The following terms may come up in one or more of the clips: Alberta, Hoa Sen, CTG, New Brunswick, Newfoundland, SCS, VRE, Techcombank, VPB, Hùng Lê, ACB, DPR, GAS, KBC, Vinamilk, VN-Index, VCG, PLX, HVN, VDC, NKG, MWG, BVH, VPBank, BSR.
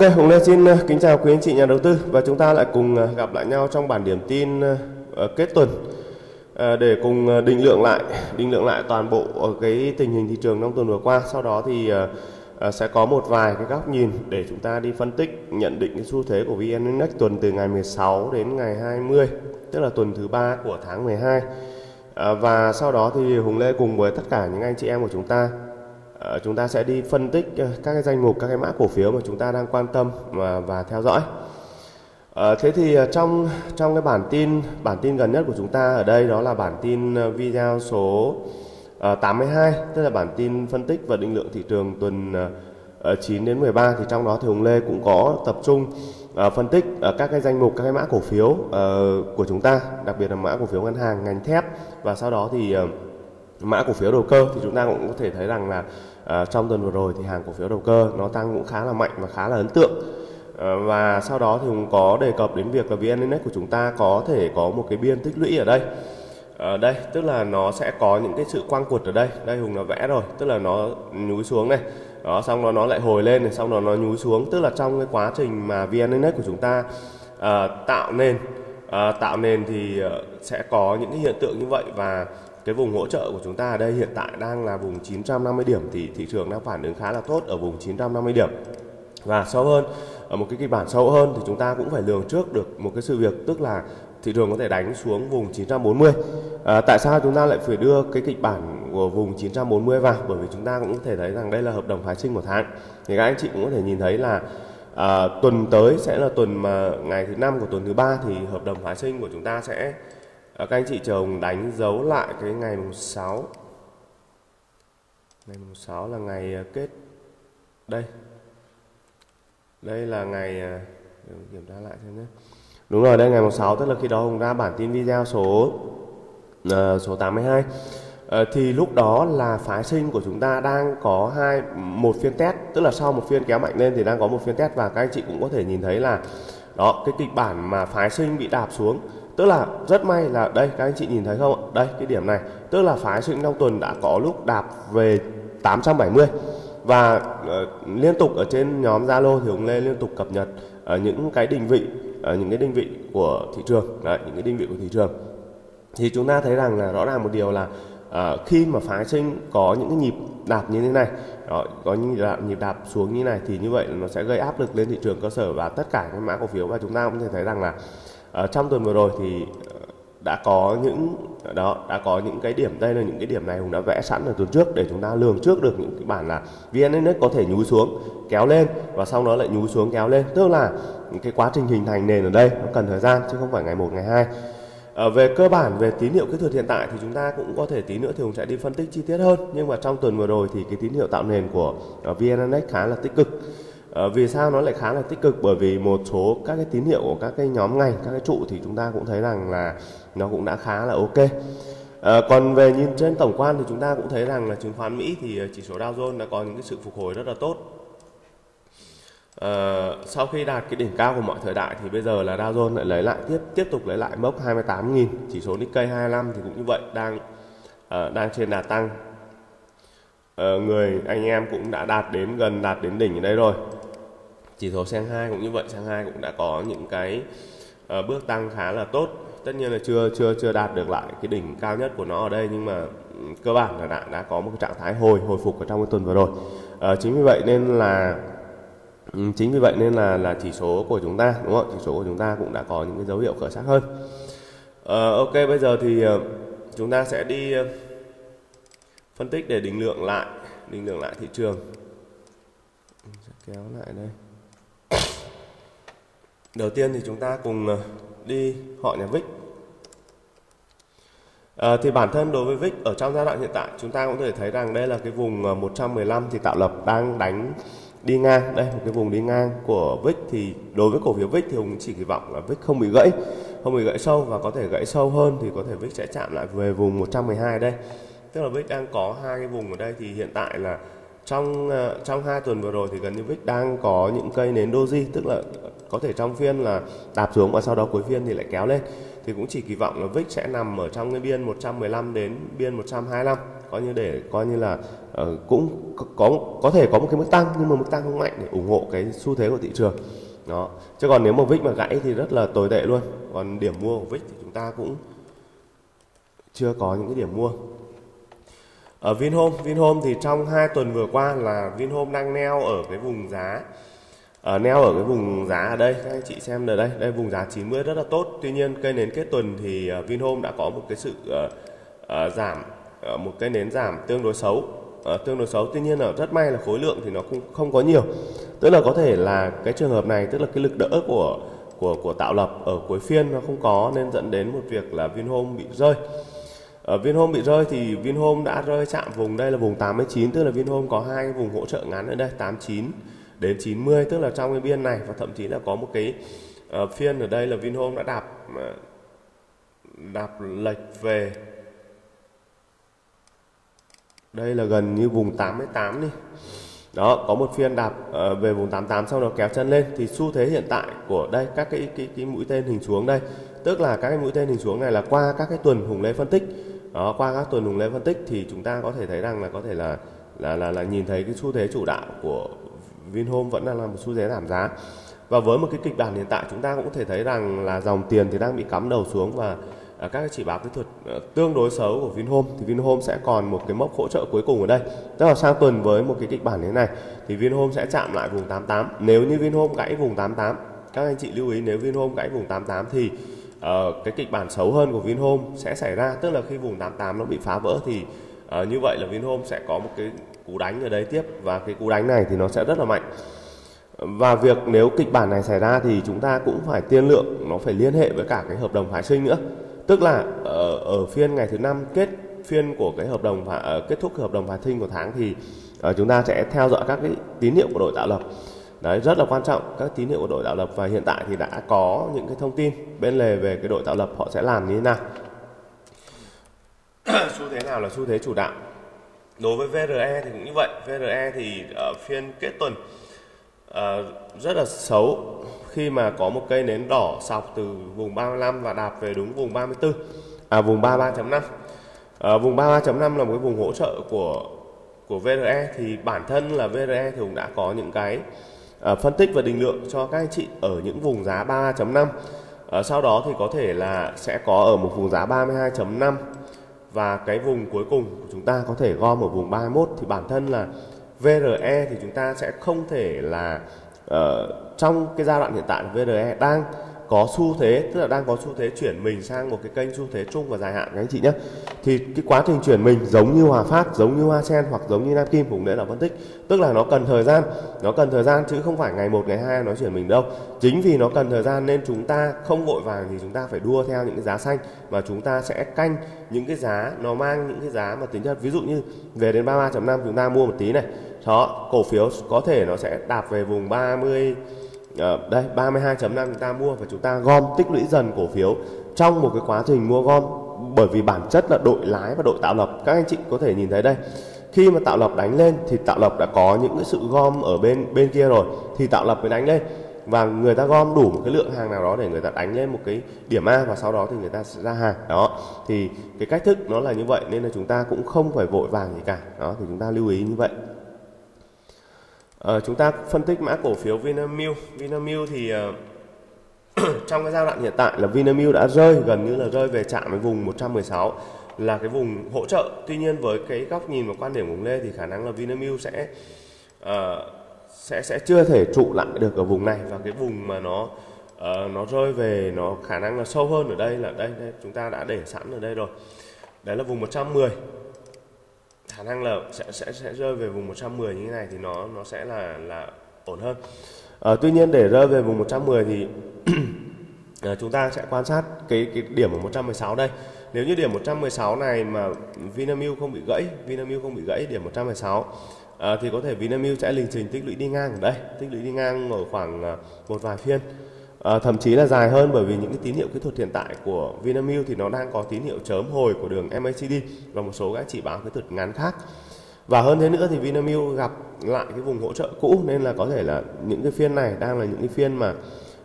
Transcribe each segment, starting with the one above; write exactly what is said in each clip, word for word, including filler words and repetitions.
Ok, Hùng Lê xin kính chào quý anh chị nhà đầu tư, và chúng ta lại cùng gặp lại nhau trong bản điểm tin kết tuần để cùng định lượng lại định lượng lại toàn bộ cái tình hình thị trường trong tuần vừa qua. Sau đó thì sẽ có một vài cái góc nhìn để chúng ta đi phân tích, nhận định cái xu thế của vê en-Index tuần từ ngày mười sáu đến ngày hai mươi, tức là tuần thứ ba của tháng mười hai. Và sau đó thì Hùng Lê cùng với tất cả những anh chị em của chúng ta, chúng ta sẽ đi phân tích các cái danh mục, các cái mã cổ phiếu mà chúng ta đang quan tâm và, và theo dõi. À, thế thì trong trong cái bản tin bản tin gần nhất của chúng ta ở đây, đó là bản tin video số tám mươi hai, tức là bản tin phân tích và định lượng thị trường tuần chín đến mười ba. Thì trong đó thì Hùng Lê cũng có tập trung phân tích các cái danh mục, các cái mã cổ phiếu của chúng ta, đặc biệt là mã cổ phiếu ngân hàng, ngành thép, và sau đó thì mã cổ phiếu đầu cơ. Thì chúng ta cũng có thể thấy rằng là uh, trong tuần vừa rồi thì hàng cổ phiếu đầu cơ nó tăng cũng khá là mạnh và khá là ấn tượng. Uh, và sau đó thì cũng có đề cập đến việc là vê en-Index của chúng ta có thể có một cái biên tích lũy ở đây. Ở uh, đây tức là nó sẽ có những cái sự quang quật ở đây. Đây Hùng đã vẽ rồi, tức là nó nhúi xuống này. Đó, xong rồi nó lại hồi lên này, xong rồi nó nhúi xuống, tức là trong cái quá trình mà vê en-Index của chúng ta uh, tạo nền uh, tạo nền thì uh, sẽ có những cái hiện tượng như vậy. Và cái vùng hỗ trợ của chúng ta ở đây hiện tại đang là vùng chín trăm năm mươi điểm, thì thị trường đang phản ứng khá là tốt ở vùng chín trăm năm mươi điểm. Và sâu hơn, ở một cái kịch bản sâu hơn thì chúng ta cũng phải lường trước được một cái sự việc, tức là thị trường có thể đánh xuống vùng chín trăm bốn mươi. À, tại sao chúng ta lại phải đưa cái kịch bản của vùng chín trăm bốn mươi vào? Bởi vì chúng ta cũng có thể thấy rằng đây là hợp đồng phái sinh của tháng. Thì các anh chị cũng có thể nhìn thấy là à, tuần tới sẽ là tuần mà ngày thứ năm của tuần thứ ba, thì hợp đồng phái sinh của chúng ta sẽ, các anh chị chờ Hùng đánh dấu lại cái ngày mùng sáu. Ngày mùng sáu là ngày kết. Đây. Đây là ngày, kiểm tra lại xem nhé. Đúng rồi, đây ngày mùng sáu, tức là khi đó Hùng ra bản tin video số uh, số tám mươi hai. Uh, thì lúc đó là phái sinh của chúng ta đang có hai một phiên test, tức là sau một phiên kéo mạnh lên thì đang có một phiên test. Và các anh chị cũng có thể nhìn thấy là đó, cái kịch bản mà phái sinh bị đạp xuống, tức là rất may là đây, các anh chị nhìn thấy không ạ? Đây cái điểm này, tức là phái sinh trong tuần đã có lúc đạp về tám trăm bảy mươi. Và uh, liên tục ở trên nhóm Zalo thì ông Lê liên tục cập nhật uh, những cái định vị, uh, những cái định vị của thị trường. Đấy, những cái định vị của thị trường. Thì chúng ta thấy rằng là rõ ràng một điều là uh, khi mà phái sinh có những cái nhịp đạp như thế này, đó, có những đạp, nhịp đạp xuống như này, thì như vậy là nó sẽ gây áp lực lên thị trường cơ sở và tất cả các mã cổ phiếu. Và chúng ta cũng thể thấy rằng là ở trong tuần vừa rồi thì đã có những đó đã có những cái điểm, đây là những cái điểm này Hùng đã vẽ sẵn ở tuần trước để chúng ta lường trước được những cái bản là vê en-Index có thể nhúi xuống kéo lên và sau đó lại nhúi xuống kéo lên, tức là cái quá trình hình thành nền ở đây nó cần thời gian chứ không phải ngày một ngày hai. À, về cơ bản, về tín hiệu kỹ thuật hiện tại thì chúng ta cũng có thể tí nữa thì Hùng sẽ đi phân tích chi tiết hơn, nhưng mà trong tuần vừa rồi thì cái tín hiệu tạo nền của vê en-Index khá là tích cực. À, vì sao nó lại khá là tích cực? Bởi vì một số các cái tín hiệu của các cái nhóm ngành, các cái trụ thì chúng ta cũng thấy rằng là nó cũng đã khá là ok. À, còn về nhìn trên tổng quan thì chúng ta cũng thấy rằng là chứng khoán Mỹ thì chỉ số Dow Jones đã có những cái sự phục hồi rất là tốt. À, sau khi đạt cái đỉnh cao của mọi thời đại thì bây giờ là Dow Jones lại lấy lại tiếp tiếp tục lấy lại mốc hai mươi tám nghìn. Chỉ số Nikkei hai mươi lăm thì cũng như vậy, đang à, đang trên đà tăng. À, người anh em cũng đã đạt đến gần đạt đến đỉnh ở đây rồi. Chỉ số C hai cũng như vậy, C hai cũng đã có những cái uh, bước tăng khá là tốt. Tất nhiên là chưa chưa chưa đạt được lại cái đỉnh cao nhất của nó ở đây, nhưng mà cơ bản là đã đã có một cái trạng thái hồi hồi phục ở trong cái tuần vừa rồi. Uh, chính vì vậy nên là chính vì vậy nên là là chỉ số của chúng ta, đúng không? Chỉ số của chúng ta cũng đã có những cái dấu hiệu khởi sắc hơn. Uh, ok, bây giờ thì uh, chúng ta sẽ đi uh, phân tích để định lượng lại định lượng lại thị trường. Mình sẽ kéo lại đây. Đầu tiên thì chúng ta cùng đi họ nhà vê i xê. À, thì bản thân đối với vê i xê ở trong giai đoạn hiện tại, chúng ta cũng có thể thấy rằng đây là cái vùng một trăm mười lăm thì tạo lập đang đánh đi ngang. Đây một cái vùng đi ngang của vê i xê, thì đối với cổ phiếu vê i xê thì Hùng chỉ kỳ vọng là vê i xê không bị gãy, không bị gãy sâu, và có thể gãy sâu hơn thì có thể vê i xê sẽ chạm lại về vùng một trăm mười hai đây. Tức là vê i xê đang có hai cái vùng ở đây, thì hiện tại là trong trong hai tuần vừa rồi thì gần như vê i xê đang có những cây nến doji, tức là có thể trong phiên là đạp xuống và sau đó cuối phiên thì lại kéo lên. Thì cũng chỉ kỳ vọng là vê i xê sẽ nằm ở trong cái biên một trăm mười lăm đến biên một trăm hai mươi lăm, coi như để coi như là uh, cũng có có thể có một cái mức tăng, nhưng mà mức tăng không mạnh, để ủng hộ cái xu thế của thị trường đó. Chứ còn nếu mà vê i xê mà gãy thì rất là tồi tệ luôn. Còn điểm mua của vê i xê thì chúng ta cũng chưa có những cái điểm mua. Ở VinHome, VinHome thì trong hai tuần vừa qua là VinHome đang neo ở cái vùng giá ở neo ở cái vùng giá ở đây, các anh chị xem ở đây, đây vùng giá chín mươi rất là tốt. Tuy nhiên cây nến kết tuần thì VinHome đã có một cái sự uh, uh, giảm uh, một cây nến giảm tương đối xấu, uh, tương đối xấu. Tuy nhiên là rất may là khối lượng thì nó cũng không có nhiều. Tức là có thể là cái trường hợp này, tức là cái lực đỡ của của của tạo lập ở cuối phiên nó không có, nên dẫn đến một việc là VinHome bị rơi. Ở VinHome bị rơi thì VinHome đã rơi chạm vùng đây là vùng tám mươi chín, tức là VinHome có hai vùng hỗ trợ ngắn ở đây tám mươi chín đến chín mươi, tức là trong cái biên này, và thậm chí là có một cái uh, phiên ở đây là VinHome đã đạp đạp lệch về đây là gần như vùng tám mươi tám đi. Đó, có một phiên đạp uh, về vùng tám mươi tám, sau đó kéo chân lên. Thì xu thế hiện tại của đây các cái cái, cái mũi tên hình xuống đây, tức là các cái mũi tên hình xuống này là qua các cái tuần Hùng Lê phân tích. Đó, qua các tuần Hùng Lê phân tích thì chúng ta có thể thấy rằng là có thể là là là, là nhìn thấy cái xu thế chủ đạo của VinHome vẫn đang là một xu thế giảm giá. Và với một cái kịch bản hiện tại, chúng ta cũng có thể thấy rằng là dòng tiền thì đang bị cắm đầu xuống, và các cái chỉ báo kỹ thuật tương đối xấu của VinHome thì VinHome sẽ còn một cái mốc hỗ trợ cuối cùng ở đây. Tức là sang tuần với một cái kịch bản như thế này thì VinHome sẽ chạm lại vùng tám mươi tám. Nếu như VinHome gãy vùng tám mươi tám, các anh chị lưu ý, nếu VinHome gãy vùng tám mươi tám thì uh, cái kịch bản xấu hơn của VinHome sẽ xảy ra. Tức là khi vùng tám mươi tám nó bị phá vỡ thì uh, như vậy là VinHome sẽ có một cái cú đánh ở đấy tiếp, và cái cú đánh này thì nó sẽ rất là mạnh. Và việc nếu kịch bản này xảy ra thì chúng ta cũng phải tiên lượng, nó phải liên hệ với cả cái hợp đồng phái sinh nữa. Tức là ở, ở phiên ngày thứ năm kết phiên của cái hợp đồng và kết thúc hợp đồng phái sinh của tháng thì uh, chúng ta sẽ theo dõi các cái tín hiệu của đội tạo lập. Đấy, rất là quan trọng các tín hiệu của đội tạo lập, và hiện tại thì đã có những cái thông tin bên lề về cái đội tạo lập họ sẽ làm như thế nào. Xu thế nào là xu thế chủ đạo. Đối với vê rờ e thì cũng như vậy, vê rờ e thì uh, phiên kết tuần uh, rất là xấu khi mà có một cây nến đỏ sọc từ vùng ba mươi lăm và đạp về đúng vùng ba mươi tư, à vùng ba mươi ba chấm năm. Uh, vùng ba mươi ba chấm năm là một cái vùng hỗ trợ của của vê rờ e, thì bản thân là vê rờ e thì cũng đã có những cái uh, phân tích và định lượng cho các anh chị ở những vùng giá ba mươi ba chấm năm. Uh, sau đó thì có thể là sẽ có ở một vùng giá ba mươi hai chấm năm. Và cái vùng cuối cùng của chúng ta có thể gom ở vùng ba mươi mốt. Thì bản thân là vê rờ e thì chúng ta sẽ không thể là uh, trong cái giai đoạn hiện tại vê rờ e đang có xu thế, tức là đang có xu thế chuyển mình sang một cái kênh xu thế trung và dài hạn các anh chị nhé. Thì cái quá trình chuyển mình giống như Hòa Phát, giống như Hoa Sen hoặc giống như Nam Kim, cũng đấy là phân tích. Tức là nó cần thời gian, nó cần thời gian chứ không phải ngày một, ngày hai nó chuyển mình đâu. Chính vì nó cần thời gian nên chúng ta không vội vàng, thì chúng ta phải đua theo những cái giá xanh, và chúng ta sẽ canh những cái giá, nó mang những cái giá mà tính chất, ví dụ như về đến ba mươi ba chấm năm chúng ta mua một tí này. Đó, cổ phiếu có thể nó sẽ đạp về vùng ba mươi, À, đây ba mươi hai chấm năm chúng ta mua, và chúng ta gom tích lũy dần cổ phiếu trong một cái quá trình mua gom. Bởi vì bản chất là đội lái và đội tạo lập, các anh chị có thể nhìn thấy đây, khi mà tạo lập đánh lên thì tạo lập đã có những cái sự gom ở bên bên kia rồi thì tạo lập mới đánh lên, và người ta gom đủ một cái lượng hàng nào đó để người ta đánh lên một cái điểm A, và sau đó thì người ta sẽ ra hàng. Đó thì cái cách thức nó là như vậy, nên là chúng ta cũng không phải vội vàng gì cả. Đó thì chúng ta lưu ý như vậy. À, chúng ta phân tích mã cổ phiếu Vinamilk. Vinamilk thì uh, trong cái giai đoạn hiện tại là Vinamilk đã rơi, gần như là rơi về chạm với vùng một trăm mười sáu là cái vùng hỗ trợ. Tuy nhiên với cái góc nhìn và quan điểm của Hùng Lê thì khả năng là Vinamilk sẽ uh, sẽ sẽ chưa thể trụ lại được ở vùng này, và cái vùng mà nó uh, nó rơi về nó khả năng là sâu hơn ở đây là đây, đây chúng ta đã để sẵn ở đây rồi. Đấy là vùng một trăm mười. Khả năng là sẽ sẽ sẽ rơi về vùng một trăm mười như thế này thì nó nó sẽ là là ổn hơn. À, tuy nhiên để rơi về vùng một trăm mười thì à, chúng ta sẽ quan sát cái cái điểm ở một trăm mười sáu đây. Nếu như điểm một trăm mười sáu này mà Vinamilk không bị gãy, Vinamilk không bị gãy điểm một trăm mười sáu à, thì có thể Vinamilk sẽ lình trình tích lũy đi ngang ở đây, tích lũy đi ngang ở khoảng một vài phiên. À, thậm chí là dài hơn, bởi vì những cái tín hiệu kỹ thuật hiện tại của Vinamilk thì nó đang có tín hiệu chớm hồi của đường M A C D và một số các chỉ báo kỹ thuật ngắn khác. Và hơn thế nữa thì Vinamilk gặp lại cái vùng hỗ trợ cũ, nên là có thể là những cái phiên này đang là những cái phiên mà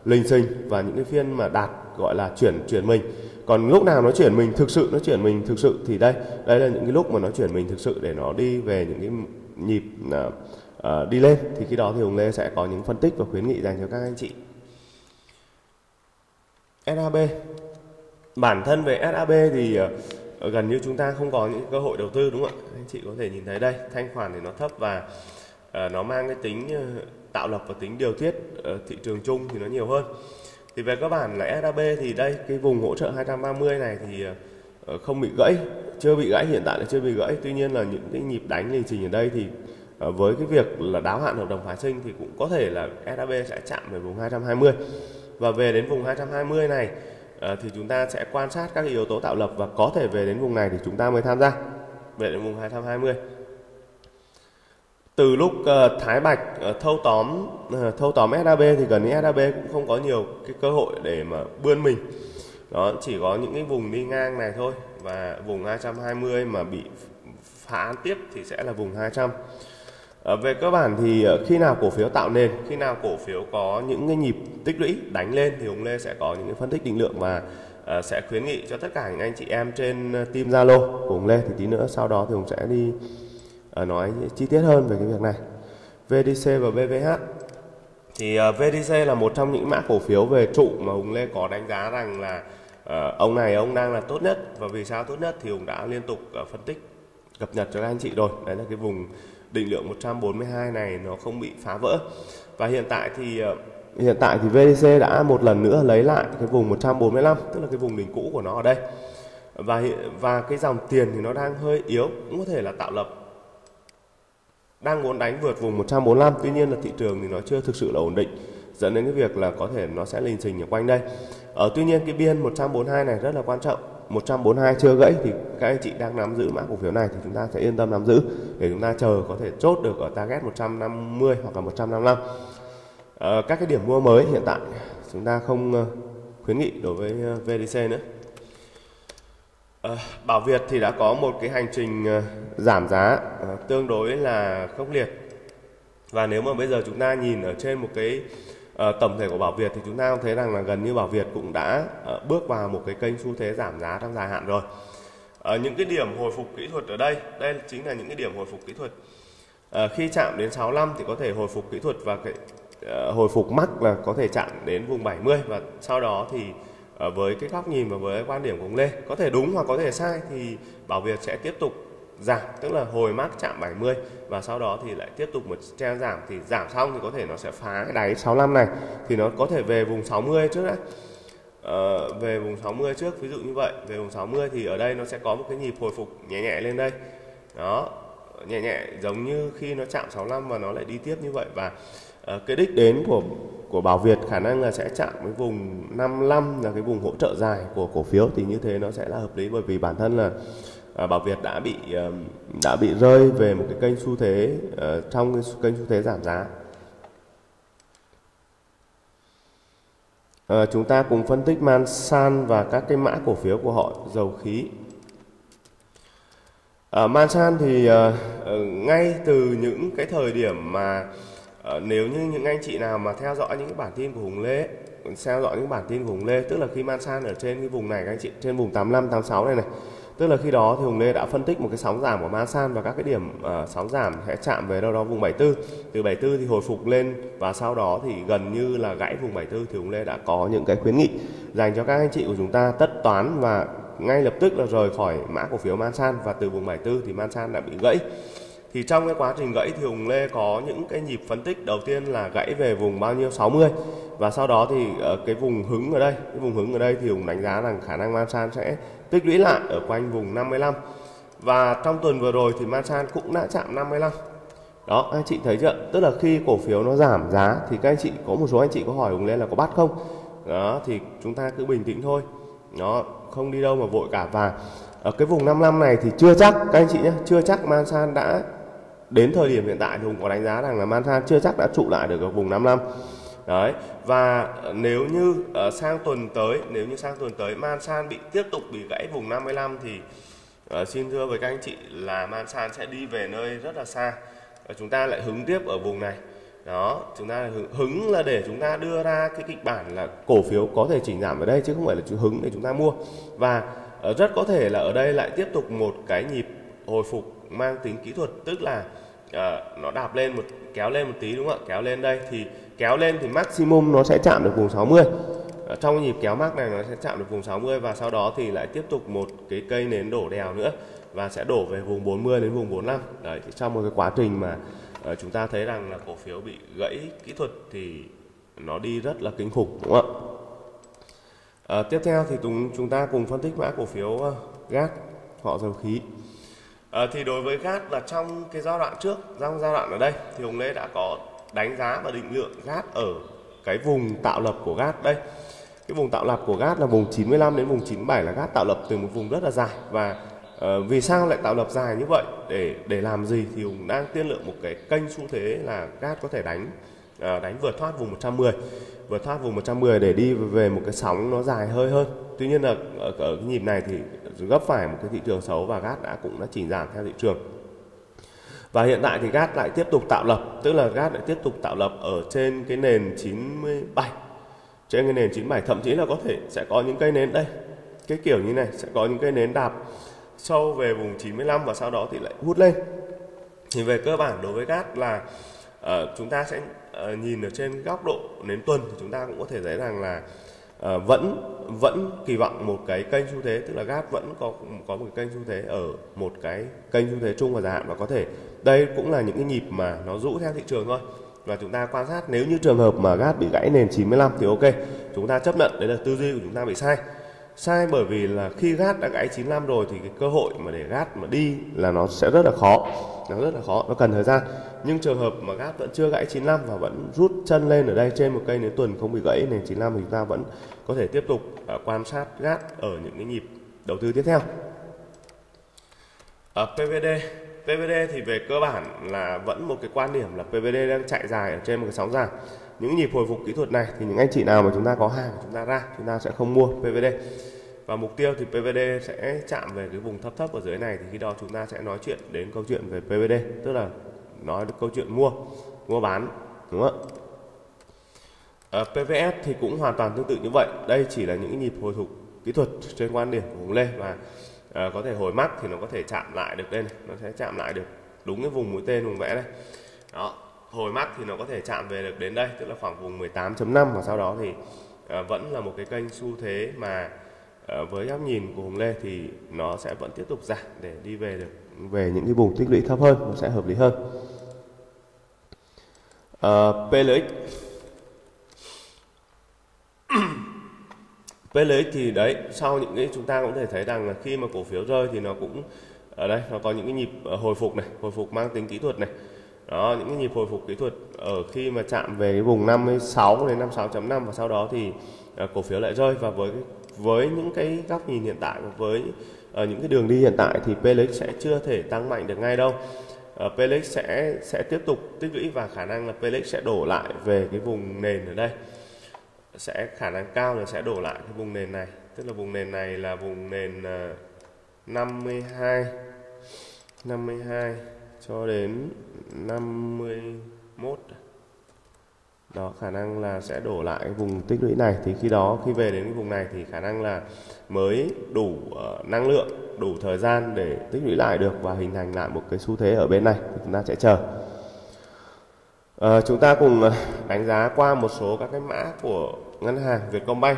lình xình và những cái phiên mà đạt gọi là chuyển chuyển mình. Còn lúc nào nó chuyển mình thực sự, nó chuyển mình thực sự thì đây, đây là những cái lúc mà nó chuyển mình thực sự để nó đi về những cái nhịp uh, đi lên. Thì khi đó thì Hùng Lê sẽ có những phân tích và khuyến nghị dành cho các anh chị. ét hát bê. Bản thân về ét hát bê thì uh, gần như chúng ta không có những cơ hội đầu tư, đúng không ạ? Anh chị có thể nhìn thấy đây, thanh khoản thì nó thấp và uh, nó mang cái tính uh, tạo lập và tính điều tiết uh, thị trường chung thì nó nhiều hơn. Thì về các bạn là ét hát bê thì đây, cái vùng hỗ trợ hai trăm ba mươi này thì không bị gãy, chưa bị gãy, hiện tại là chưa bị gãy. Tuy nhiên là những cái nhịp đánh lình trình ở đây thì với cái việc là đáo hạn hợp đồng phái sinh thì cũng có thể là ét hát bê sẽ chạm về vùng hai trăm hai mươi. Và về đến vùng hai trăm hai mươi này thì chúng ta sẽ quan sát các yếu tố tạo lập và có thể về đến vùng này thì chúng ta mới tham gia. Về đến vùng hai trăm hai mươi. Từ lúc uh, Thái Bạch uh, thâu tóm uh, thâu tóm ét hát bê thì gần như ét hát bê cũng không có nhiều cái cơ hội để mà bươn mình. Đó, chỉ có những cái vùng đi ngang này thôi, và vùng hai trăm hai mươi mà bị phá tiếp thì sẽ là vùng hai trăm. Uh, về cơ bản thì uh, khi nào cổ phiếu tạo nền, khi nào cổ phiếu có những cái nhịp tích lũy đánh lên thì Hùng Lê sẽ có những cái phân tích định lượng và uh, sẽ khuyến nghị cho tất cả những anh chị em trên team Zalo của Hùng Lê. Thì tí nữa sau đó thì Hùng sẽ đi nói chi tiết hơn về cái việc này. vê đê xê và bê vê hát thì uh, vê đê xê là một trong những mã cổ phiếu về trụ mà Hùng Lê có đánh giá rằng là uh, ông này ông đang là tốt nhất. Và vì sao tốt nhất thì Hùng đã liên tục uh, phân tích cập nhật cho các anh chị rồi. Đấy là cái vùng định lượng một trăm bốn mươi hai này nó không bị phá vỡ. Và hiện tại thì uh, hiện tại thì vê đê xê đã một lần nữa lấy lại cái vùng một trăm bốn mươi lăm, tức là cái vùng đỉnh cũ của nó ở đây. Và và cái dòng tiền thì nó đang hơi yếu, cũng có thể là tạo lập đang muốn đánh vượt vùng một trăm bốn mươi lăm, tuy nhiên là thị trường thì nó chưa thực sự là ổn định, dẫn đến cái việc là có thể nó sẽ lình xình ở quanh đây. Ở tuy nhiên cái biên một trăm bốn mươi hai này rất là quan trọng, một trăm bốn mươi hai chưa gãy thì các anh chị đang nắm giữ mã cổ phiếu này thì chúng ta sẽ yên tâm nắm giữ để chúng ta chờ có thể chốt được ở target một trăm năm mươi hoặc là một trăm năm mươi lăm. À, các cái điểm mua mới hiện tại chúng ta không khuyến nghị đối với vê đê xê nữa. À, Bảo Việt thì đã có một cái hành trình uh, giảm giá uh, tương đối là khốc liệt. Và nếu mà bây giờ chúng ta nhìn ở trên một cái uh, tổng thể của Bảo Việt thì chúng ta thấy rằng là gần như Bảo Việt cũng đã uh, bước vào một cái kênh xu thế giảm giá trong dài hạn rồi. Ở uh, những cái điểm hồi phục kỹ thuật ở đây, đây chính là những cái điểm hồi phục kỹ thuật. Uh, khi chạm đến sáu mươi lăm thì có thể hồi phục kỹ thuật, và cái uh, hồi phục max là có thể chạm đến vùng bảy mươi, và sau đó thì với cái góc nhìn và với quan điểm của ông Lê, có thể đúng hoặc có thể sai, thì Bảo Việt sẽ tiếp tục giảm, tức là hồi mắc chạm bảy mươi và sau đó thì lại tiếp tục một trend giảm, thì giảm xong thì có thể nó sẽ phá đáy sáu mươi lăm này, thì nó có thể về vùng sáu mươi trước đã. À, về vùng sáu mươi trước, ví dụ như vậy. Về vùng sáu mươi thì ở đây nó sẽ có một cái nhịp hồi phục nhẹ nhẹ lên đây. Đó, nhẹ nhẹ giống như khi nó chạm sáu mươi lăm và nó lại đi tiếp như vậy. Và à, cái đích đến của của Bảo Việt khả năng là sẽ chạm với vùng năm mươi lăm là cái vùng hỗ trợ dài của cổ phiếu, thì như thế nó sẽ là hợp lý, bởi vì bản thân là Bảo Việt đã bị đã bị rơi về một cái kênh xu thế, trong cái kênh xu thế giảm giá. À, chúng ta cùng phân tích Masan và các cái mã cổ phiếu của họ dầu khí. À, Masan thì uh, ngay từ những cái thời điểm mà Ờ, nếu như những anh chị nào mà theo dõi những cái bản tin của Hùng Lê, theo dõi những bản tin của Hùng Lê, tức là khi Masan ở trên cái vùng này các anh chị, trên vùng tám mươi lăm tám mươi sáu này này, tức là khi đó thì Hùng Lê đã phân tích một cái sóng giảm của Masan và các cái điểm uh, sóng giảm sẽ chạm về đâu đó vùng bảy mươi tư. Từ bảy mươi tư thì hồi phục lên và sau đó thì gần như là gãy vùng bảy mươi tư, thì Hùng Lê đã có những cái khuyến nghị dành cho các anh chị của chúng ta tất toán và ngay lập tức là rời khỏi mã cổ phiếu Masan. Và từ vùng bảy mươi tư thì Masan đã bị gãy. Thì trong cái quá trình gãy thì Hùng Lê có những cái nhịp phân tích đầu tiên là gãy về vùng bao nhiêu sáu mươi, và sau đó thì ở cái vùng hứng ở đây, cái vùng hứng ở đây thì Hùng đánh giá rằng khả năng Masan sẽ tích lũy lại ở quanh vùng năm mươi lăm. Và trong tuần vừa rồi thì Masan cũng đã chạm năm mươi lăm. Đó, anh chị thấy chưa? Tức là khi cổ phiếu nó giảm giá thì các anh chị, có một số anh chị có hỏi Hùng Lê là có bắt không? Đó, thì chúng ta cứ bình tĩnh thôi. Nó không đi đâu mà vội cả. Và ở cái vùng năm mươi lăm này thì chưa chắc các anh chị nhé, chưa chắc Masan đã, đến thời điểm hiện tại thì Hùng có đánh giá rằng là Masan chưa chắc đã trụ lại được ở vùng năm mươi lăm. Đấy, và nếu như uh, sang tuần tới, nếu như sang tuần tới Masan bị tiếp tục bị gãy vùng năm mươi lăm thì uh, xin thưa với các anh chị là Masan sẽ đi về nơi rất là xa. Uh, chúng ta lại hứng tiếp ở vùng này. Đó, chúng ta hứng là để chúng ta đưa ra cái kịch bản là cổ phiếu có thể chỉnh giảm ở đây chứ không phải là hứng để chúng ta mua. Và rất có thể là ở đây lại tiếp tục một cái nhịp hồi phục mang tính kỹ thuật, tức là uh, nó đạp lên một kéo lên một tí, đúng không ạ? Kéo lên đây thì kéo lên thì maximum nó sẽ chạm được vùng sáu mươi. Ở trong nhịp kéo max này nó sẽ chạm được vùng sáu mươi và sau đó thì lại tiếp tục một cái cây nến đổ đèo nữa và sẽ đổ về vùng bốn mươi đến vùng bốn mươi lăm. Đấy, thì trong một cái quá trình mà uh, chúng ta thấy rằng là cổ phiếu bị gãy kỹ thuật thì nó đi rất là kinh khủng, đúng không ạ? Uh, tiếp theo thì chúng chúng ta cùng phân tích mã cổ phiếu uh, GAS, họ dầu khí. À, thì đối với GAS là trong cái giai đoạn trước, trong giai đoạn ở đây thì Hùng Lê đã có đánh giá và định lượng GAS ở cái vùng tạo lập của GAS đây. Cái vùng tạo lập của GAS là vùng chín mươi lăm đến vùng chín mươi bảy, là GAS tạo lập từ một vùng rất là dài. Và uh, vì sao lại tạo lập dài như vậy, để để làm gì, thì Hùng đang tiên lượng một cái kênh xu thế là GAS có thể đánh uh, đánh vượt thoát vùng một trăm mười, vượt thoát vùng một trăm mười để đi về một cái sóng nó dài hơi hơn. Tuy nhiên là ở, ở cái nhịp này thì gấp phải một cái thị trường xấu và GAS đã cũng đã chỉnh giảm theo thị trường. Và hiện tại thì GAS lại tiếp tục tạo lập, tức là GAS lại tiếp tục tạo lập ở trên cái nền chín mươi bảy. Trên cái nền chín mươi bảy, thậm chí là có thể sẽ có những cây nến đây, cái kiểu như này, sẽ có những cây nến đạp sâu về vùng chín mươi lăm và sau đó thì lại hút lên. Thì về cơ bản đối với GAS là uh, chúng ta sẽ uh, nhìn ở trên góc độ nến tuần thì chúng ta cũng có thể thấy rằng là À, vẫn vẫn kỳ vọng một cái kênh xu thế, tức là GAS vẫn có có một kênh xu thế ở một cái kênh xu thế chung và dài hạn, và có thể đây cũng là những cái nhịp mà nó rũ theo thị trường thôi. Và chúng ta quan sát, nếu như trường hợp mà GAS bị gãy nền chín mươi lăm thì ok, chúng ta chấp nhận đấy là tư duy của chúng ta bị sai. Sai bởi vì là khi GAS đã gãy chín mươi lăm rồi thì cái cơ hội mà để GAS mà đi là nó sẽ rất là khó, nó rất là khó, nó cần thời gian. Nhưng trường hợp mà GAS vẫn chưa gãy chín mươi lăm và vẫn rút chân lên ở đây trên một cây nến tuần không bị gãy nền chín mươi lăm thì chúng ta vẫn có thể tiếp tục uh, quan sát GAS ở những cái nhịp đầu tư tiếp theo. Ở pê vê đê, pê vê đê thì về cơ bản là vẫn một cái quan điểm là pê vê đê đang chạy dài ở trên một cái sóng giảm. Những nhịp hồi phục kỹ thuật này thì những anh chị nào mà chúng ta có hàng chúng ta ra, chúng ta sẽ không mua pê vê đê. Và mục tiêu thì pê vê đê sẽ chạm về cái vùng thấp thấp ở dưới này, thì khi đó chúng ta sẽ nói chuyện đến câu chuyện về pê vê đê, tức là nói được câu chuyện mua, mua bán, đúng không ạ? Ở pê vê ét thì cũng hoàn toàn tương tự như vậy. Đây chỉ là những nhịp hồi phục kỹ thuật trên quan điểm của Hùng Lê, và uh, có thể hồi mắc thì nó có thể chạm lại được đây này, nó sẽ chạm lại được đúng cái vùng mũi tên Hùng vẽ đây. Đó, hồi mắc thì nó có thể chạm về được đến đây, tức là khoảng vùng mười tám chấm năm, và sau đó thì uh, vẫn là một cái kênh xu thế mà uh, với góc nhìn của Hùng Lê thì nó sẽ vẫn tiếp tục giảm để đi về được về những cái vùng tích lũy thấp hơn, nó sẽ hợp lý hơn. Uh, pê lờ ích pê lờ ích thì đấy, sau những cái chúng ta cũng có thể thấy rằng là khi mà cổ phiếu rơi thì nó cũng ở đây nó có những cái nhịp hồi phục này, hồi phục mang tính kỹ thuật này. Đó, những cái nhịp hồi phục kỹ thuật ở khi mà chạm về cái vùng năm mươi sáu đến năm mươi sáu chấm năm và sau đó thì uh, cổ phiếu lại rơi. Và với với những cái góc nhìn hiện tại và với uh, những cái đường đi hiện tại thì pê lờ ích sẽ chưa thể tăng mạnh được ngay đâu. Uh, pê lờ ích sẽ sẽ tiếp tục tích lũy và khả năng là pê lờ ích sẽ đổ lại về cái vùng nền ở đây. Sẽ khả năng cao là sẽ đổ lại cái vùng nền này, tức là vùng nền này là vùng nền năm mươi hai cho đến năm mươi mốt. Đó, khả năng là sẽ đổ lại cái vùng tích lũy này, thì khi đó khi về đến cái vùng này thì khả năng là mới đủ uh, năng lượng, đủ thời gian để tích lũy lại được và hình thành lại một cái xu thế ở bên này, thì chúng ta sẽ chờ. Uh, chúng ta cùng đánh giá qua một số các cái mã của ngân hàng Vietcombank.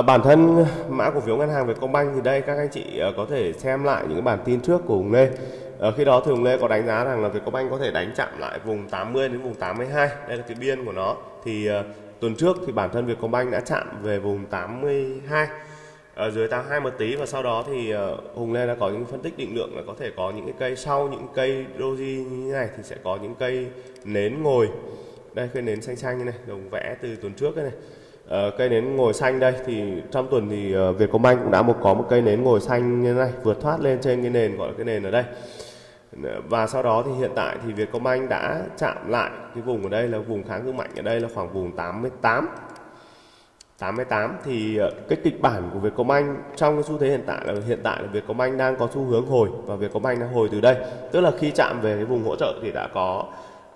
Uh, bản thân mã cổ phiếu ngân hàng Vietcombank thì đây các anh chị uh, có thể xem lại những cái bản tin trước của Hùng Lê. Uh, khi đó thì Hùng Lê có đánh giá rằng là Vietcombank có thể đánh chạm lại vùng tám mươi đến vùng tám mươi hai. Đây là cái biên của nó. Thì uh, tuần trước thì bản thân Vietcombank đã chạm về vùng tám mươi hai. Ở dưới tám mươi hai một tí, và sau đó thì Hùng Lê đã có những phân tích định lượng là có thể có những cái cây sau những cây doji như thế này thì sẽ có những cây nến ngồi đây, cây nến xanh xanh như này, đồng vẽ từ tuần trước đây này. À, cây nến ngồi xanh đây thì trong tuần thì Vietcombank cũng đã một có một cây nến ngồi xanh như thế này, vượt thoát lên trên cái nền gọi là cái nền ở đây, và sau đó thì hiện tại thì Vietcombank đã chạm lại cái vùng ở đây là vùng kháng cự mạnh ở đây là khoảng vùng tám mươi tám. tám mươi tám thì cái kịch bản của Vietcombank trong cái xu thế hiện tại là hiện tại là Vietcombank đang có xu hướng hồi, và Vietcombank đang hồi từ đây, tức là khi chạm về cái vùng hỗ trợ thì đã có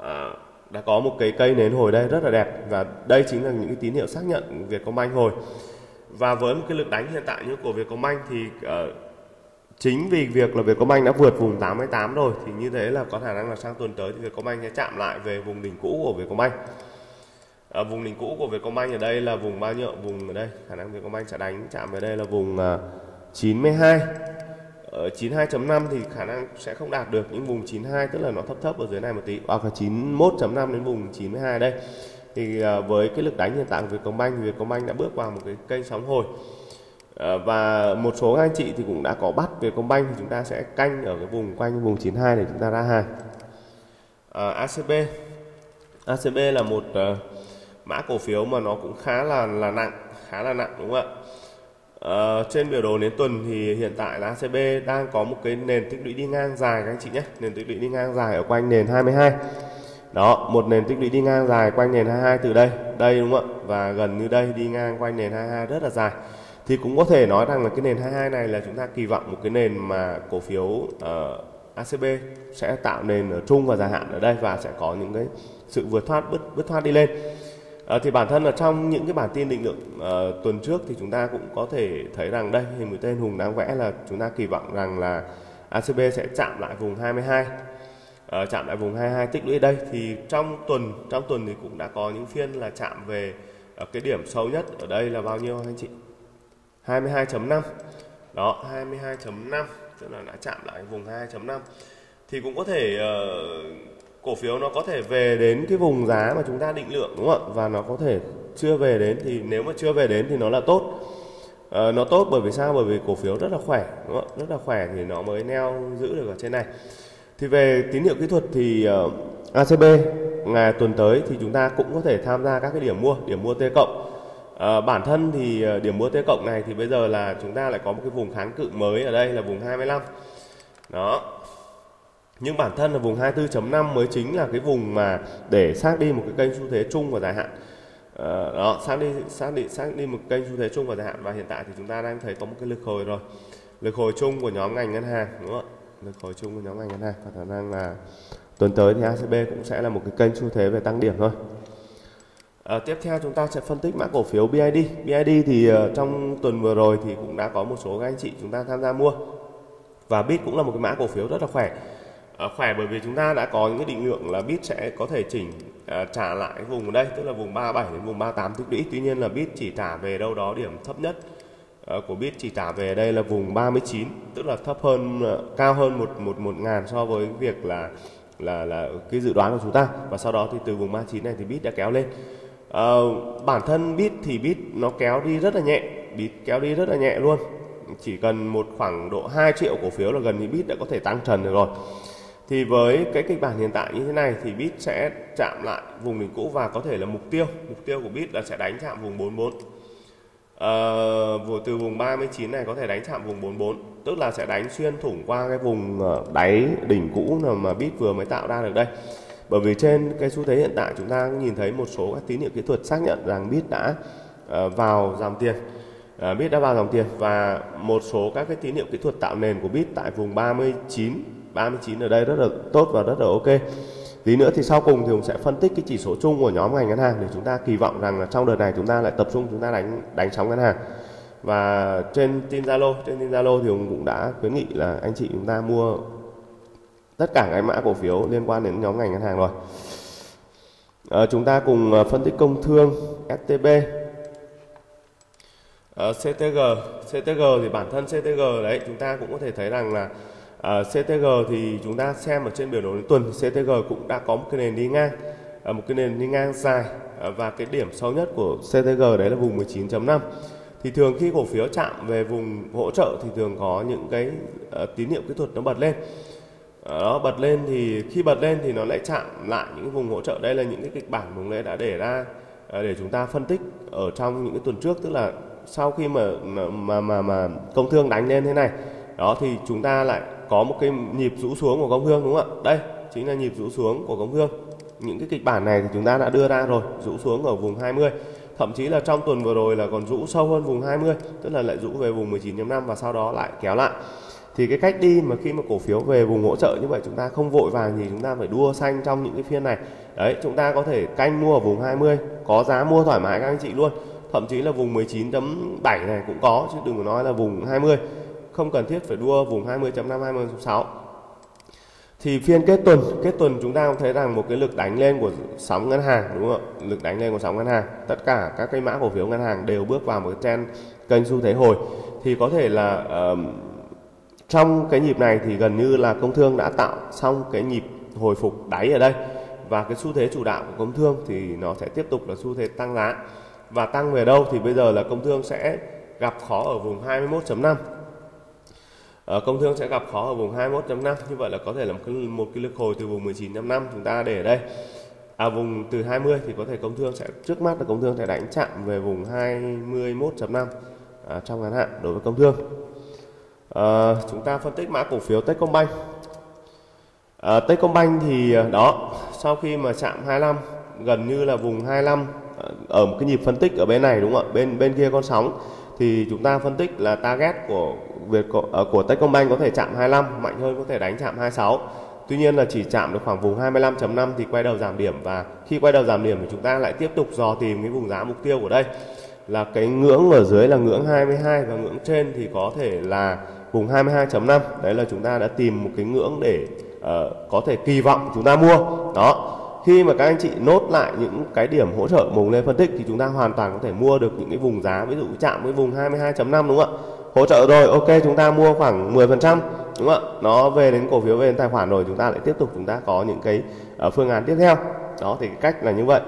à, đã có một cái cây nến hồi đây rất là đẹp, và đây chính là những cái tín hiệu xác nhận Vietcombank hồi. Và với một cái lực đánh hiện tại như của Vietcombank thì à, chính vì việc là Vietcombank đã vượt vùng tám mươi tám rồi thì như thế là có khả năng là sang tuần tới thì Vietcombank sẽ chạm lại về vùng đỉnh cũ của Vietcombank. À, vùng đỉnh cũ của Vietcombank ở đây là vùng bao nhiêu? Vùng ở đây khả năng Vietcombank sẽ đánh chạm về đây là vùng uh, chín mươi hai. Ở chín mươi hai chấm năm thì khả năng sẽ không đạt được những vùng chín mươi hai, tức là nó thấp thấp ở dưới này một tí, hoặc là chín mươi mốt chấm năm đến vùng chín mươi hai đây. Thì uh, với cái lực đánh hiện tại của Vietcombank thì Vietcombank đã bước vào một cái kênh sóng hồi. Uh, và một số anh chị thì cũng đã có bắt Vietcombank, thì chúng ta sẽ canh ở cái vùng quanh vùng chín mươi hai để chúng ta ra hàng. Uh, a xê bê. a xê bê là một uh, mã cổ phiếu mà nó cũng khá là là nặng, khá là nặng đúng không ạ? À, trên biểu đồ đến tuần thì hiện tại là a xê bê đang có một cái nền tích lũy đi ngang dài các anh chị nhé, nền tích lũy đi ngang dài ở quanh nền hai mươi hai. Đó, một nền tích lũy đi ngang dài quanh nền hai mươi hai từ đây, đây đúng không ạ? Và gần như đây đi ngang quanh nền hai mươi hai rất là dài. Thì cũng có thể nói rằng là cái nền hai mươi hai này là chúng ta kỳ vọng một cái nền mà cổ phiếu uh, a xê bê sẽ tạo nền ở trung và dài hạn ở đây, và sẽ có những cái sự vượt thoát bứt bứt thoát đi lên. À, thì bản thân là trong những cái bản tin định lượng uh, tuần trước thì chúng ta cũng có thể thấy rằng đây hình mũi tên Hùng đang vẽ là chúng ta kỳ vọng rằng là a xê bê sẽ chạm lại vùng hai mươi hai, uh, chạm lại vùng hai mươi hai tích lũy đây. Thì trong tuần trong tuần thì cũng đã có những phiên là chạm về uh, cái điểm sâu nhất ở đây là bao nhiêu anh chị? hai mươi hai chấm năm. Đó, hai mươi hai chấm năm, tức là đã chạm lại vùng hai mươi hai chấm năm. Thì cũng có thể uh, cổ phiếu nó có thể về đến cái vùng giá mà chúng ta định lượng đúng không ạ? Và nó có thể chưa về đến, thì nếu mà chưa về đến thì nó là tốt. À, nó tốt bởi vì sao? Bởi vì cổ phiếu rất là khỏe đúng không? Rất là khỏe thì nó mới neo giữ được ở trên này. Thì về tín hiệu kỹ thuật thì uh, a xê bê ngày tuần tới thì chúng ta cũng có thể tham gia các cái điểm mua, điểm mua T cộng. À, bản thân thì uh, điểm mua T cộng này thì bây giờ là chúng ta lại có một cái vùng kháng cự mới ở đây là vùng hai mươi lăm. Đó. Nhưng bản thân là vùng hai mươi tư chấm năm mới chính là cái vùng mà để xác đi một cái kênh xu thế chung và dài hạn. À, đó, xác đi xác định xác đi một kênh xu thế chung và dài hạn, và hiện tại thì chúng ta đang thấy có một cái lực hồi rồi. Lực hồi chung của nhóm ngành ngân hàng đúng không ạ? Lực hồi chung của nhóm ngành ngân hàng, có khả năng là tuần tới thì a xê bê cũng sẽ là một cái kênh xu thế về tăng điểm thôi. À, tiếp theo chúng ta sẽ phân tích mã cổ phiếu bê i đê. bê i đê thì uh, trong tuần vừa rồi thì cũng đã có một số các anh chị chúng ta tham gia mua. Và bê i đê cũng là một cái mã cổ phiếu rất là khỏe. À, khỏe bởi vì chúng ta đã có những cái định lượng là bê i đê sẽ có thể chỉnh à, trả lại cái vùng ở đây, tức là vùng ba mươi bảy đến vùng ba mươi tám tích lũy. Tuy nhiên là bê i đê chỉ trả về đâu đó điểm thấp nhất à, của bê i đê chỉ trả về đây là vùng ba mươi chín, tức là thấp hơn à, cao hơn một một một ngàn so với việc là là là cái dự đoán của chúng ta, và sau đó thì từ vùng ba mươi chín này thì bê i đê đã kéo lên. À, bản thân bê i đê thì bê i đê nó kéo đi rất là nhẹ, bê i đê kéo đi rất là nhẹ luôn, chỉ cần một khoảng độ hai triệu cổ phiếu là gần như bê i đê đã có thể tăng trần được rồi. Thì với cái kịch bản hiện tại như thế này thì bê i đê sẽ chạm lại vùng đỉnh cũ, và có thể là mục tiêu mục tiêu của bê i đê là sẽ đánh chạm vùng bốn mươi bốn. À, từ vùng ba mươi chín này có thể đánh chạm vùng bốn mươi bốn, tức là sẽ đánh xuyên thủng qua cái vùng đáy đỉnh cũ mà bê i đê vừa mới tạo ra được đây. Bởi vì trên cái xu thế hiện tại chúng ta nhìn thấy một số các tín hiệu kỹ thuật xác nhận rằng bê i đê đã vào dòng tiền. À, bê i đê đã vào dòng tiền, và một số các cái tín hiệu kỹ thuật tạo nền của bê i đê tại vùng ba mươi chín ở đây rất là tốt và rất là ok. Tí nữa thì sau cùng thì Hùng sẽ phân tích cái chỉ số chung của nhóm ngành ngân hàng, để chúng ta kỳ vọng rằng là trong đợt này chúng ta lại tập trung chúng ta đánh đánh sóng ngân hàng. Và trên tin Zalo, trên tin Zalo thì Hùng cũng đã khuyến nghị là anh chị chúng ta mua tất cả các mã cổ phiếu liên quan đến nhóm ngành ngân hàng rồi. À, chúng ta cùng phân tích công thương ét tê bê. À, xê tê giê, xê tê giê thì bản thân xê tê giê đấy chúng ta cũng có thể thấy rằng là À, xê tê giê thì chúng ta xem ở trên biểu đồ đến tuần, xê tê giê cũng đã có một cái nền đi ngang, à, một cái nền đi ngang dài, à, và cái điểm sâu nhất của xê tê giê đấy là vùng mười chín chấm năm. Thì thường khi cổ phiếu chạm về vùng hỗ trợ thì thường có những cái à, tín hiệu kỹ thuật nó bật lên. À, đó, bật lên thì khi bật lên thì nó lại chạm lại những vùng hỗ trợ. Đây là những cái kịch bản Hùng Lê đã để ra à, để chúng ta phân tích ở trong những cái tuần trước, tức là sau khi mà mà mà, mà công thương đánh lên thế này, đó thì chúng ta lại có một cái nhịp rũ xuống của công thương đúng không ạ? Đây chính là nhịp rũ xuống của công thương. Những cái kịch bản này thì chúng ta đã đưa ra rồi, rũ xuống ở vùng hai mươi, thậm chí là trong tuần vừa rồi là còn rũ sâu hơn vùng hai mươi, tức là lại rũ về vùng mười chín phẩy năm và sau đó lại kéo lại. Thì cái cách đi mà khi mà cổ phiếu về vùng hỗ trợ như vậy, chúng ta không vội vàng gì, chúng ta phải đua xanh trong những cái phiên này. Đấy, chúng ta có thể canh mua ở vùng hai mươi, có giá mua thoải mái các anh chị luôn. Thậm chí là vùng mười chín phẩy bảy này cũng có, chứ đừng có nói là vùng hai mươi. Không cần thiết phải đua vùng hai mươi phẩy năm, hai mươi phẩy sáu. Thì phiên kết tuần, kết tuần chúng ta cũng thấy rằng một cái lực đánh lên của sóng ngân hàng, đúng không ạ? Lực đánh lên của sóng ngân hàng, tất cả các cái mã cổ phiếu ngân hàng đều bước vào một cái trend kênh xu thế hồi. Thì có thể là uh, trong cái nhịp này thì gần như là công thương đã tạo xong cái nhịp hồi phục đáy ở đây, và cái xu thế chủ đạo của công thương thì nó sẽ tiếp tục là xu thế tăng giá. Và tăng về đâu thì bây giờ là công thương sẽ gặp khó ở vùng hai mươi mốt phẩy năm. Công thương sẽ gặp khó ở vùng hai mươi mốt phẩy năm, như vậy là có thể là một cái, một cái lực hồi từ vùng mười chín phẩy năm chúng ta để ở đây. À, vùng từ hai mươi thì có thể công thương sẽ, trước mắt là công thương sẽ đánh chạm về vùng hai mươi mốt phẩy năm à, trong ngắn hạn đối với công thương. À, chúng ta phân tích mã cổ phiếu Techcombank. À, Techcombank thì đó, sau khi mà chạm hai mươi lăm, gần như là vùng hai mươi lăm ở một cái nhịp phân tích ở bên này, đúng không ạ? Bên bên kia con sóng thì chúng ta phân tích là target của Việt của Techcombank có thể chạm hai mươi lăm, mạnh hơn có thể đánh chạm hai mươi sáu. Tuy nhiên là chỉ chạm được khoảng vùng hai mươi lăm phẩy năm thì quay đầu giảm điểm, và khi quay đầu giảm điểm thì chúng ta lại tiếp tục dò tìm cái vùng giá mục tiêu của đây. Là cái ngưỡng ở dưới là ngưỡng hai mươi hai và ngưỡng trên thì có thể là vùng hai mươi hai phẩy năm. Đấy là chúng ta đã tìm một cái ngưỡng để uh, có thể kỳ vọng chúng ta mua. Đó. Khi mà các anh chị nốt lại những cái điểm hỗ trợ Hùng Lê phân tích thì chúng ta hoàn toàn có thể mua được những cái vùng giá, ví dụ chạm với vùng hai mươi hai phẩy năm, đúng không ạ? Hỗ trợ rồi, ok, chúng ta mua khoảng mười phần trăm, đúng không ạ? Nó về đến cổ phiếu, về đến tài khoản rồi, chúng ta lại tiếp tục chúng ta có những cái uh, phương án tiếp theo. Đó, thì cách là như vậy.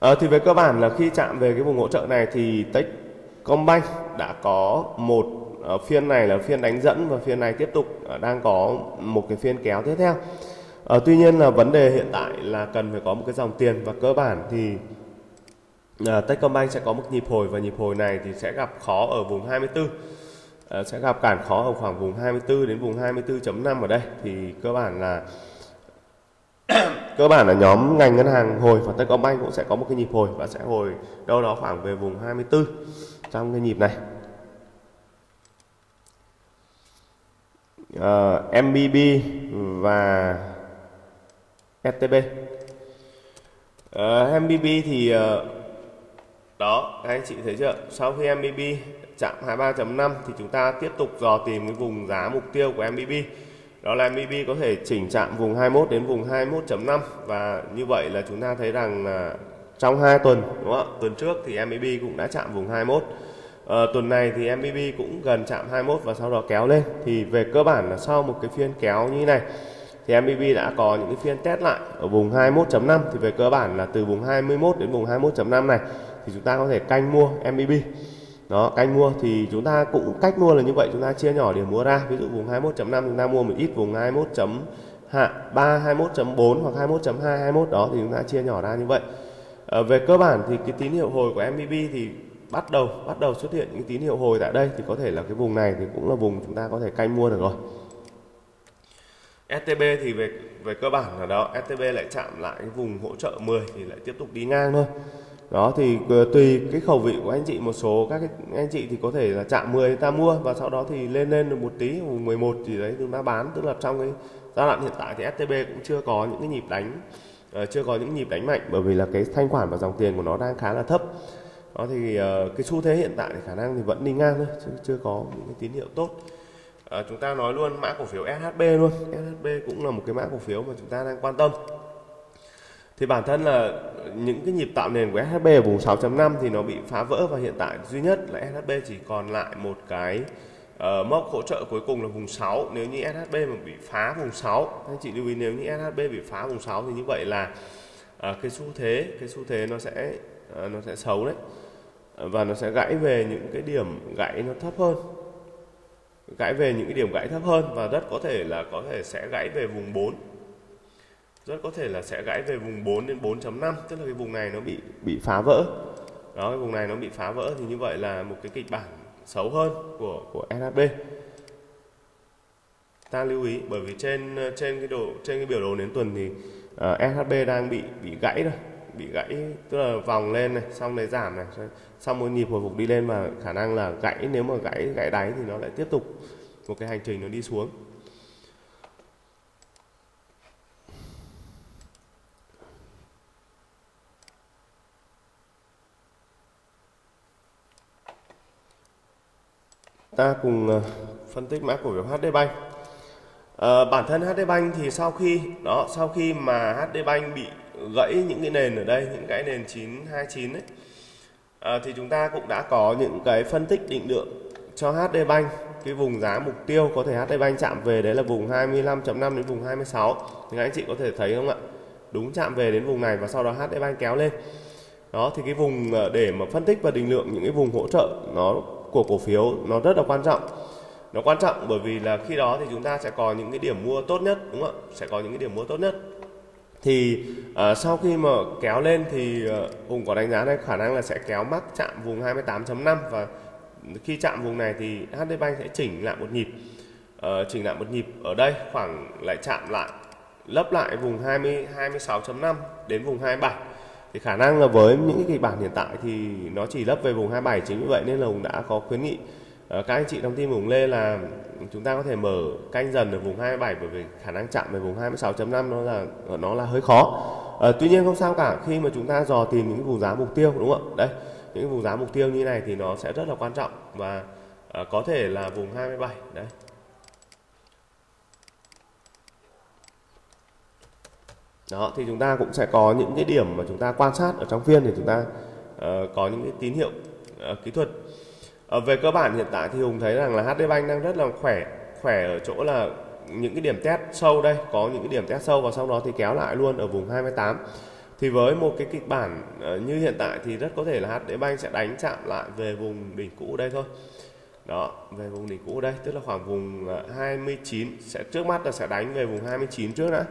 À, thì về cơ bản là khi chạm về cái vùng hỗ trợ này thì Techcombank đã có một uh, phiên này là phiên đánh dẫn, và phiên này tiếp tục uh, đang có một cái phiên kéo tiếp theo. Uh, tuy nhiên là vấn đề hiện tại là cần phải có một cái dòng tiền, và cơ bản thì uh, Techcombank sẽ có một nhịp hồi, và nhịp hồi này thì sẽ gặp khó ở vùng hai mươi tư. Uh, sẽ gặp cản khó ở khoảng vùng hai mươi tư đến vùng hai mươi tư phẩy năm ở đây. Thì cơ bản là cơ bản là nhóm ngành ngân hàng hồi, và Techcombank cũng sẽ có một cái nhịp hồi và sẽ hồi đâu đó khoảng về vùng hai mươi tư trong cái nhịp này. uh, em bê bê và ét tê bê. uh, em bê bê thì uh, đó, các anh chị thấy chưa, sau khi em bê bê chạm hai mươi ba phẩy năm thì chúng ta tiếp tục dò tìm cái vùng giá mục tiêu của em bê bê. Đó là em bê bê có thể chỉnh chạm vùng hai mươi mốt đến vùng hai mươi mốt phẩy năm, và như vậy là chúng ta thấy rằng là trong hai tuần, đúng không ạ? Tuần trước thì em bê bê cũng đã chạm vùng hai mươi mốt. À, tuần này thì em bê bê cũng gần chạm hai mươi mốt và sau đó kéo lên. Thì về cơ bản là sau một cái phiên kéo như thế này thì em bê bê đã có những cái phiên test lại ở vùng hai mươi mốt phẩy năm. Thì về cơ bản là từ vùng hai mươi mốt đến vùng hai mươi mốt phẩy năm này thì chúng ta có thể canh mua em bê bê. Đó, canh mua thì chúng ta cũng cách mua là như vậy, chúng ta chia nhỏ điểm mua ra. Ví dụ vùng hai mươi mốt phẩy năm chúng ta mua một ít, vùng hai mươi mốt phẩy ba, hai mươi mốt phẩy bốn hoặc hai mươi mốt phẩy hai, hai mươi mốt đó thì chúng ta chia nhỏ ra như vậy. À, về cơ bản thì cái tín hiệu hồi của em bê bê thì bắt đầu bắt đầu xuất hiện những tín hiệu hồi tại đây, thì có thể là cái vùng này thì cũng là vùng chúng ta có thể canh mua được rồi. ét tê bê thì về về cơ bản là đó, ét tê bê lại chạm lại cái vùng hỗ trợ mười thì lại tiếp tục đi ngang thôi. Đó thì tùy cái khẩu vị của anh chị, một số các cái, anh chị thì có thể là chạm mười ta mua và sau đó thì lên lên được một tí, mười một thì đấy chúng ta bán. Tức là trong cái giai đoạn hiện tại thì ét tê bê cũng chưa có những cái nhịp đánh, uh, chưa có những nhịp đánh mạnh, bởi vì là cái thanh khoản và dòng tiền của nó đang khá là thấp. Đó thì uh, cái xu thế hiện tại thì khả năng thì vẫn đi ngang thôi, chứ chưa có những cái tín hiệu tốt. Uh, chúng ta nói luôn mã cổ phiếu ét hát bê luôn. ét hát bê cũng là một cái mã cổ phiếu mà chúng ta đang quan tâm. Thì bản thân là những cái nhịp tạo nền của ét hát bê ở vùng sáu phẩy năm thì nó bị phá vỡ, và hiện tại duy nhất là ét hát bê chỉ còn lại một cái uh, mốc hỗ trợ cuối cùng là vùng sáu. Nếu như ét hát bê mà bị phá vùng sáu, anh chị lưu ý, nếu như ét hát bê bị phá vùng sáu thì như vậy là uh, cái xu thế cái xu thế nó sẽ uh, nó sẽ xấu đấy, và nó sẽ gãy về những cái điểm gãy nó thấp hơn, gãy về những cái điểm gãy thấp hơn và rất có thể là có thể sẽ gãy về vùng bốn. Rất có thể là sẽ gãy về vùng bốn đến bốn phẩy năm, tức là cái vùng này nó bị bị phá vỡ. Đó, cái vùng này nó bị phá vỡ thì như vậy là một cái kịch bản xấu hơn của của ét hát bê. Ta lưu ý, bởi vì trên trên cái đồ trên cái biểu đồ đến tuần thì uh, ét hát bê đang bị bị gãy rồi. bị gãy, tức là vòng lên này, xong đấy giảm này, xong một nhịp hồi phục đi lên và khả năng là gãy, nếu mà gãy gãy đáy thì nó lại tiếp tục một cái hành trình nó đi xuống. Ta cùng phân tích mã cổ phiếu hát đê Bank. À, bản thân hát đê Bank thì sau khi đó sau khi mà hát đê Bank bị gãy những cái nền ở đây, những cái nền chín hai chín ấy, à, thì chúng ta cũng đã có những cái phân tích định lượng cho hát đê Bank. Cái vùng giá mục tiêu có thể hát đê Bank chạm về đấy là vùng hai mươi lăm phẩy năm đến vùng hai mươi sáu. Thì các anh chị có thể thấy không ạ? Đúng, chạm về đến vùng này và sau đó hát đê Bank kéo lên. Đó, thì cái vùng để mà phân tích và định lượng những cái vùng hỗ trợ nó của cổ phiếu nó rất là quan trọng. Nó quan trọng bởi vì là khi đó thì chúng ta sẽ có những cái điểm mua tốt nhất, đúng không ạ? Sẽ có những cái điểm mua tốt nhất. Thì à, sau khi mà kéo lên thì à, Hùng có đánh giá đây khả năng là sẽ kéo mắc chạm vùng hai mươi tám phẩy năm, và khi chạm vùng này thì hát đê Bank sẽ chỉnh lại một nhịp, à, chỉnh lại một nhịp ở đây khoảng lại chạm lại lấp lại vùng hai mươi hai mươi sáu phẩy năm đến vùng hai mươi bảy. Thì khả năng là với những kịch bản hiện tại thì nó chỉ lấp về vùng hai mươi bảy, chính vì vậy nên là Hùng đã có khuyến nghị các anh chị trong team Hùng Lê là chúng ta có thể mở canh dần ở vùng hai mươi bảy, bởi vì khả năng chạm về vùng hai mươi sáu phẩy năm nó là nó là hơi khó. À, tuy nhiên không sao cả, khi mà chúng ta dò tìm những vùng giá mục tiêu, đúng không ạ? Đấy, những vùng giá mục tiêu như này thì nó sẽ rất là quan trọng, và à, có thể là vùng hai mươi bảy đấy. Đó, thì chúng ta cũng sẽ có những cái điểm mà chúng ta quan sát ở trong phiên để chúng ta uh, có những cái tín hiệu uh, kỹ thuật. Uh, về cơ bản hiện tại thì Hùng thấy rằng là hát đê Bank đang rất là khỏe, khỏe ở chỗ là những cái điểm test sâu đây, có những cái điểm test sâu và sau đó thì kéo lại luôn ở vùng hai mươi tám. Thì với một cái kịch bản uh, như hiện tại thì rất có thể là hát đê Bank sẽ đánh chạm lại về vùng đỉnh cũ đây thôi. Đó, về vùng đỉnh cũ đây, tức là khoảng vùng uh, hai mươi chín, sẽ trước mắt là sẽ đánh về vùng hai mươi chín trước đã.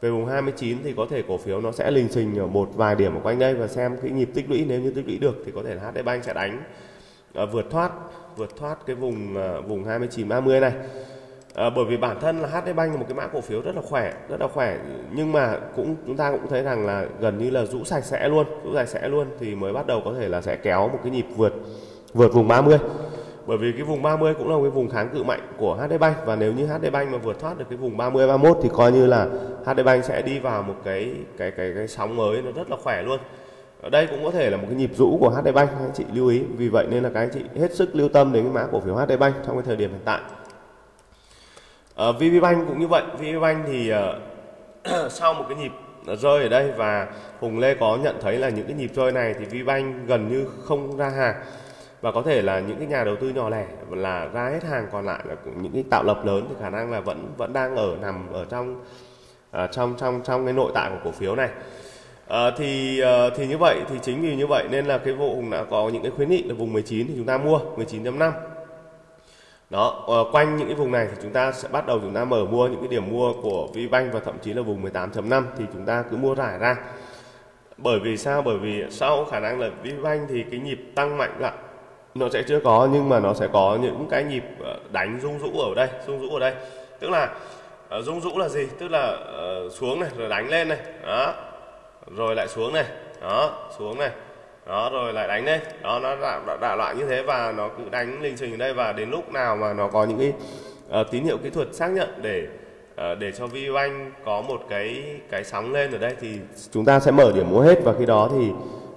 Về vùng hai mươi chín thì có thể cổ phiếu nó sẽ lình xình ở một vài điểm ở quanh đây và xem cái nhịp tích lũy, nếu như tích lũy được thì có thể là hát đê Bank sẽ đánh à, vượt thoát vượt thoát cái vùng à, vùng hai mươi chín ba mươi này. À, bởi vì bản thân là hát đê Bank là một cái mã cổ phiếu rất là khỏe, rất là khỏe nhưng mà cũng chúng ta cũng thấy rằng là gần như là rũ sạch sẽ luôn, rũ sạch sẽ luôn thì mới bắt đầu có thể là sẽ kéo một cái nhịp vượt vượt vùng ba mươi. Bởi vì cái vùng ba mươi cũng là cái vùng kháng cự mạnh của hát đê Bank, và nếu như hát đê Bank mà vượt thoát được cái vùng ba mươi ba mươi mốt thì coi như là hát đê Bank sẽ đi vào một cái cái cái cái sóng mới, nó rất là khỏe luôn. Ở đây cũng có thể là một cái nhịp rũ của hát đê Bank, các anh chị lưu ý. Vì vậy nên là các anh chị hết sức lưu tâm đến cái mã cổ phiếu hát đê Bank trong cái thời điểm hiện tại. Ở vê bê Bank cũng như vậy, vê bê Bank thì uh, sau một cái nhịp rơi ở đây và Hùng Lê có nhận thấy là những cái nhịp rơi này thì vê bê Bank gần như không ra hàng. Và có thể là những cái nhà đầu tư nhỏ lẻ là ra hết hàng, còn lại là những cái tạo lập lớn thì khả năng là vẫn vẫn đang ở nằm ở trong à, trong trong trong cái nội tại của cổ phiếu này. À, thì à, thì như vậy thì chính vì như vậy nên là cái vụ Hùng đã có những cái khuyến nghị là vùng mười chín thì chúng ta mua mười chín phẩy năm. Đó, à, quanh những cái vùng này thì chúng ta sẽ bắt đầu chúng ta mở mua những cái điểm mua của vê bê Bank và thậm chí là vùng mười tám phẩy năm thì chúng ta cứ mua rải ra. Bởi vì sao? Bởi vì sau khả năng là vê bê Bank thì cái nhịp tăng mạnh lại nó sẽ chưa có, nhưng mà nó sẽ có những cái nhịp đánh rung rũ ở đây, rung rũ ở đây. Tức là rung rũ là gì? Tức là xuống này, rồi đánh lên này, đó, rồi lại xuống này, đó, xuống này, đó, rồi lại đánh lên. Đó, nó đảo loạn như thế và nó cứ đánh lình xình ở đây, và đến lúc nào mà nó có những cái uh, tín hiệu kỹ thuật xác nhận để uh, để cho vê bê Bank có một cái cái sóng lên ở đây thì chúng ta sẽ mở điểm mua hết, và khi đó thì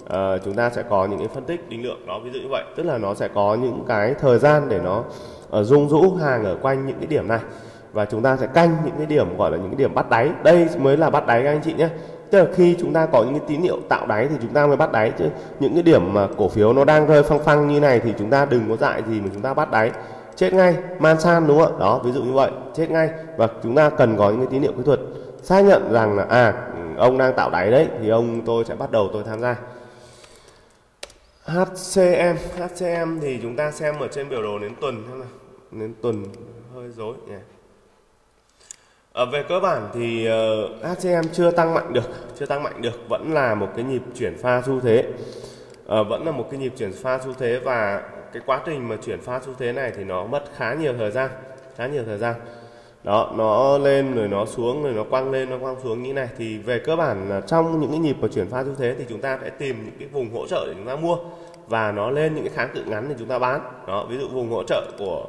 Uh, chúng ta sẽ có những cái phân tích định lượng đó, ví dụ như vậy. Tức là nó sẽ có những cái thời gian để nó uh, rung rũ hàng ở quanh những cái điểm này, và chúng ta sẽ canh những cái điểm gọi là những cái điểm bắt đáy. Đây mới là bắt đáy các anh chị nhé. Tức là khi chúng ta có những cái tín hiệu tạo đáy thì chúng ta mới bắt đáy, chứ những cái điểm mà cổ phiếu nó đang rơi phăng phăng như này thì chúng ta đừng có dại gì mà chúng ta bắt đáy, chết ngay. Masan đúng không ạ? Đó, ví dụ như vậy, chết ngay. Và chúng ta cần có những cái tín hiệu kỹ thuật xác nhận rằng là à, ông đang tạo đáy đấy thì ông tôi sẽ bắt đầu tôi tham gia. hát xê em, hát xê em thì chúng ta xem ở trên biểu đồ đến tuần xem nào, đến tuần hơi rối nhỉ. À, về cơ bản thì uh, hát xê em chưa tăng mạnh được, chưa tăng mạnh được, vẫn là một cái nhịp chuyển pha xu thế, à, vẫn là một cái nhịp chuyển pha xu thế và cái quá trình mà chuyển pha xu thế này thì nó mất khá nhiều thời gian, khá nhiều thời gian. Đó, nó lên rồi nó xuống, rồi nó quăng lên, nó quăng xuống như này. Thì về cơ bản là trong những cái nhịp mà chuyển pha như thế thì chúng ta sẽ tìm những cái vùng hỗ trợ để chúng ta mua, và nó lên những cái kháng cự ngắn để chúng ta bán. Đó, ví dụ vùng hỗ trợ của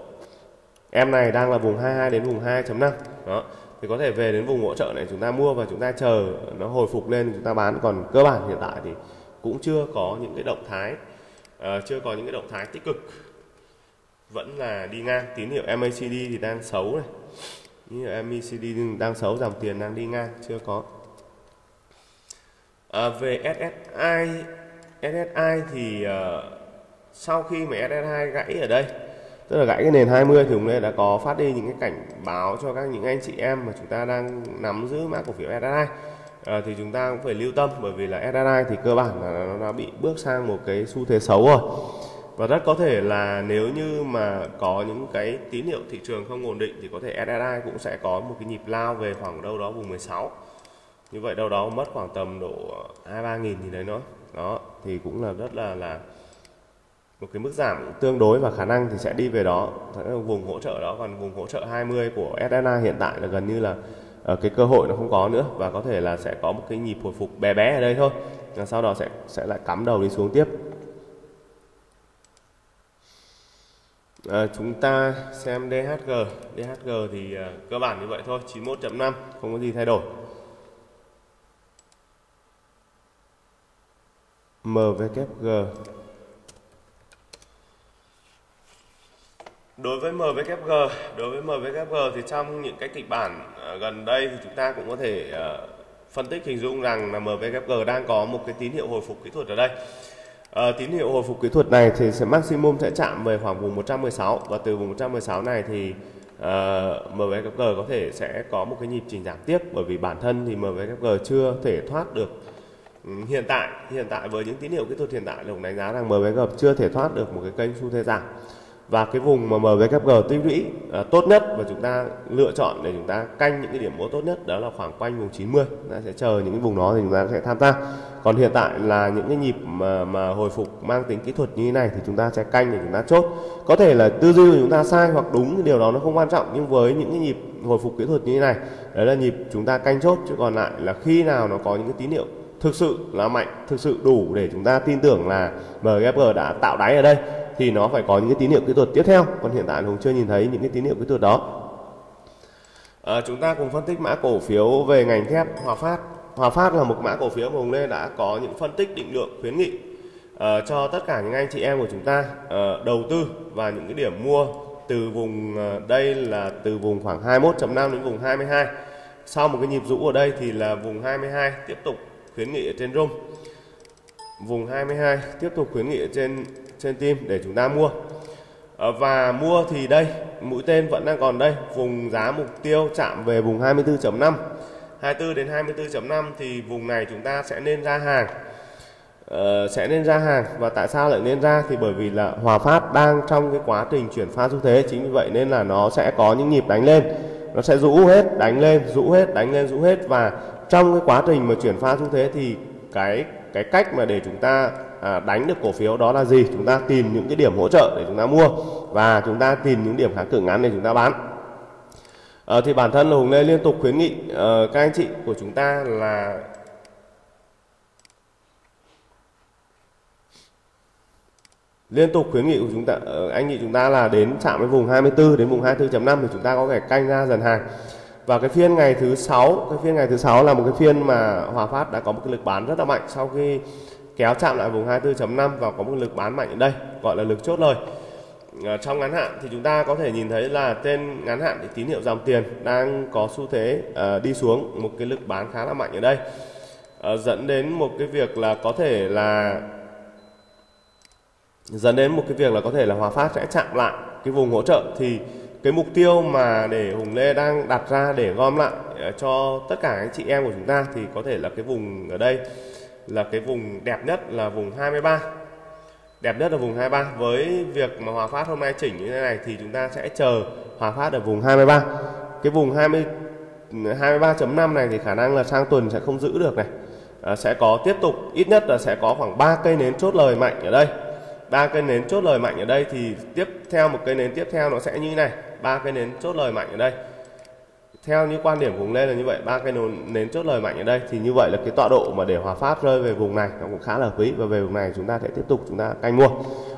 em này đang là vùng hai mươi hai đến vùng hai chấm năm. Đó, thì có thể về đến vùng hỗ trợ này chúng ta mua và chúng ta chờ nó hồi phục lên chúng ta bán. Còn cơ bản hiện tại thì cũng chưa có những cái động thái uh, chưa có những cái động thái tích cực. Vẫn là đi ngang, tín hiệu em a xê đê thì đang xấu này. Như em a xê đê đang xấu, dòng tiền đang đi ngang, chưa có. À, về ét ét i, ét ét i thì uh, sau khi mà ét ét i gãy ở đây, tức là gãy cái nền hai mươi, thì Hùng Lê đã có phát đi những cái cảnh báo cho các những anh chị em mà chúng ta đang nắm giữ mã cổ phiếu ét ét i. À, thì chúng ta cũng phải lưu tâm, bởi vì là ét ét i thì cơ bản là nó đã bị bước sang một cái xu thế xấu rồi. Và rất có thể là nếu như mà có những cái tín hiệu thị trường không ổn định thì có thể ét ét i cũng sẽ có một cái nhịp lao về khoảng đâu đó vùng mười sáu. Như vậy đâu đó mất khoảng tầm độ hai ba nghìn thì đấy nó. Đó, thì cũng là rất là là một cái mức giảm tương đối, và khả năng thì sẽ đi về đó, vùng hỗ trợ đó. Còn vùng hỗ trợ hai mươi của ét ét i hiện tại là gần như là cái cơ hội nó không có nữa, và có thể là sẽ có một cái nhịp hồi phục bé bé ở đây thôi. Và sau đó sẽ sẽ lại cắm đầu đi xuống tiếp. À, chúng ta xem đê hát giê, đê hát giê thì à, cơ bản như vậy thôi, chín mươi mốt chấm năm không có gì thay đổi. em vê giê. Đối với em vê giê, đối với em vê giê thì trong những cái kịch bản à, gần đây thì chúng ta cũng có thể à, phân tích hình dung rằng là em vê giê đang có một cái tín hiệu hồi phục kỹ thuật ở đây. À, tín hiệu hồi phục kỹ thuật này thì sẽ maximum sẽ chạm về khoảng vùng một trăm mười sáu, và từ vùng một trăm mười sáu này thì uh, em vê giê có thể sẽ có một cái nhịp chỉnh giảm tiếp, bởi vì bản thân thì em vê giê chưa thể thoát được uhm, hiện tại hiện tại với những tín hiệu kỹ thuật hiện tại, Hùng đánh giá rằng em vê giê chưa thể thoát được một cái kênh xu thế giảm, và cái vùng mà em vê giê tích lũy uh, tốt nhất và chúng ta lựa chọn để chúng ta canh những cái điểm mua tốt nhất đó là khoảng quanh vùng chín mươi. Chúng ta sẽ chờ những cái vùng đó thì chúng ta sẽ tham gia. Còn hiện tại là những cái nhịp mà, mà hồi phục mang tính kỹ thuật như thế này thì chúng ta sẽ canh để chúng ta chốt. Có thể là tư duy của chúng ta sai hoặc đúng, điều đó nó không quan trọng, nhưng với những cái nhịp hồi phục kỹ thuật như thế này, đấy là nhịp chúng ta canh chốt. Chứ còn lại là khi nào nó có những cái tín hiệu thực sự là mạnh, thực sự đủ để chúng ta tin tưởng là em vê giê đã tạo đáy ở đây, thì nó phải có những cái tín hiệu kỹ thuật tiếp theo. Còn hiện tại Hùng chưa nhìn thấy những cái tín hiệu kỹ thuật đó. À, chúng ta cùng phân tích mã cổ phiếu về ngành thép Hòa Phát. Hòa Phát là một mã cổ phiếu mà Hùng Lê đã có những phân tích định lượng khuyến nghị uh, cho tất cả những anh chị em của chúng ta uh, đầu tư, và những cái điểm mua từ vùng uh, đây là từ vùng khoảng hai mươi mốt chấm năm đến vùng hai mươi hai. Sau một cái nhịp rũ ở đây thì là vùng hai mươi hai tiếp tục khuyến nghị ở trên rung, vùng hai mươi hai tiếp tục khuyến nghị ở trên trên tim để chúng ta mua. Uh, và mua thì đây mũi tên vẫn đang còn đây, vùng giá mục tiêu chạm về vùng hai mươi tư chấm năm, hai mươi tư đến hai mươi tư chấm năm thì vùng này chúng ta sẽ nên ra hàng, ờ, sẽ nên ra hàng. Và tại sao lại nên ra? Thì bởi vì là Hòa Phát đang trong cái quá trình chuyển pha xu thế, chính vì vậy nên là nó sẽ có những nhịp đánh lên, nó sẽ rũ hết, đánh lên, rũ hết, đánh lên, rũ hết. Và trong cái quá trình mà chuyển pha xu thế thì cái cái cách mà để chúng ta à, đánh được cổ phiếu đó là gì? Chúng ta tìm những cái điểm hỗ trợ để chúng ta mua, và chúng ta tìm những điểm kháng cự ngắn để chúng ta bán. À, thì bản thân là Hùng Lê liên tục khuyến nghị uh, các anh chị của chúng ta là liên tục khuyến nghị của chúng ta uh, anh chị chúng ta là đến chạm với vùng hai mươi tư đến vùng hai mươi tư chấm năm thì chúng ta có thể canh ra dần hàng. Và cái phiên ngày thứ sáu, cái phiên ngày thứ sáu là một cái phiên mà Hòa Phát đã có một cái lực bán rất là mạnh sau khi kéo chạm lại vùng hai mươi tư chấm năm, và có một lực bán mạnh ở đây gọi là lực chốt lời. Trong ngắn hạn thì chúng ta có thể nhìn thấy là trên ngắn hạn thì tín hiệu dòng tiền đang có xu thế uh, đi xuống, một cái lực bán khá là mạnh ở đây, uh, dẫn đến một cái việc là có thể là dẫn đến một cái việc là có thể là Hòa Phát sẽ chạm lại cái vùng hỗ trợ. Thì cái mục tiêu mà để Hùng Lê đang đặt ra để gom lại uh, cho tất cả anh chị em của chúng ta thì có thể là cái vùng ở đây là cái vùng đẹp nhất là vùng hai mươi ba. Đẹp nhất là vùng hai mươi ba. Với việc mà Hòa Phát hôm nay chỉnh như thế này thì chúng ta sẽ chờ Hòa Phát ở vùng hai mươi ba. Cái vùng hai mươi, hai mươi ba chấm năm này thì khả năng là sang tuần sẽ không giữ được này. À, sẽ có tiếp tục ít nhất là sẽ có khoảng ba cây nến chốt lời mạnh ở đây. ba cây nến chốt lời mạnh ở đây thì tiếp theo một cây nến tiếp theo nó sẽ như thế này. ba cây nến chốt lời mạnh ở đây. Theo như quan điểm của Hùng Lê là như vậy, ba cái nến chốt lời mạnh ở đây thì như vậy là cái tọa độ mà để Hòa Phát rơi về vùng này nó cũng khá là hợp lý, và về vùng này chúng ta sẽ tiếp tục chúng ta canh mua.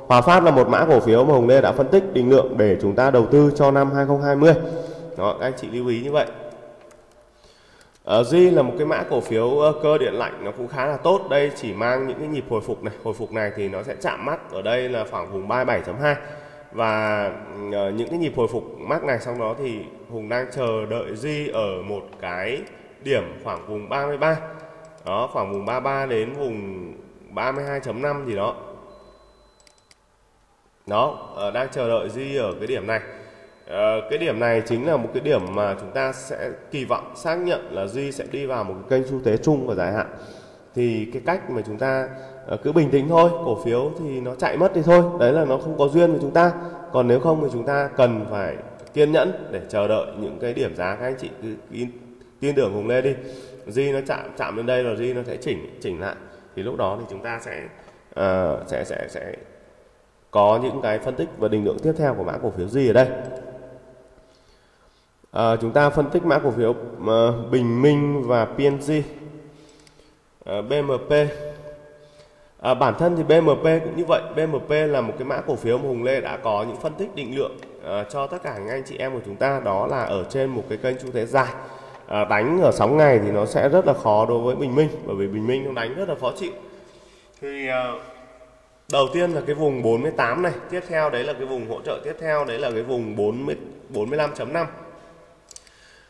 Hòa Phát là một mã cổ phiếu mà Hùng Lê đã phân tích định lượng để chúng ta đầu tư cho năm hai không hai không. Đó, các anh chị lưu ý như vậy. G là một cái mã cổ phiếu cơ điện lạnh nó cũng khá là tốt. Đây chỉ mang những cái nhịp hồi phục này, hồi phục này thì nó sẽ chạm mắc ở đây là khoảng vùng ba mươi bảy chấm hai. Và những cái nhịp hồi phục mắc này xong đó thì Hùng đang chờ đợi G ở một cái điểm khoảng vùng ba mươi ba. Đó, khoảng vùng ba mươi ba đến vùng ba mươi hai chấm năm gì đó. Đó, đang chờ đợi G ở cái điểm này. Cái điểm này chính là một cái điểm mà chúng ta sẽ kỳ vọng xác nhận là G sẽ đi vào một cái kênh xu thế chung và dài hạn. Thì cái cách mà chúng ta cứ bình tĩnh thôi, cổ phiếu thì nó chạy mất thì thôi, đấy là nó không có duyên với chúng ta. Còn nếu không thì chúng ta cần phải kiên nhẫn để chờ đợi những cái điểm giá. Các anh chị cứ tin tưởng Hùng Lê đi, G nó chạm chạm lên đây rồi G nó sẽ chỉnh chỉnh lại, thì lúc đó thì chúng ta sẽ uh, sẽ sẽ sẽ có những cái phân tích và định lượng tiếp theo của mã cổ phiếu G ở đây. À, chúng ta phân tích mã cổ phiếu uh, Bình Minh và pê en giê, uh, bê em pê. À, bản thân thì bê em pê cũng như vậy. bê em pê là một cái mã cổ phiếu mà Hùng Lê đã có những phân tích định lượng uh, cho tất cả những anh chị em của chúng ta. Đó là ở trên một cái kênh xu thế dài, uh, đánh ở sóng ngày thì nó sẽ rất là khó đối với Bình Minh, bởi vì Bình Minh nó đánh rất là khó chịu. Thì uh, đầu tiên là cái vùng bốn mươi tám này, tiếp theo đấy là cái vùng hỗ trợ tiếp theo, đấy là cái vùng bốn mươi, bốn mươi lăm chấm năm.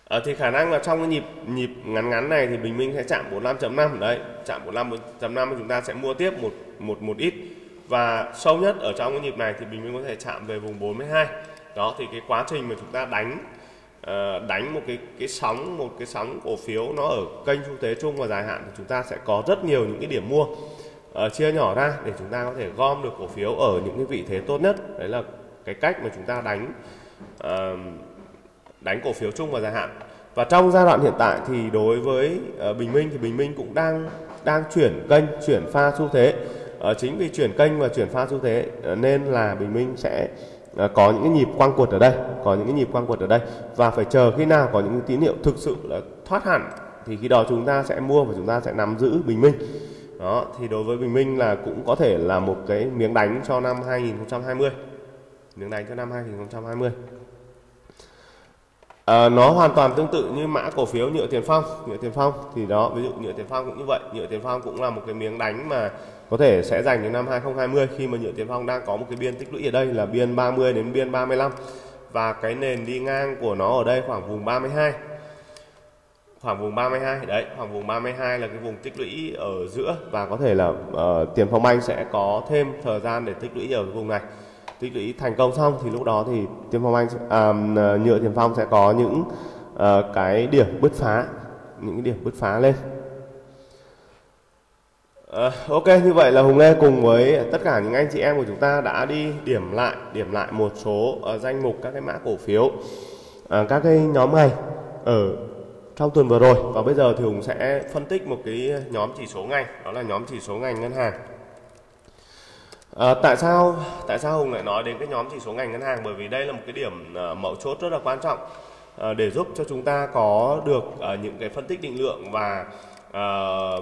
À, thì khả năng là trong cái nhịp nhịp ngắn ngắn này thì Bình Minh sẽ chạm bốn mươi lăm chấm năm. Đấy, chạm bốn mươi lăm chấm năm chúng ta sẽ mua tiếp một một một ít, và sâu nhất ở trong cái nhịp này thì Bình Minh có thể chạm về vùng bốn mươi hai. Đó, thì cái quá trình mà chúng ta đánh uh, đánh một cái cái sóng một cái sóng cổ phiếu nó ở kênh xu thế chung và dài hạn thì chúng ta sẽ có rất nhiều những cái điểm mua uh, chia nhỏ ra để chúng ta có thể gom được cổ phiếu ở những cái vị thế tốt nhất. Đấy là cái cách mà chúng ta đánh uh, đánh cổ phiếu chung và dài hạn. Và trong giai đoạn hiện tại thì đối với uh, Bình Minh thì Bình Minh cũng đang đang chuyển kênh, chuyển pha xu thế. Uh, chính vì chuyển kênh và chuyển pha xu thế uh, nên là Bình Minh sẽ uh, có những cái nhịp quang quật ở đây, có những cái nhịp quang quật ở đây, và phải chờ khi nào có những tín hiệu thực sự là thoát hẳn thì khi đó chúng ta sẽ mua và chúng ta sẽ nắm giữ Bình Minh. Đó, thì đối với Bình Minh là cũng có thể là một cái miếng đánh cho năm hai không hai không. Miếng đánh cho năm hai không hai không. À, nó hoàn toàn tương tự như mã cổ phiếu nhựa tiền phong, nhựa tiền phong thì đó, ví dụ nhựa tiền phong cũng như vậy. Nhựa tiền phong cũng là một cái miếng đánh mà có thể sẽ dành đến năm hai không hai không, khi mà nhựa tiền phong đang có một cái biên tích lũy ở đây là biên ba mươi đến biên ba mươi lăm, và cái nền đi ngang của nó ở đây khoảng vùng ba mươi hai, khoảng vùng ba mươi hai đấy, khoảng vùng ba mươi hai là cái vùng tích lũy ở giữa, và có thể là uh, Tiền Phong Banh sẽ có thêm thời gian để tích lũy ở cái vùng này. Tích lũy thành công xong thì lúc đó thì Tiền Phong Anh à, nhựa Tiền Phong sẽ có những à, cái điểm bứt phá, những cái điểm bứt phá lên. À, ok, như vậy là Hùng Lê cùng với tất cả những anh chị em của chúng ta đã đi điểm lại điểm lại một số à, danh mục các cái mã cổ phiếu, à, các cái nhóm ngành ở trong tuần vừa rồi. Và bây giờ thì Hùng sẽ phân tích một cái nhóm chỉ số ngành, đó là nhóm chỉ số ngành ngân hàng. À, tại sao tại sao Hùng lại nói đến cái nhóm chỉ số ngành ngân hàng? Bởi vì đây là một cái điểm à, mấu chốt rất là quan trọng à, để giúp cho chúng ta có được à, những cái phân tích định lượng, và, à,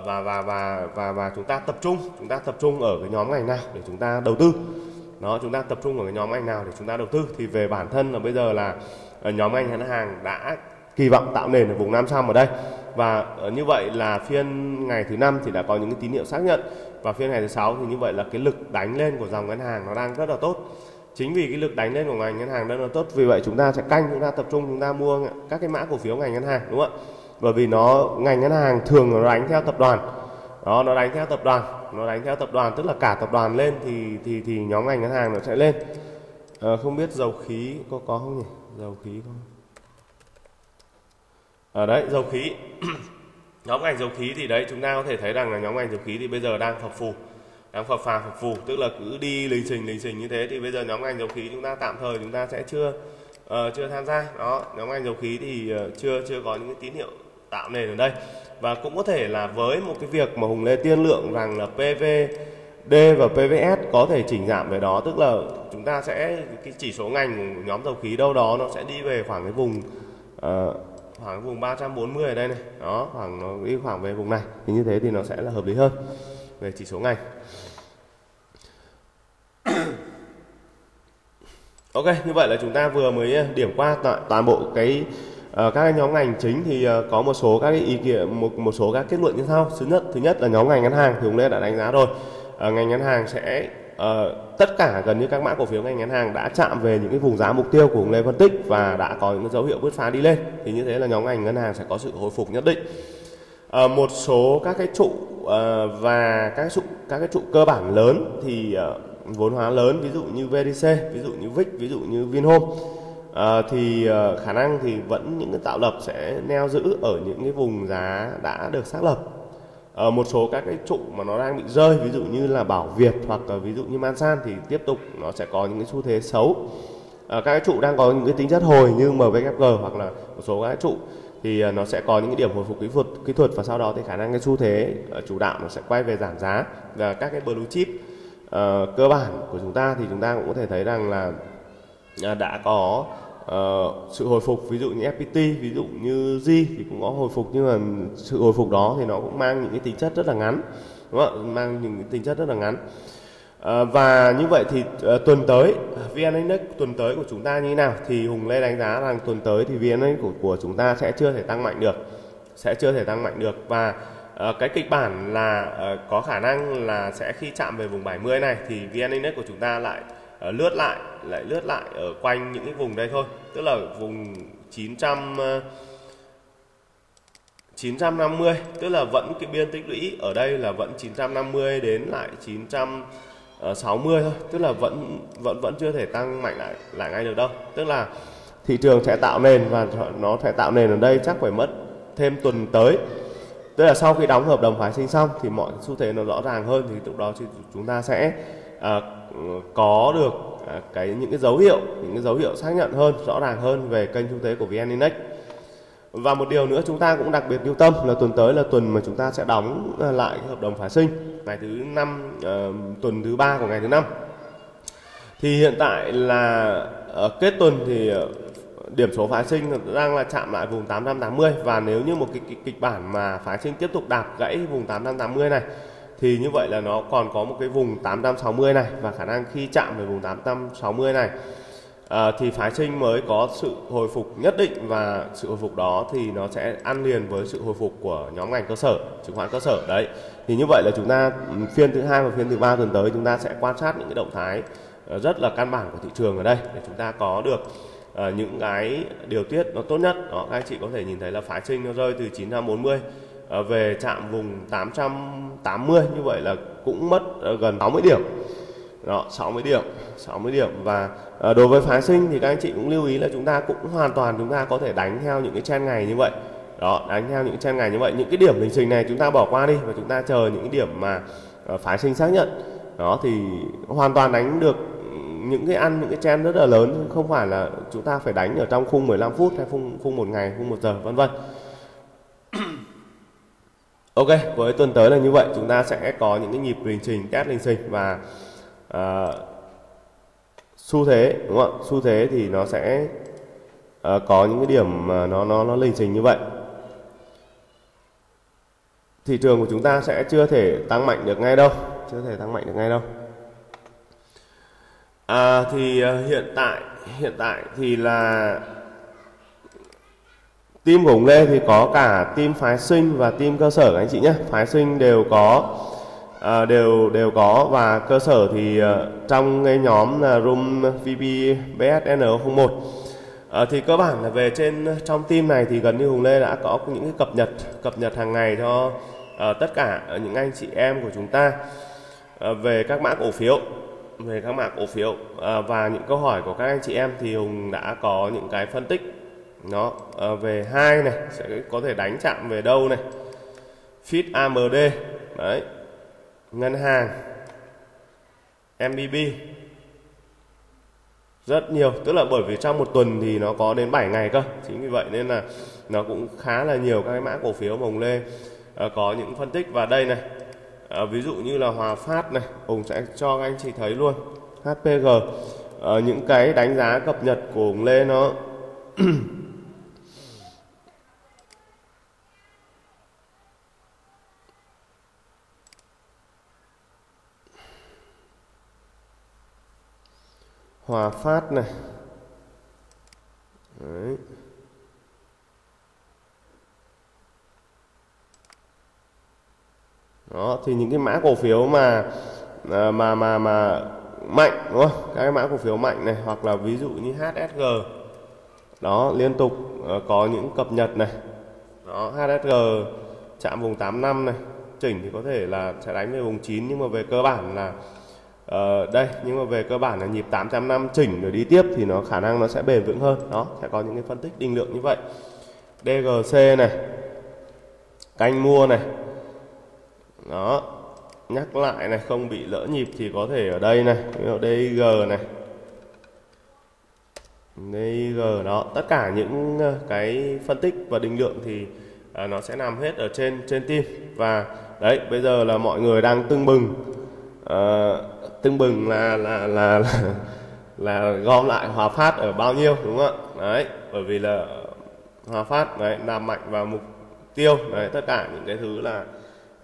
và và và và và chúng ta tập trung chúng ta tập trung ở cái nhóm ngành nào để chúng ta đầu tư. Đó, chúng ta tập trung ở cái nhóm ngành nào để chúng ta đầu tư. Thì về bản thân là bây giờ là à, nhóm ngành ngân hàng đã kỳ vọng tạo nền ở vùng năm trăm ở đây, và à, như vậy là phiên ngày thứ năm thì đã có những cái tín hiệu xác nhận. Và phiên ngày thứ sáu thì như vậy là cái lực đánh lên của dòng ngân hàng nó đang rất là tốt. Chính vì cái lực đánh lên của ngành ngân hàng đang là tốt, vì vậy chúng ta sẽ canh, chúng ta tập trung, chúng ta mua các cái mã cổ phiếu ngành ngân hàng, đúng không ạ? Bởi vì nó ngành ngân hàng thường nó đánh theo tập đoàn. Đó, nó đánh theo tập đoàn, nó đánh theo tập đoàn tức là cả tập đoàn lên thì thì thì nhóm ngành ngân hàng nó sẽ lên. À, không biết dầu khí có có không nhỉ? Dầu khí không? Ở à, đấy, dầu khí. Nhóm ngành dầu khí thì đấy, chúng ta có thể thấy rằng là nhóm ngành dầu khí thì bây giờ đang phập phù, đang phập phà phập phù, tức là cứ đi lình xình lình xình như thế. Thì bây giờ nhóm ngành dầu khí chúng ta tạm thời chúng ta sẽ chưa uh, chưa tham gia. Đó, nhóm ngành dầu khí thì uh, chưa chưa có những cái tín hiệu tạo nền ở đây, và cũng có thể là với một cái việc mà Hùng Lê tiên lượng rằng là pê vê đê và pê vê ét có thể chỉnh giảm về đó, tức là chúng ta sẽ cái chỉ số ngành của nhóm dầu khí đâu đó nó sẽ đi về khoảng cái vùng uh, khoảng vùng ba trăm bốn mươi ở đây này, đó khoảng nó đi khoảng về vùng này, thì như thế thì nó sẽ là hợp lý hơn về chỉ số ngành. Ok, như vậy là chúng ta vừa mới điểm qua toàn bộ cái uh, các nhóm ngành chính, thì uh, có một số các ý kiến, một một số các kết luận như sau. Thứ nhất, thứ nhất là nhóm ngành ngân hàng thì Hùng Lê đã đánh giá rồi. Uh, ngành ngân hàng sẽ uh, tất cả gần như các mã cổ phiếu ngành ngân hàng đã chạm về những cái vùng giá mục tiêu của Hùng Lê phân tích và đã có những dấu hiệu bứt phá đi lên. Thì như thế là nhóm ngành ngân hàng sẽ có sự hồi phục nhất định. Uh, một số các cái trụ uh, và các trụ các cái trụ cơ bản lớn thì uh, vốn hóa lớn, ví dụ như vê đê xê, ví dụ như vê i xê, ví dụ như VinHome, à, thì uh, khả năng thì vẫn những cái tạo lập sẽ neo giữ ở những cái vùng giá đã được xác lập. À, một số các cái trụ mà nó đang bị rơi, ví dụ như là Bảo Việt hoặc uh, ví dụ như Masan thì tiếp tục nó sẽ có những cái xu thế xấu. À, các cái trụ đang có những cái tính chất hồi như em vê giê hoặc là một số các cái trụ thì uh, nó sẽ có những cái điểm hồi phục kỹ thuật, kỹ thuật và sau đó thì khả năng cái xu thế uh, chủ đạo nó sẽ quay về giảm giá. Và các cái blue chip Uh, cơ bản của chúng ta thì chúng ta cũng có thể thấy rằng là uh, đã có uh, sự hồi phục, ví dụ như ép pê tê, ví dụ như G thì cũng có hồi phục, nhưng mà sự hồi phục đó thì nó cũng mang những cái tính chất rất là ngắn, đúng không? Mang những cái tính chất rất là ngắn. Uh, và như vậy thì uh, tuần tới vê en-Index tuần tới của chúng ta như thế nào thì Hùng Lê đánh giá rằng tuần tới thì vê en-Index của, của chúng ta sẽ chưa thể tăng mạnh được, sẽ chưa thể tăng mạnh được và Uh, cái kịch bản là uh, có khả năng là sẽ khi chạm về vùng bảy mươi này thì vê en-Index của chúng ta lại uh, lướt lại lại lướt lại ở quanh những cái vùng đây thôi, tức là vùng chín trăm năm mươi, tức là vẫn cái biên tích lũy ở đây là vẫn chín trăm năm mươi đến lại chín trăm sáu mươi thôi, tức là vẫn vẫn vẫn chưa thể tăng mạnh lại lại ngay được đâu, tức là thị trường sẽ tạo nền và nó sẽ tạo nền ở đây chắc phải mất thêm tuần tới. Tức là sau khi đóng hợp đồng phái sinh xong thì mọi xu thế nó rõ ràng hơn, thì lúc đó chúng ta sẽ à, có được à, cái những cái dấu hiệu những cái dấu hiệu xác nhận hơn, rõ ràng hơn về kênh xu thế của vê en-Index. Và một điều nữa chúng ta cũng đặc biệt lưu tâm là tuần tới là tuần mà chúng ta sẽ đóng lại hợp đồng phái sinh ngày thứ năm, à, tuần thứ ba của ngày thứ năm. Thì hiện tại là à, kết tuần thì điểm số phái sinh đang là chạm lại vùng tám trăm tám mươi, và nếu như một cái, cái kịch bản mà phái sinh tiếp tục đạp gãy vùng tám trăm tám mươi này thì như vậy là nó còn có một cái vùng tám trăm sáu mươi này, và khả năng khi chạm về vùng tám trăm sáu mươi này à, thì phái sinh mới có sự hồi phục nhất định, và sự hồi phục đó thì nó sẽ ăn liền với sự hồi phục của nhóm ngành cơ sở, chứng khoán cơ sở đấy. Thì như vậy là chúng ta phiên thứ hai và phiên thứ ba tuần tới chúng ta sẽ quan sát những cái động thái rất là căn bản của thị trường ở đây để chúng ta có được À, những cái điều tiết nó tốt nhất. Đó, các anh chị có thể nhìn thấy là phái sinh nó rơi từ chín trăm bốn mươi à, về chạm vùng tám trăm tám mươi, như vậy là cũng mất à, gần sáu mươi điểm. Đó, sáu mươi điểm, sáu mươi điểm. Và à, đối với phái sinh thì các anh chị cũng lưu ý là chúng ta cũng hoàn toàn chúng ta có thể đánh theo những cái trend ngày như vậy. Đó, đánh theo những trend ngày như vậy, những cái điểm lình xình này chúng ta bỏ qua đi và chúng ta chờ những cái điểm mà à, phái sinh xác nhận. Đó thì hoàn toàn đánh được những cái ăn những cái trend rất là lớn, không phải là chúng ta phải đánh ở trong khung mười lăm phút hay khung khung một ngày, khung một giờ, vân vân. Ok, với tuần tới là như vậy, chúng ta sẽ có những cái nhịp lình trình, test lình trình và à, xu thế, đúng không? Xu thế thì nó sẽ à, có những cái điểm mà nó nó nó lình trình như vậy. Thị trường của chúng ta sẽ chưa thể tăng mạnh được ngay đâu, chưa thể tăng mạnh được ngay đâu. À, thì hiện tại hiện tại thì là team của Hùng Lê thì có cả team phái sinh và team cơ sở, các anh chị nhé. Phái sinh đều có à, đều đều có và cơ sở thì uh, trong cái nhóm là room vê pê bê ét en không một à, thì cơ bản là về trên trong team này thì gần như Hùng Lê đã có những cái cập nhật cập nhật hàng ngày cho uh, tất cả những anh chị em của chúng ta uh, về các mã cổ phiếu về các mã cổ phiếu à, và những câu hỏi của các anh chị em thì Hùng đã có những cái phân tích nó à, về hai này sẽ có thể đánh chạm về đâu này, Fit a em đê đấy, ngân hàng, em bê bê, rất nhiều, tức là bởi vì trong một tuần thì nó có đến bảy ngày cơ, chính vì vậy nên là nó cũng khá là nhiều các cái mã cổ phiếu mà Hùng Lê à, có những phân tích. Và đây này, À, ví dụ như là Hòa Phát này, Hùng sẽ cho các anh chị thấy luôn hát pê giê. À, những cái đánh giá cập nhật của Hùng Lê nó Hòa Phát này. Đấy. Đó, thì những cái mã cổ phiếu mà mà mà mà mạnh đúng không? Các cái mã cổ phiếu mạnh này, hoặc là ví dụ như hát ét giê. Đó, liên tục có những cập nhật này. Đó, hát ét giê chạm vùng tám mươi lăm này, chỉnh thì có thể là sẽ đánh về vùng chín, nhưng mà về cơ bản là uh, đây, nhưng mà về cơ bản là nhịp tám trăm năm mươi chỉnh rồi đi tiếp thì nó khả năng nó sẽ bền vững hơn. Đó, sẽ có những cái phân tích định lượng như vậy. đê giê xê này. Canh mua này. Đó, nhắc lại này, không bị lỡ nhịp thì có thể ở đây này, đê giê này, đê giê đó, tất cả những cái phân tích và định lượng thì à, nó sẽ nằm hết ở trên trên team. Và đấy, bây giờ là mọi người đang tưng bừng, à, tưng bừng là là, là là là gom lại Hòa Phát ở bao nhiêu, đúng không ạ? Đấy, bởi vì là Hòa Phát đấy làm mạnh vào mục tiêu đấy, tất cả những cái thứ là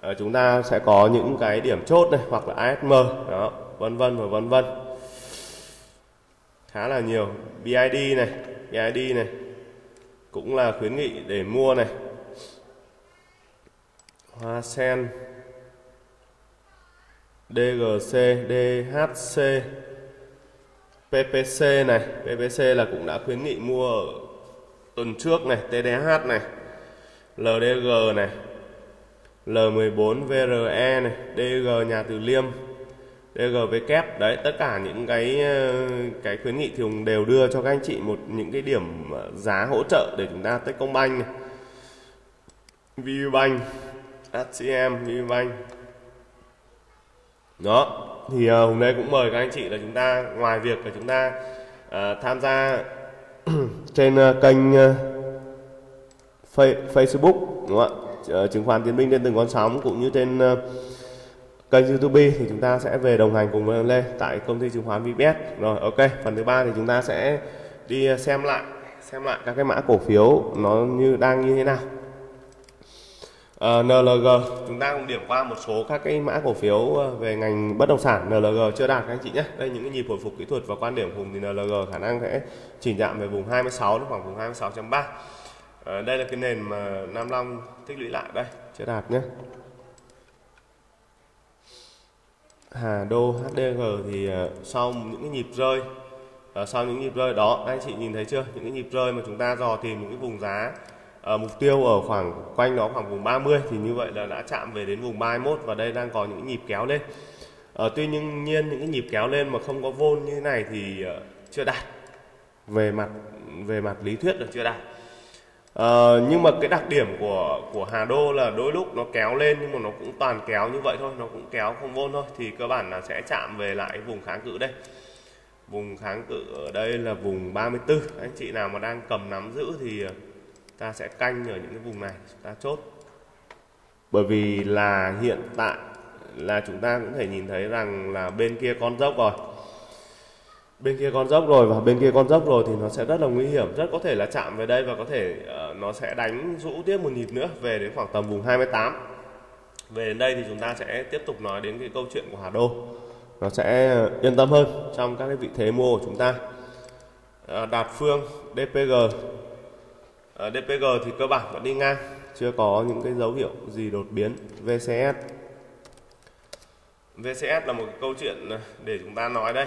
À, chúng ta sẽ có những cái điểm chốt này, hoặc là a ét em đó, vân vân và vân vân, khá là nhiều. bê i đê này, bê i đê này cũng là khuyến nghị để mua này. Hoa Sen, đê giê xê, đê hát xê, pê pê xê này, pê pê xê là cũng đã khuyến nghị mua ở tuần trước này. tê đê hát này, lờ đê giê này, lờ mười bốn, vê rờ e này, đê giê Nhà Từ Liêm, đê giê vê kép. Đấy, tất cả những cái cái khuyến nghị thì đều đưa cho các anh chị một những cái điểm giá hỗ trợ để chúng ta. Techcombank này, ViBank, hát xê em, ViBank. Đó, thì hôm nay cũng mời các anh chị là chúng ta, ngoài việc là chúng ta uh, tham gia trên uh, kênh uh, Facebook, đúng không ạ? Chứng khoán Tiến Binh trên từng con sóng, cũng như trên uh, kênh YouTube, thì chúng ta sẽ về đồng hành cùng với Hùng Lê tại công ty chứng khoán vê pê ét. Rồi, ok, phần thứ ba thì chúng ta sẽ đi xem lại xem lại các cái mã cổ phiếu nó như đang như thế nào. uh, en lờ giê chúng ta cũng điểm qua một số các cái mã cổ phiếu về ngành bất động sản. en lờ giê chưa đạt các anh chị nhé. Đây, những cái nhịp hồi phục kỹ thuật và quan điểm cùng thì en lờ giê khả năng sẽ chỉnh giảm về vùng hai mươi sáu đến khoảng vùng hai mươi sáu chấm ba. À, đây là cái nền mà Nam Long tích lũy lại, đây chưa đạt nhé. Hà Đô, hát đê giê thì uh, sau những cái nhịp rơi, uh, sau những nhịp rơi đó, anh chị nhìn thấy chưa, những cái nhịp rơi mà chúng ta dò tìm những cái vùng giá uh, mục tiêu ở khoảng quanh đó, khoảng vùng ba mươi, thì như vậy là đã chạm về đến vùng ba mươi mốt, và đây đang có những nhịp kéo lên. Uh, tuy nhiên những cái nhịp kéo lên mà không có vôn như thế này thì uh, chưa đạt, về mặt về mặt lý thuyết là chưa đạt. À, nhưng mà cái đặc điểm của của Hà Đô là đôi lúc nó kéo lên, nhưng mà nó cũng toàn kéo như vậy thôi, nó cũng kéo không vôn thôi, thì cơ bản là sẽ chạm về lại vùng kháng cự. Đây, vùng kháng cự ở đây là vùng ba mươi tư. Anh chị nào mà đang cầm nắm giữ thì ta sẽ canh ở những cái vùng này, ta chốt, bởi vì là hiện tại là chúng ta cũng thể nhìn thấy rằng là bên kia con dốc rồi. Bên kia con dốc rồi và bên kia con dốc rồi thì nó sẽ rất là nguy hiểm, rất có thể là chạm về đây và có thể uh, nó sẽ đánh rũ tiếp một nhịp nữa về đến khoảng tầm vùng hai mươi tám. Về đến đây thì chúng ta sẽ tiếp tục nói đến cái câu chuyện của Hà Đô, nó sẽ yên tâm hơn trong các cái vị thế mua của chúng ta. Uh, Đạt Phương, đê pê giê, uh, đê pê giê thì cơ bản vẫn đi ngang, chưa có những cái dấu hiệu gì đột biến. vê xê ét, vê xê ét là một cái câu chuyện để chúng ta nói đây.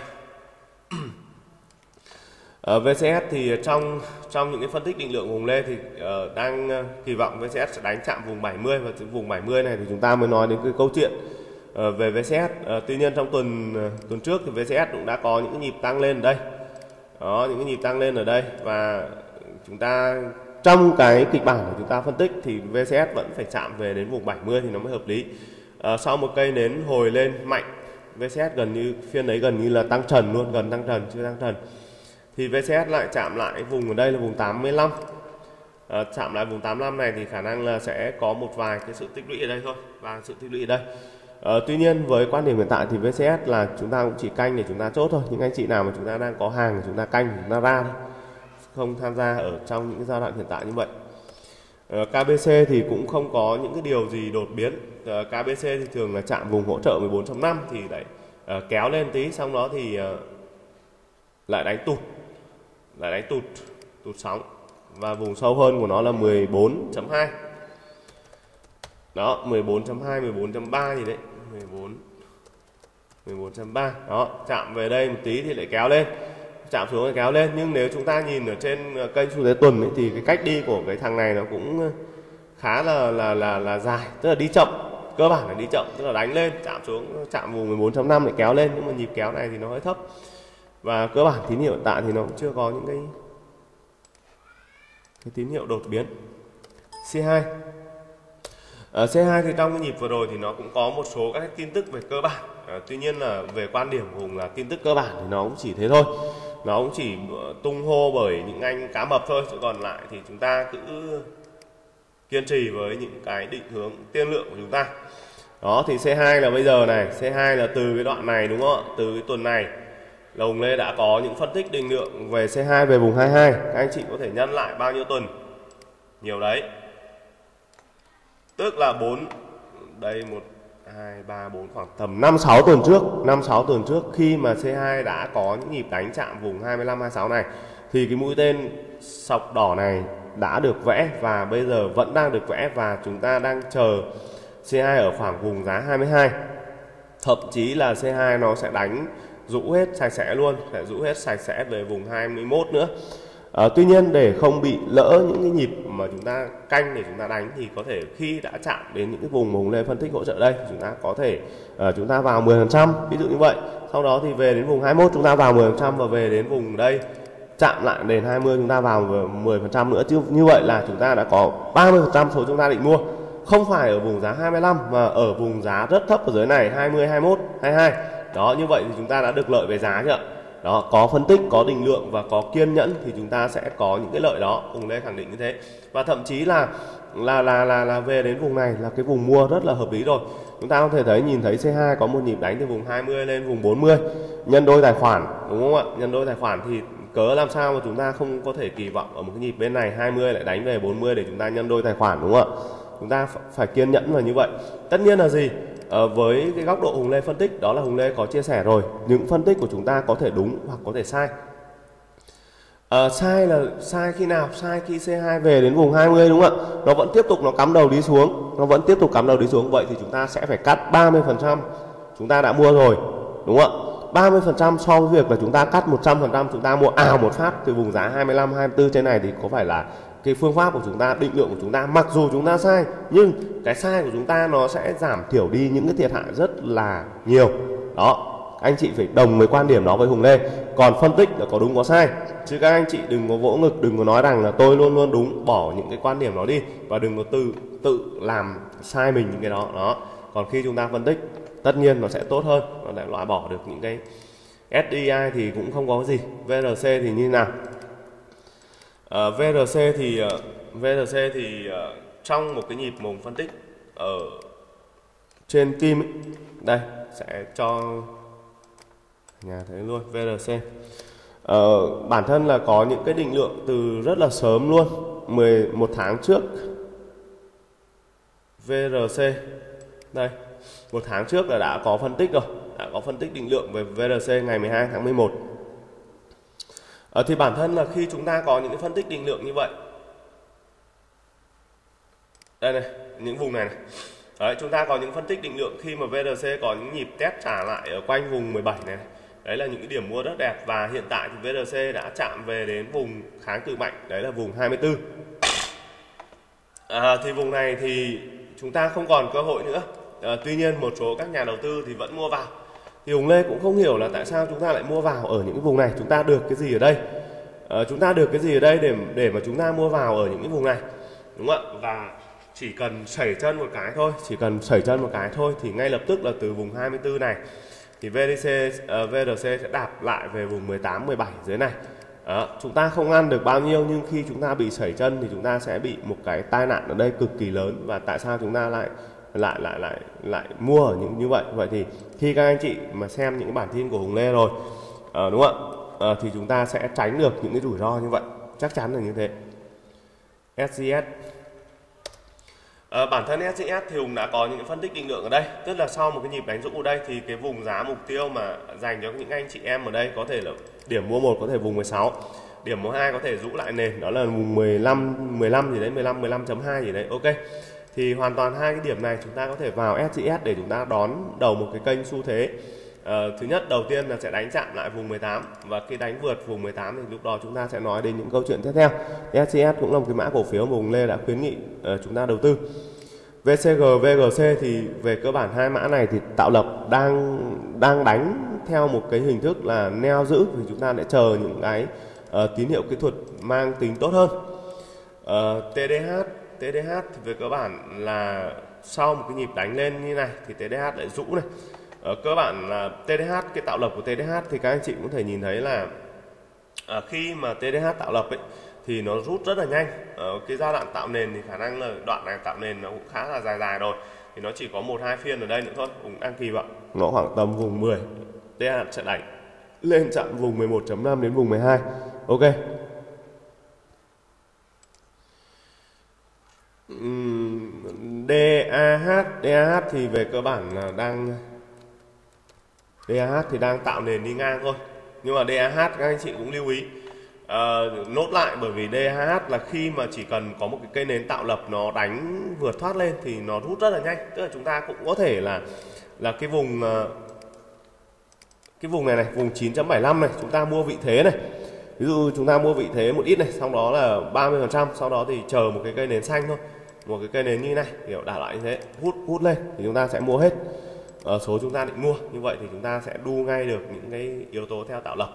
Uh, vê xê ét thì trong trong những cái phân tích định lượng của Hùng Lê thì uh, đang uh, kỳ vọng vê xê ét sẽ đánh chạm vùng bảy mươi, và vùng bảy mươi này thì chúng ta mới nói đến cái câu chuyện uh, về vê xê ét. Uh, tuy nhiên trong tuần uh, tuần trước thì vê xê ét cũng đã có những cái nhịp tăng lên ở đây. Đó, những cái nhịp tăng lên ở đây, và chúng ta trong cái kịch bản của chúng ta phân tích thì vê xê ét vẫn phải chạm về đến vùng bảy mươi thì nó mới hợp lý. Uh, sau một cây nến hồi lên mạnh, vê xê ét gần như phiên đấy gần như là tăng trần luôn, gần tăng trần chưa tăng trần. Thì vê xê ét lại chạm lại vùng ở đây là vùng tám mươi lăm. À, chạm lại vùng tám mươi lăm này thì khả năng là sẽ có một vài cái sự tích lũy ở đây thôi, và sự tích lũy ở đây. À, tuy nhiên với quan điểm hiện tại thì vê xê ét là chúng ta cũng chỉ canh để chúng ta chốt thôi. Những anh chị nào mà chúng ta đang có hàng thì chúng ta canh, chúng ta ra thôi, không tham gia ở trong những giai đoạn hiện tại như vậy. À, ca bê xê thì cũng không có những cái điều gì đột biến. À, ca bê xê thì thường là chạm vùng hỗ trợ mười bốn chấm năm thì đấy, à, kéo lên tí, xong đó thì à, lại đánh tụt, lại đánh tụt, tụt sóng, và vùng sâu hơn của nó là mười bốn chấm hai. Đó, mười bốn chấm hai, mười bốn chấm ba gì đấy, mười bốn, mười bốn chấm ba. Đó, chạm về đây một tí thì lại kéo lên, chạm xuống lại kéo lên. Nhưng nếu chúng ta nhìn ở trên kênh xu thế tuần ấy, thì cái cách đi của cái thằng này nó cũng khá là là là là dài, tức là đi chậm, cơ bản là đi chậm, tức là đánh lên, chạm xuống, chạm vùng mười bốn chấm năm lại kéo lên, nhưng mà nhịp kéo này thì nó hơi thấp. Và cơ bản tín hiệu hiện tại thì nó cũng chưa có những cái cái tín hiệu đột biến. xê hai. À, xê hai thì trong cái nhịp vừa rồi thì nó cũng có một số các tin tức về cơ bản. À, tuy nhiên là về quan điểm của Hùng là tin tức cơ bản thì nó cũng chỉ thế thôi. Nó cũng chỉ tung hô bởi những anh cá mập thôi. Chứ còn lại thì chúng ta cứ kiên trì với những cái định hướng tiên lượng của chúng ta. Đó, thì xê hai là bây giờ này. xê hai là từ cái đoạn này đúng không ạ? Từ cái tuần này là Hùng Lê đã có những phân tích định lượng về xê hai, về vùng hai mươi hai. Các anh chị có thể nhân lại bao nhiêu tuần nhiều đấy, tức là bốn, đây một, hai, ba, bốn, khoảng tầm năm, sáu tuần trước, năm, sáu tuần trước khi mà xê hai đã có những nhịp đánh chạm vùng hai mươi lăm, hai mươi sáu này thì cái mũi tên sọc đỏ này đã được vẽ và bây giờ vẫn đang được vẽ, và chúng ta đang chờ xê hai ở khoảng vùng giá hai mươi hai. Thậm chí là xê hai nó sẽ đánh rũ hết sạch sẽ luôn, sẽ rũ hết sạch sẽ về vùng hai mươi mốt nữa. À, tuy nhiên để không bị lỡ những cái nhịp mà chúng ta canh để chúng ta đánh thì có thể khi đã chạm đến những cái vùng Hùng Lê phân tích hỗ trợ đây, chúng ta có thể uh, chúng ta vào mười phần trăm ví dụ như vậy, sau đó thì về đến vùng hai mươi mốt chúng ta vào mười phần trăm, và về đến vùng đây chạm lại đến hai mươi chúng ta vào mười phần trăm nữa. Chứ như vậy là chúng ta đã có ba mươi phần trăm số chúng ta định mua, không phải ở vùng giá hai mươi lăm mà ở vùng giá rất thấp ở dưới này, hai mươi, hai mươi mốt, hai mươi hai. Đó, như vậy thì chúng ta đã được lợi về giá chưa? Đó, có phân tích, có định lượng và có kiên nhẫn thì chúng ta sẽ có những cái lợi đó. Hùng Lê khẳng định như thế. Và thậm chí là là là là là về đến vùng này là cái vùng mua rất là hợp lý rồi. Chúng ta có thể thấy, nhìn thấy xê hai có một nhịp đánh từ vùng hai mươi lên vùng bốn mươi, nhân đôi tài khoản đúng không ạ? Nhân đôi tài khoản thì cớ làm sao mà chúng ta không có thể kỳ vọng ở một cái nhịp bên này hai mươi lại đánh về bốn mươi để chúng ta nhân đôi tài khoản đúng không ạ? Chúng ta phải kiên nhẫn và như vậy. Tất nhiên là gì? À, với cái góc độ Hùng Lê phân tích, đó là Hùng Lê có chia sẻ rồi, những phân tích của chúng ta có thể đúng hoặc có thể sai. À, sai là sai khi nào? Sai khi xê hai về đến vùng hai mươi đúng không ạ? Nó vẫn tiếp tục nó cắm đầu đi xuống, nó vẫn tiếp tục cắm đầu đi xuống, vậy thì chúng ta sẽ phải cắt ba mươi phần trăm chúng ta đã mua rồi đúng không ạ? ba mươi phần trăm so với việc là chúng ta cắt một trăm phần trăm chúng ta mua ào một phát từ vùng giá hai mươi lăm, hai mươi tư trên này, thì có phải là cái phương pháp của chúng ta, định lượng của chúng ta, mặc dù chúng ta sai nhưng cái sai của chúng ta nó sẽ giảm thiểu đi những cái thiệt hại rất là nhiều. Đó, anh chị phải đồng với quan điểm đó với Hùng Lê. Còn phân tích là có đúng có sai, chứ các anh chị đừng có vỗ ngực, đừng có nói rằng là tôi luôn luôn đúng, bỏ những cái quan điểm đó đi và đừng có tự tự làm sai mình những cái đó. Đó, còn khi chúng ta phân tích tất nhiên nó sẽ tốt hơn, nó lại loại bỏ được những cái ét đê i thì cũng không có gì. vê rờ xê thì như nào? À, vê rờ xê thì uh, vê rờ xê thì uh, trong một cái nhịp mùng phân tích ở trên kim ấy, đây sẽ cho nhà thấy luôn vê rờ xê. Uh, bản thân là có những cái định lượng từ rất là sớm luôn, mười một tháng trước vê rờ xê đây, một tháng trước là đã có phân tích rồi, đã có phân tích định lượng về vê rờ xê ngày mười hai tháng mười một. À, thì bản thân là khi chúng ta có những cái phân tích định lượng như vậy, đây này, những vùng này này, đấy, chúng ta có những phân tích định lượng khi mà vê rờ xê có những nhịp test trả lại ở quanh vùng mười bảy này, này. Đấy là những cái điểm mua rất đẹp, và hiện tại thì vê rờ xê đã chạm về đến vùng kháng cự mạnh, đấy là vùng hai mươi tư. À, thì vùng này thì chúng ta không còn cơ hội nữa. À, tuy nhiên một số các nhà đầu tư thì vẫn mua vào. Thì Hùng Lê cũng không hiểu là tại sao chúng ta lại mua vào ở những cái vùng này, chúng ta được cái gì ở đây? À, chúng ta được cái gì ở đây để để mà chúng ta mua vào ở những cái vùng này, đúng không ạ? Và chỉ cần sẩy chân một cái thôi, chỉ cần sẩy chân một cái thôi thì ngay lập tức là từ vùng hai mươi tư này thì vê đê xê, uh, vê rờ xê sẽ đạp lại về vùng mười tám, mười bảy dưới này. À, chúng ta không ăn được bao nhiêu, nhưng khi chúng ta bị sẩy chân thì chúng ta sẽ bị một cái tai nạn ở đây cực kỳ lớn. Và tại sao chúng ta lại lại lại lại lại mua ở những như vậy? Vậy thì khi các anh chị mà xem những bản tin của Hùng Lê rồi à, đúng không ạ, à, thì chúng ta sẽ tránh được những cái rủi ro như vậy, chắc chắn là như thế. ét giê ét À, bản thân ét xê ét thì Hùng đã có những phân tích định lượng ở đây, tức là sau một cái nhịp đánh dũng ở đây thì cái vùng giá mục tiêu mà dành cho những anh chị em ở đây có thể là điểm mua một có thể vùng mười sáu, điểm mua hai có thể rũ lại nền, đó là vùng mười lăm mười lăm gì đấy, mười lăm mười lăm chấm hai gì đấy. Ok, thì hoàn toàn hai cái điểm này chúng ta có thể vào ét xê ét để chúng ta đón đầu một cái kênh xu thế. À, thứ nhất đầu tiên là sẽ đánh chạm lại vùng mười tám, và khi đánh vượt vùng mười tám thì lúc đó chúng ta sẽ nói đến những câu chuyện tiếp theo. ét xê ét cũng là một cái mã cổ phiếu mà Hùng Lê đã khuyến nghị uh, chúng ta đầu tư. vê xê giê, vê giê xê thì về cơ bản hai mã này thì tạo lập đang đang đánh theo một cái hình thức là neo giữ, thì chúng ta sẽ chờ những cái uh, tín hiệu kỹ thuật mang tính tốt hơn. Uh, tê đê hát, tê đê hát thì về cơ bản là sau một cái nhịp đánh lên như này thì tê đê hát lại rũ này. Ở cơ bản là tê đê hát, cái tạo lập của tê đê hát thì các anh chị cũng thể nhìn thấy là à, khi mà tê đê hát tạo lập ấy, thì nó rút rất là nhanh. À, cái giai đoạn tạo nền thì khả năng là đoạn này tạo nền nó cũng khá là dài dài rồi, thì nó chỉ có một hai phiên ở đây nữa thôi. Cũng đang kỳ vọng nó khoảng tầm vùng mười tê đê hát sẽ đánh lên chặn vùng mười một chấm năm đến vùng mười hai. Ok, uhm, đê a hát, đê a hát thì về cơ bản là đang đê a hát thì đang tạo nền đi ngang thôi, nhưng mà đê a hát các anh chị cũng lưu ý à, nốt lại, bởi vì đê a hát là khi mà chỉ cần có một cái cây nến tạo lập nó đánh vượt thoát lên thì nó rút rất là nhanh, tức là chúng ta cũng có thể là là cái vùng cái vùng này này, vùng chín chấm bảy lăm này chúng ta mua vị thế này, ví dụ chúng ta mua vị thế một ít này, sau đó là ba mươi phần trăm, sau đó thì chờ một cái cây nến xanh thôi, một cái cây nến như này kiểu đà lại như thế, hút hút lên thì chúng ta sẽ mua hết ở số chúng ta định mua. Như vậy thì chúng ta sẽ đu ngay được những cái yếu tố theo tạo lập,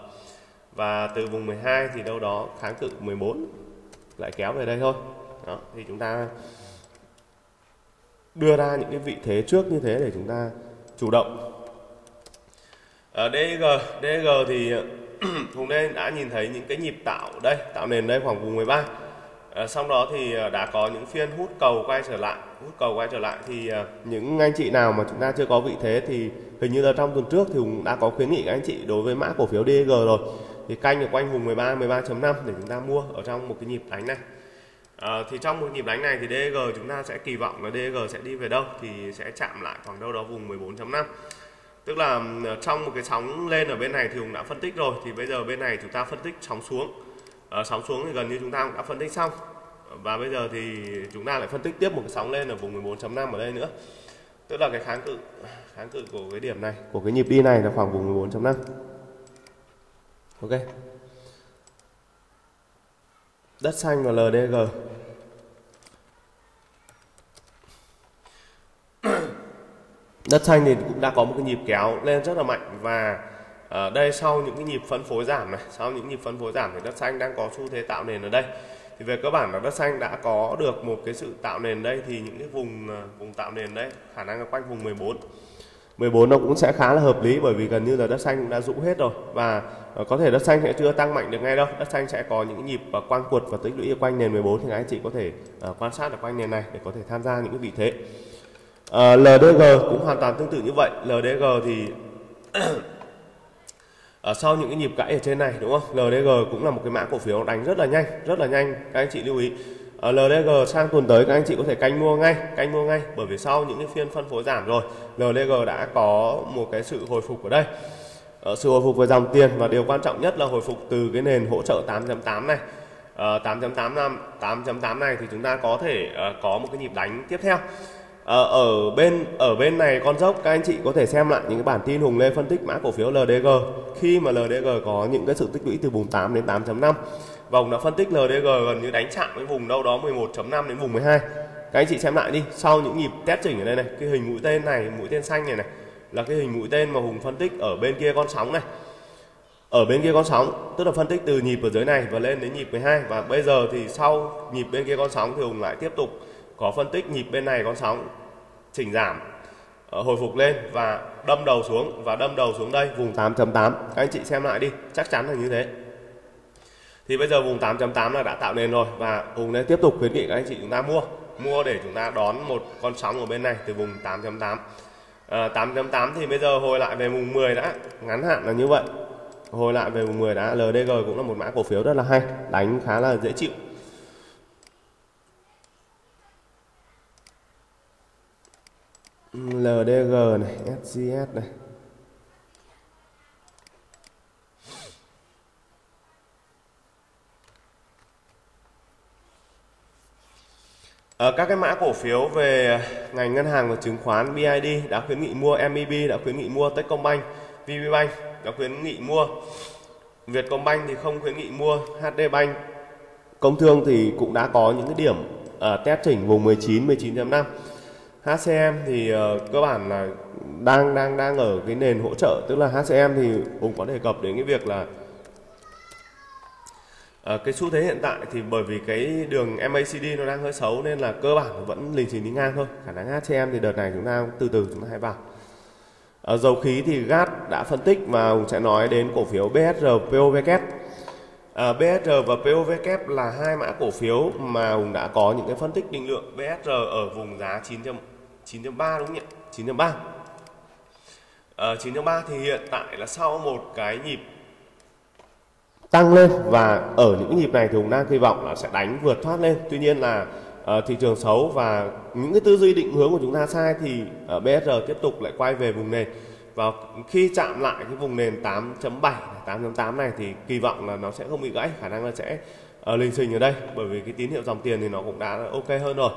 và từ vùng mười hai thì đâu đó kháng cự mười bốn lại kéo về đây thôi. Đó, thì chúng ta đưa ra những cái vị thế trước như thế để chúng ta chủ động. Ở đê giê, đê giê thì Hùng Lê đã nhìn thấy những cái nhịp tạo đây, tạo nền đây khoảng vùng mười ba, à, xong đó thì đã có những phiên hút cầu quay trở lại. Hút cầu quay trở lại thì uh, những anh chị nào mà chúng ta chưa có vị thế thì hình như là trong tuần trước thì Hùng đã có khuyến nghị các anh chị đối với mã cổ phiếu đê giê rồi, thì canh ở quanh vùng mười ba, mười ba chấm năm để chúng ta mua ở trong một cái nhịp đánh này. Uh, thì trong một nhịp đánh này thì đê giê chúng ta sẽ kỳ vọng là đê giê sẽ đi về đâu, thì sẽ chạm lại khoảng đâu đó vùng mười bốn chấm năm, tức là trong một cái sóng lên ở bên này thì Hùng đã phân tích rồi, thì bây giờ bên này chúng ta phân tích sóng xuống. Uh, sóng xuống thì gần như chúng ta cũng đã phân tích xong, và bây giờ thì chúng ta lại phân tích tiếp một cái sóng lên ở vùng mười bốn chấm năm ở đây nữa, tức là cái kháng cự kháng cự của cái điểm này, của cái nhịp đi này là khoảng vùng mười bốn chấm năm. Ok, đất xanh và lờ đê giê. Đất xanh thì cũng đã có một cái nhịp kéo lên rất là mạnh, và ở đây sau những cái nhịp phân phối giảm này, sau những nhịp phân phối giảm thì đất xanh đang có xu thế tạo nền ở đây. Thì về cơ bản là đất xanh đã có được một cái sự tạo nền đây, thì những cái vùng vùng tạo nền đấy khả năng là quanh vùng mười bốn mười bốn nó cũng sẽ khá là hợp lý, bởi vì gần như là đất xanh cũng đã rũ hết rồi, và có thể đất xanh sẽ chưa tăng mạnh được ngay đâu, đất xanh sẽ có những nhịp và quang quật và tích lũy ở quanh nền mười bốn, thì các anh chị có thể uh, quan sát ở quanh nền này để có thể tham gia những cái vị thế. uh, lờ đê giê cũng hoàn toàn tương tự như vậy. lờ đê giê thì ở sau những cái nhịp cãi ở trên này, đúng không? lờ đê giê cũng là một cái mã cổ phiếu đánh rất là nhanh, rất là nhanh. Các anh chị lưu ý, ở lờ đê giê sang tuần tới các anh chị có thể canh mua ngay, canh mua ngay, bởi vì sau những cái phiên phân phối giảm rồi, lờ đê giê đã có một cái sự hồi phục ở đây, ở sự hồi phục về dòng tiền, và điều quan trọng nhất là hồi phục từ cái nền hỗ trợ tám chấm tám này, tám chấm tám năm, tám chấm tám này, thì chúng ta có thể có một cái nhịp đánh tiếp theo. Ở bên ở bên này con dốc, các anh chị có thể xem lại những cái bản tin Hùng Lê phân tích mã cổ phiếu lờ đê giê khi mà lờ đê giê có những cái sự tích lũy từ vùng tám đến tám chấm năm. Và Hùng đã phân tích lờ đê giê gần như đánh chạm với vùng đâu đó mười một chấm năm đến vùng mười hai. Các anh chị xem lại đi, sau những nhịp test chỉnh ở đây này, cái hình mũi tên này, mũi tên xanh này này là cái hình mũi tên mà Hùng phân tích ở bên kia con sóng này. Ở bên kia con sóng, tức là phân tích từ nhịp ở dưới này và lên đến nhịp mười hai, và bây giờ thì sau nhịp bên kia con sóng thì Hùng lại tiếp tục có phân tích nhịp bên này con sóng chỉnh giảm, hồi phục lên và đâm đầu xuống, và đâm đầu xuống đây vùng tám chấm tám. Các anh chị xem lại đi, chắc chắn là như thế. Thì bây giờ vùng tám chấm tám là đã tạo nền rồi, và Hùng Lê tiếp tục khuyến nghị các anh chị chúng ta mua, mua để chúng ta đón một con sóng ở bên này từ vùng tám chấm tám. À, tám chấm tám thì bây giờ hồi lại về vùng mười đã, ngắn hạn là như vậy. Hồi lại về vùng mười đã. lờ đê giê cũng là một mã cổ phiếu rất là hay, đánh khá là dễ chịu. lờ đê giê này, ét giê ét này. Ở các cái mã cổ phiếu về ngành ngân hàng và chứng khoán, bê i đê đã khuyến nghị mua, em bê bê đã khuyến nghị mua, Techcombank, VPBank đã khuyến nghị mua, Vietcombank thì không khuyến nghị mua, hát đê Bank, Công Thương thì cũng đã có những cái điểm uh, test chỉnh vùng mười chín, mười chín phẩy năm. hát xê em thì uh, cơ bản là đang đang đang ở cái nền hỗ trợ, tức là hát xê em thì cũng có đề cập đến cái việc là À, cái xu thế hiện tại thì bởi vì cái đường em a xê đê nó đang hơi xấu nên là cơ bản vẫn lình xình đi ngang thôi. Khả năng hát xê em thì đợt này chúng ta từ từ chúng ta hãy vào. À, dầu khí thì giê a ét đã phân tích và Hùng sẽ nói đến cổ phiếu bê ét rờ, pê ô vê kép. À, bê ét rờ và pê ô vê kép là hai mã cổ phiếu mà Hùng đã có những cái phân tích định lượng. bê ét rờ ở vùng giá chín chấm ba, đúng không nhỉ? chín chấm ba. À, chín chấm ba thì hiện tại là sau một cái nhịp tăng lên, và ở những nhịp này thì Hùng đang hy vọng là sẽ đánh vượt thoát lên. Tuy nhiên là uh, thị trường xấu và những cái tư duy định hướng của chúng ta sai thì uh, bê ét rờ tiếp tục lại quay về vùng nền, và khi chạm lại cái vùng nền tám chấm bảy, tám chấm tám này thì kỳ vọng là nó sẽ không bị gãy, khả năng là sẽ uh, lình xình ở đây, bởi vì cái tín hiệu dòng tiền thì nó cũng đã ok hơn rồi,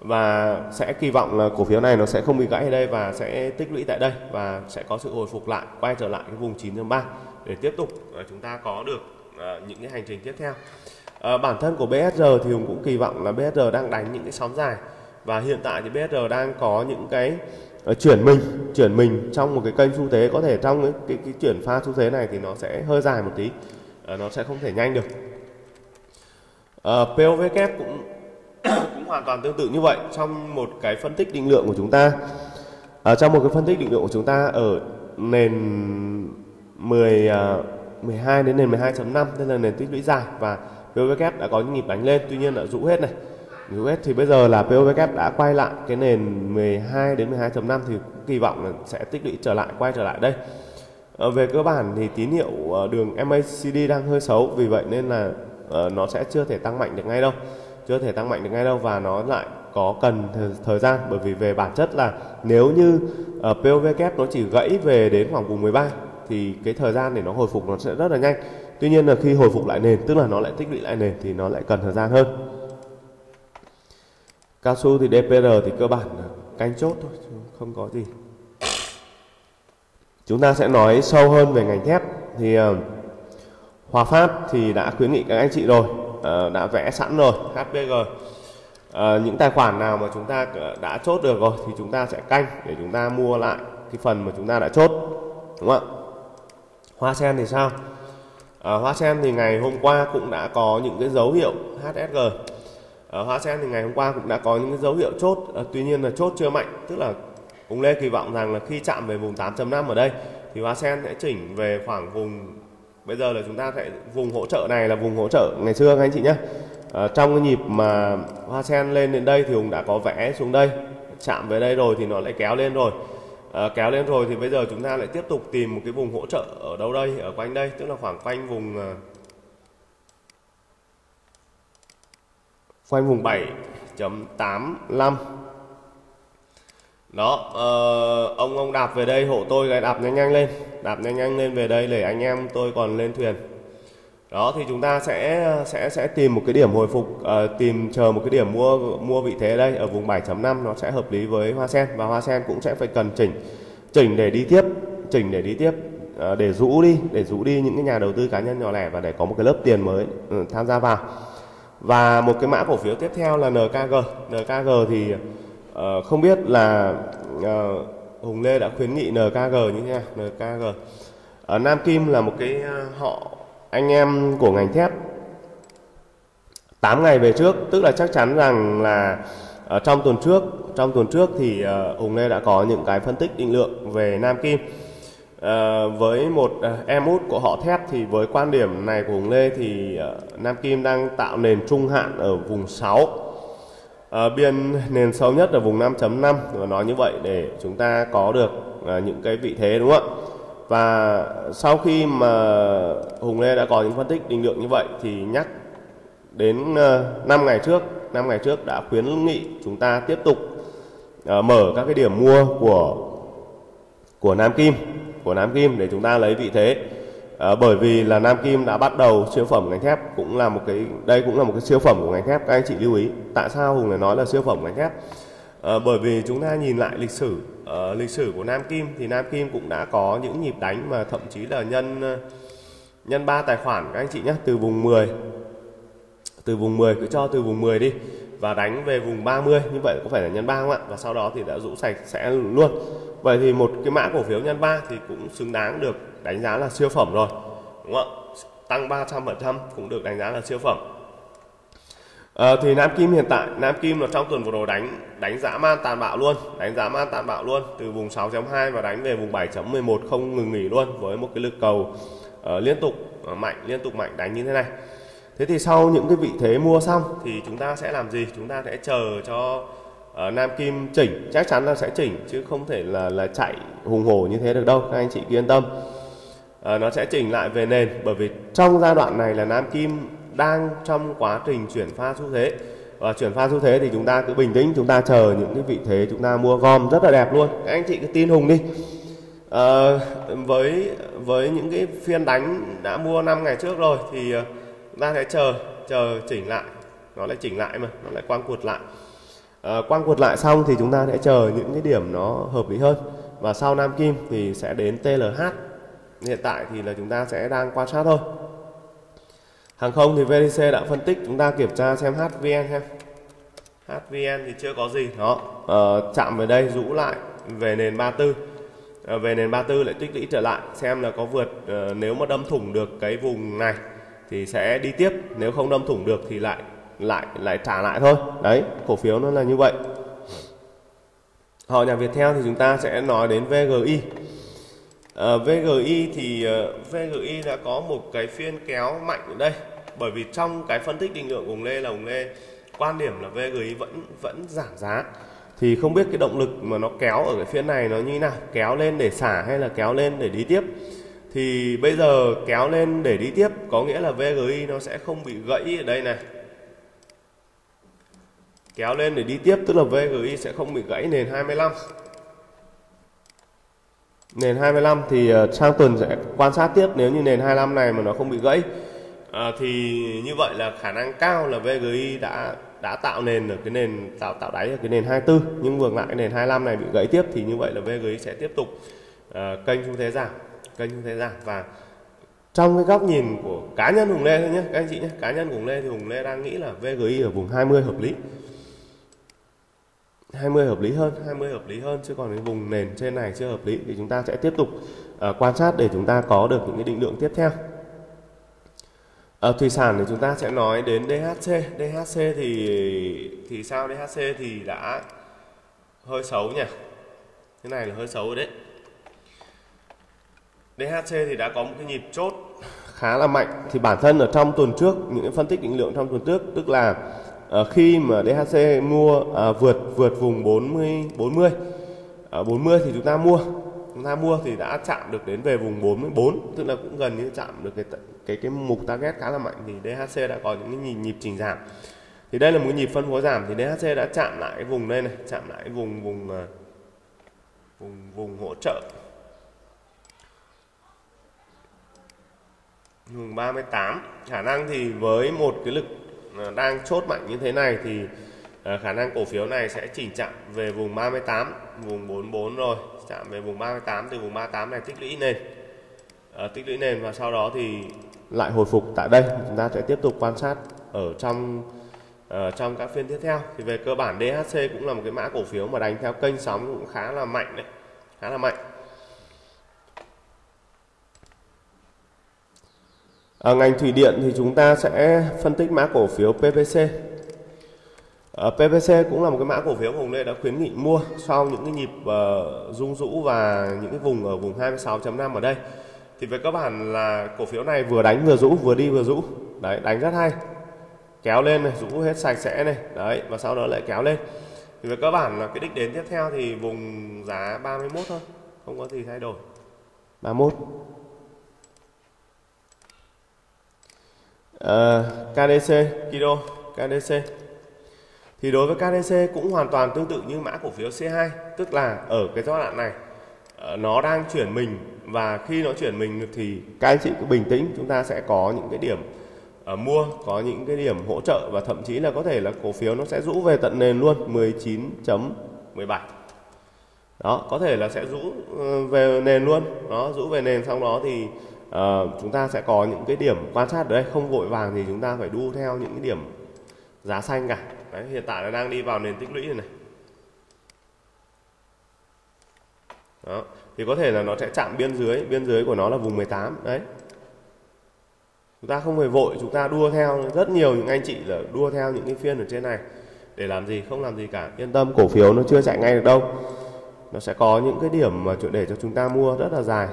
và sẽ kỳ vọng là cổ phiếu này nó sẽ không bị gãy ở đây và sẽ tích lũy tại đây và sẽ có sự hồi phục lại, quay trở lại cái vùng chín chấm ba để tiếp tục chúng ta có được những cái hành trình tiếp theo. Bản thân của bê ét rờ thì Hùng cũng kỳ vọng là bê ét rờ đang đánh những cái sóng dài, và hiện tại thì bê ét rờ đang có những cái chuyển mình chuyển mình trong một cái kênh xu thế, có thể trong cái, cái, cái chuyển pha xu thế này thì nó sẽ hơi dài một tí, nó sẽ không thể nhanh được. pê ô vê kép cũng cũng hoàn toàn tương tự như vậy. Trong một cái phân tích định lượng của chúng ta, ở trong một cái phân tích định lượng của chúng ta ở nền mười, mười hai đến nền mười hai chấm năm, đây là nền tích lũy dài, và pê ô vê kép đã có những nhịp đánh lên, tuy nhiên đã rũ hết này, rũ hết thì bây giờ là pê ô vê kép đã quay lại cái nền mười hai đến mười hai chấm năm thì kỳ vọng là sẽ tích lũy trở lại, quay trở lại đây. À, về cơ bản thì tín hiệu đường em a xê đê đang hơi xấu, vì vậy nên là uh, nó sẽ chưa thể tăng mạnh được ngay đâu, chưa thể tăng mạnh được ngay đâu và nó lại có cần thời, thời gian, bởi vì về bản chất là nếu như uh, pê ô vê kép nó chỉ gãy về đến khoảng vùng mười ba thì cái thời gian để nó hồi phục nó sẽ rất là nhanh. Tuy nhiên là khi hồi phục lại nền, tức là nó lại tích lũy lại nền, thì nó lại cần thời gian hơn. Cao su thì đê pê rờ thì cơ bản là canh chốt thôi, không có gì. Chúng ta sẽ nói sâu hơn về ngành thép. Thì uh, Hòa Phát thì đã khuyến nghị các anh chị rồi, uh, đã vẽ sẵn rồi. hát bê giê, uh, những tài khoản nào mà chúng ta đã chốt được rồi thì chúng ta sẽ canh để chúng ta mua lại cái phần mà chúng ta đã chốt, đúng không ạ? Hoa Sen thì sao? À, Hoa Sen thì ngày hôm qua cũng đã có những cái dấu hiệu hát ét giê. À, Hoa Sen thì ngày hôm qua cũng đã có những cái dấu hiệu chốt, à, tuy nhiên là chốt chưa mạnh, tức là Hùng Lê kỳ vọng rằng là khi chạm về vùng tám chấm năm ở đây thì Hoa Sen sẽ chỉnh về khoảng vùng, bây giờ là chúng ta sẽ vùng hỗ trợ này là vùng hỗ trợ ngày xưa các anh chị nhé. À, trong cái nhịp mà Hoa Sen lên đến đây thì Hùng đã có vẽ xuống đây, chạm về đây rồi thì nó lại kéo lên rồi. À, kéo lên rồi thì bây giờ chúng ta lại tiếp tục tìm một cái vùng hỗ trợ ở đâu đây, ở quanh đây, tức là khoảng quanh vùng uh, quanh vùng bảy chấm tám lăm đó. uh, ông ông đạp về đây hộ tôi, cái đạp nhanh nhanh lên, đạp nhanh nhanh lên về đây để anh em tôi còn lên thuyền đó. Thì chúng ta sẽ sẽ sẽ tìm một cái điểm hồi phục, uh, tìm chờ một cái điểm mua mua vị thế ở đây ở vùng bảy chấm năm, nó sẽ hợp lý với Hoa Sen, và Hoa Sen cũng sẽ phải cần chỉnh chỉnh để đi tiếp, chỉnh để đi tiếp uh, để rũ đi để rũ đi những cái nhà đầu tư cá nhân nhỏ lẻ, và để có một cái lớp tiền mới uh, tham gia vào. Và một cái mã cổ phiếu tiếp theo là en ca giê. en ca giê thì uh, không biết là uh, Hùng Lê đã khuyến nghị en ca giê như thế nào. en ca giê ở Nam Kim là một cái uh, họ anh em của ngành thép tám ngày về trước, tức là chắc chắn rằng là ở trong tuần trước trong tuần trước thì uh, Hùng Lê đã có những cái phân tích định lượng về Nam Kim, uh, với một uh, em út của họ thép. Thì với quan điểm này của Hùng Lê thì uh, Nam Kim đang tạo nền trung hạn ở vùng sáu, uh, biên nền sâu nhất ở vùng năm chấm năm, và nói như vậy để chúng ta có được uh, những cái vị thế, đúng không ạ? Và sau khi mà Hùng Lê đã có những phân tích định lượng như vậy thì nhắc đến năm ngày trước, năm ngày trước đã khuyến nghị chúng ta tiếp tục uh, mở các cái điểm mua của của Nam Kim của Nam Kim để chúng ta lấy vị thế. À, bởi vì là Nam Kim đã bắt đầu siêu phẩm ngành thép, cũng là một cái đây cũng là một cái siêu phẩm của ngành thép. Các anh chị lưu ý tại sao Hùng lại nói là siêu phẩm ngành thép, à, bởi vì chúng ta nhìn lại lịch sử à, lịch sử của Nam Kim thì Nam Kim cũng đã có những nhịp đánh mà thậm chí là nhân nhân ba tài khoản các anh chị nhé, từ vùng mười từ vùng mười cứ cho từ vùng mười đi và đánh về vùng ba mươi, như vậy có phải là nhân ba không ạ? Và sau đó thì đã rũ sạch sẽ luôn. Vậy thì một cái mã cổ phiếu nhân ba thì cũng xứng đáng được đánh giá là siêu phẩm rồi, đúng không ạ? Tăng ba trăm phần trăm cũng được đánh giá là siêu phẩm. À, thì Nam Kim hiện tại, Nam Kim là trong tuần vừa rồi đánh đánh dã man tàn bạo luôn, đánh dã man tàn bạo luôn từ vùng sáu chấm hai và đánh về vùng bảy chấm mười một không ngừng nghỉ luôn, với một cái lực cầu uh, liên tục uh, mạnh, liên tục mạnh đánh như thế này. Thế thì sau những cái vị thế mua xong thì chúng ta sẽ làm gì? Chúng ta sẽ chờ cho uh, Nam Kim chỉnh, chắc chắn là sẽ chỉnh chứ không thể là là chạy hùng hổ như thế được đâu, các anh chị yên tâm. À, nó sẽ chỉnh lại về nền, bởi vì trong giai đoạn này là Nam Kim đang trong quá trình chuyển pha xu thế, và chuyển pha xu thế thì chúng ta cứ bình tĩnh, chúng ta chờ những cái vị thế chúng ta mua gom rất là đẹp luôn, các anh chị cứ tin Hùng đi. à, với với những cái phiên đánh đã mua năm ngày trước rồi thì chúng ta sẽ chờ chờ chỉnh lại, nó lại chỉnh lại mà nó lại quang cuột lại. à, quang cuột lại xong thì chúng ta sẽ chờ những cái điểm nó hợp lý hơn, và sau Nam Kim thì sẽ đến tê lờ hát. Hiện tại thì là chúng ta sẽ đang quan sát thôi. Hàng không thì vê đê xê đã phân tích, chúng ta kiểm tra xem hát vê en xem. hát vê en thì chưa có gì đó. Ờ, chạm về đây rũ lại về nền ba mươi tư, ờ, về nền ba mươi tư lại tích lũy trở lại, xem là có vượt. Ờ, nếu mà đâm thủng được cái vùng này thì sẽ đi tiếp, nếu không đâm thủng được thì lại lại lại trả lại thôi. Đấy, cổ phiếu nó là như vậy. Họ nhà Viettel thì chúng ta sẽ nói đến vê giê i. Uh, vê giê i thì uh, vê giê i đã có một cái phiên kéo mạnh ở đây, bởi vì trong cái phân tích định lượng của Hùng Lê là Hùng Lê quan điểm là vê giê i vẫn vẫn giảm giá, thì không biết cái động lực mà nó kéo ở cái phiên này nó như thế nào, kéo lên để xả hay là kéo lên để đi tiếp. Thì bây giờ kéo lên để đi tiếp có nghĩa là vê giê i nó sẽ không bị gãy ở đây này, kéo lên để đi tiếp tức là vê giê i sẽ không bị gãy nền hai mươi lăm. Nền hai mươi lăm thì sang tuần sẽ quan sát tiếp, nếu như nền hai mươi lăm này mà nó không bị gãy à, thì như vậy là khả năng cao là vê giê i đã đã tạo nền ở cái nền tạo tạo đáy ở cái nền hai mươi tư, nhưng ngược lại cái nền hai mươi lăm này bị gãy tiếp thì như vậy là vê giê i sẽ tiếp tục à, kênh xu thế giảm, kênh xu thế giảm. Và trong cái góc nhìn của cá nhân Hùng Lê thôi nhé các anh chị nhé, cá nhân Hùng Lê thì Hùng Lê đang nghĩ là vê giê i ở vùng hai mươi hợp lý. hai mươi hợp lý hơn, hai mươi hợp lý hơn, chứ còn cái vùng nền trên này chưa hợp lý thì chúng ta sẽ tiếp tục uh, quan sát để chúng ta có được những cái định lượng tiếp theo. Uh, thủy sản thì chúng ta sẽ nói đến đê hát xê. đê hát xê thì thì sao? đê hát xê thì đã hơi xấu nhỉ. Cái này là hơi xấu đấy. đê hát xê thì đã có một cái nhịp chốt khá là mạnh. Thì bản thân ở trong tuần trước, những phân tích định lượng trong tuần trước tức là À, khi mà đê hát xê mua à, vượt vượt vùng bốn mươi, à, bốn mươi thì chúng ta mua, chúng ta mua thì đã chạm được đến về vùng bốn mươi bốn, tức là cũng gần như chạm được cái cái cái mục target khá là mạnh. Thì đê hát xê đã có những cái nhịp, nhịp chỉnh giảm. Thì đây là một nhịp phân phối giảm, thì đê hát xê đã chạm lại cái vùng đây này, chạm lại vùng vùng vùng vùng, vùng hỗ trợ vùng ba mươi tám. Khả năng thì với một cái lực đang chốt mạnh như thế này thì khả năng cổ phiếu này sẽ chỉnh chạm về vùng ba mươi tám, vùng bốn mươi bốn rồi, chạm về vùng ba mươi tám, từ vùng ba mươi tám này tích lũy nền, à, tích lũy nền và sau đó thì lại hồi phục tại đây. Chúng ta sẽ tiếp tục quan sát ở trong ở trong các phiên tiếp theo. Thì về cơ bản đê hát xê cũng là một cái mã cổ phiếu mà đánh theo kênh sóng cũng khá là mạnh đấy, khá là mạnh. À, ngành thủy điện thì chúng ta sẽ phân tích mã cổ phiếu pê vê xê. À, pê vê xê cũng là một cái mã cổ phiếu Hùng Lê đã khuyến nghị mua sau những cái nhịp uh, rung rũ và những cái vùng ở vùng hai mươi sáu chấm năm ở đây. Thì về các bạn là cổ phiếu này vừa đánh vừa rũ, vừa đi vừa rũ. Đấy, đánh rất hay. Kéo lên này, rũ hết sạch sẽ này. Đấy, và sau đó lại kéo lên. Thì về các bạn là cái đích đến tiếp theo thì vùng giá ba mươi mốt thôi, không có gì thay đổi. ba mươi mốt. Uh, ca đê xê, Kido, ca đê xê Thì đối với ca đê xê cũng hoàn toàn tương tự như mã cổ phiếu xê hai, tức là ở cái giai đoạn này nó đang chuyển mình, và khi nó chuyển mình thì các anh chị cứ bình tĩnh, chúng ta sẽ có những cái điểm ở mua, có những cái điểm hỗ trợ, và thậm chí là có thể là cổ phiếu nó sẽ rũ về tận nền luôn mười chín chấm mười bảy. Đó, có thể là sẽ rũ về nền luôn, nó rũ về nền xong đó thì uh, chúng ta sẽ có những cái điểm quan sát ở đây, không vội vàng thì chúng ta phải đu theo những cái điểm giá xanh cả. Đấy, hiện tại nó đang đi vào nền tích lũy này. Đó, thì có thể là nó sẽ chạm biên dưới, biên dưới của nó là vùng mười tám đấy. Chúng ta không hề vội, chúng ta đua theo, rất nhiều những anh chị là đua theo những cái phiên ở trên này để làm gì, không làm gì cả. Yên tâm, cổ phiếu nó chưa chạy ngay được đâu. Nó sẽ có những cái điểm mà để cho chúng ta mua rất là dài.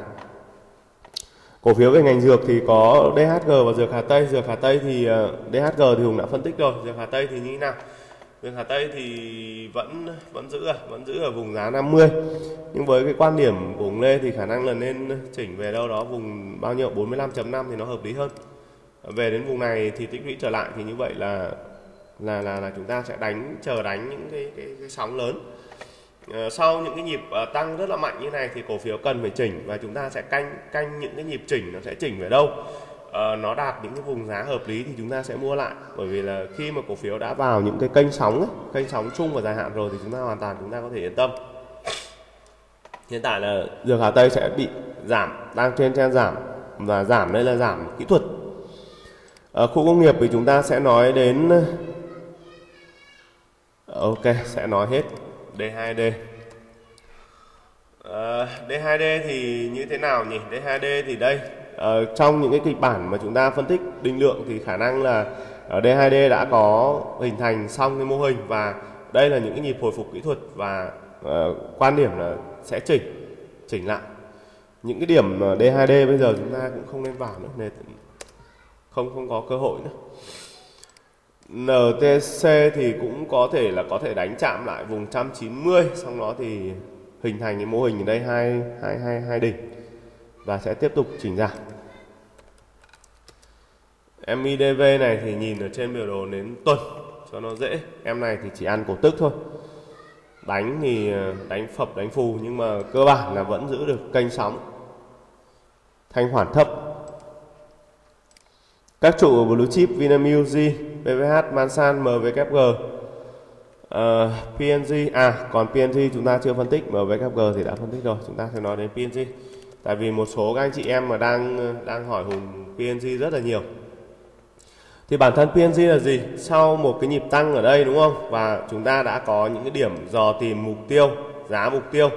Cổ phiếu về ngành dược thì có đê hát giê và Dược Hà Tây. Dược Hà Tây thì đê hát giê thì Hùng đã phân tích rồi. Dược Hà Tây thì như thế nào? Dược Hà Tây thì vẫn vẫn giữ vẫn giữ ở vùng giá năm mươi. Nhưng với cái quan điểm của Hùng Lê thì khả năng là nên chỉnh về đâu đó vùng bao nhiêu bốn mươi lăm chấm năm thì nó hợp lý hơn. Về đến vùng này thì tích lũy trở lại, thì như vậy là là là, là chúng ta sẽ đánh chờ đánh những cái cái, cái sóng lớn. Sau những cái nhịp tăng rất là mạnh như này thì cổ phiếu cần phải chỉnh, và chúng ta sẽ canh canh những cái nhịp chỉnh nó sẽ chỉnh về đâu, à, nó đạt những cái vùng giá hợp lý thì chúng ta sẽ mua lại. Bởi vì là khi mà cổ phiếu đã vào những cái kênh sóng ấy, kênh sóng chung và dài hạn rồi thì chúng ta hoàn toàn chúng ta có thể yên tâm. Hiện tại là Dược Hà Tây sẽ bị giảm, đang trên trend giảm, và giảm đây là giảm kỹ thuật. Ở khu công nghiệp thì chúng ta sẽ nói đến, ok, sẽ nói hết đê hai đê. À, đê hai đê thì như thế nào nhỉ? đê hai đê thì đây, à, trong những cái kịch bản mà chúng ta phân tích định lượng thì khả năng là đê hai đê đã có hình thành xong cái mô hình, và đây là những cái nhịp hồi phục kỹ thuật, và à, quan điểm là sẽ chỉnh chỉnh lại. Những cái điểm đê hai đê bây giờ chúng ta cũng không nên vào nữa, nên không không có cơ hội nữa. en tê xê thì cũng có thể là có thể đánh chạm lại vùng một trăm chín mươi, xong đó thì hình thành cái mô hình ở đây hai hai hai hai đỉnh và sẽ tiếp tục chỉnh giảm. em i đê vê này thì nhìn ở trên biểu đồ đến tuần cho nó dễ. Em này thì chỉ ăn cổ tức thôi. Đánh thì đánh phập đánh phù, nhưng mà cơ bản là vẫn giữ được kênh sóng. Thanh khoản thấp. Các trụ Blue Chip Vinamilk, bê vê hát, Masan, em vê giê, uh, pê en giê. À, còn pê en giê chúng ta chưa phân tích, em vê giê thì đã phân tích rồi. Chúng ta sẽ nói đến pê en giê. Tại vì một số các anh chị em mà đang đang hỏi Hùng pê en giê rất là nhiều. Thì bản thân pê en giê là gì? Sau một cái nhịp tăng ở đây đúng không? Và chúng ta đã có những cái điểm dò tìm mục tiêu, giá mục tiêu.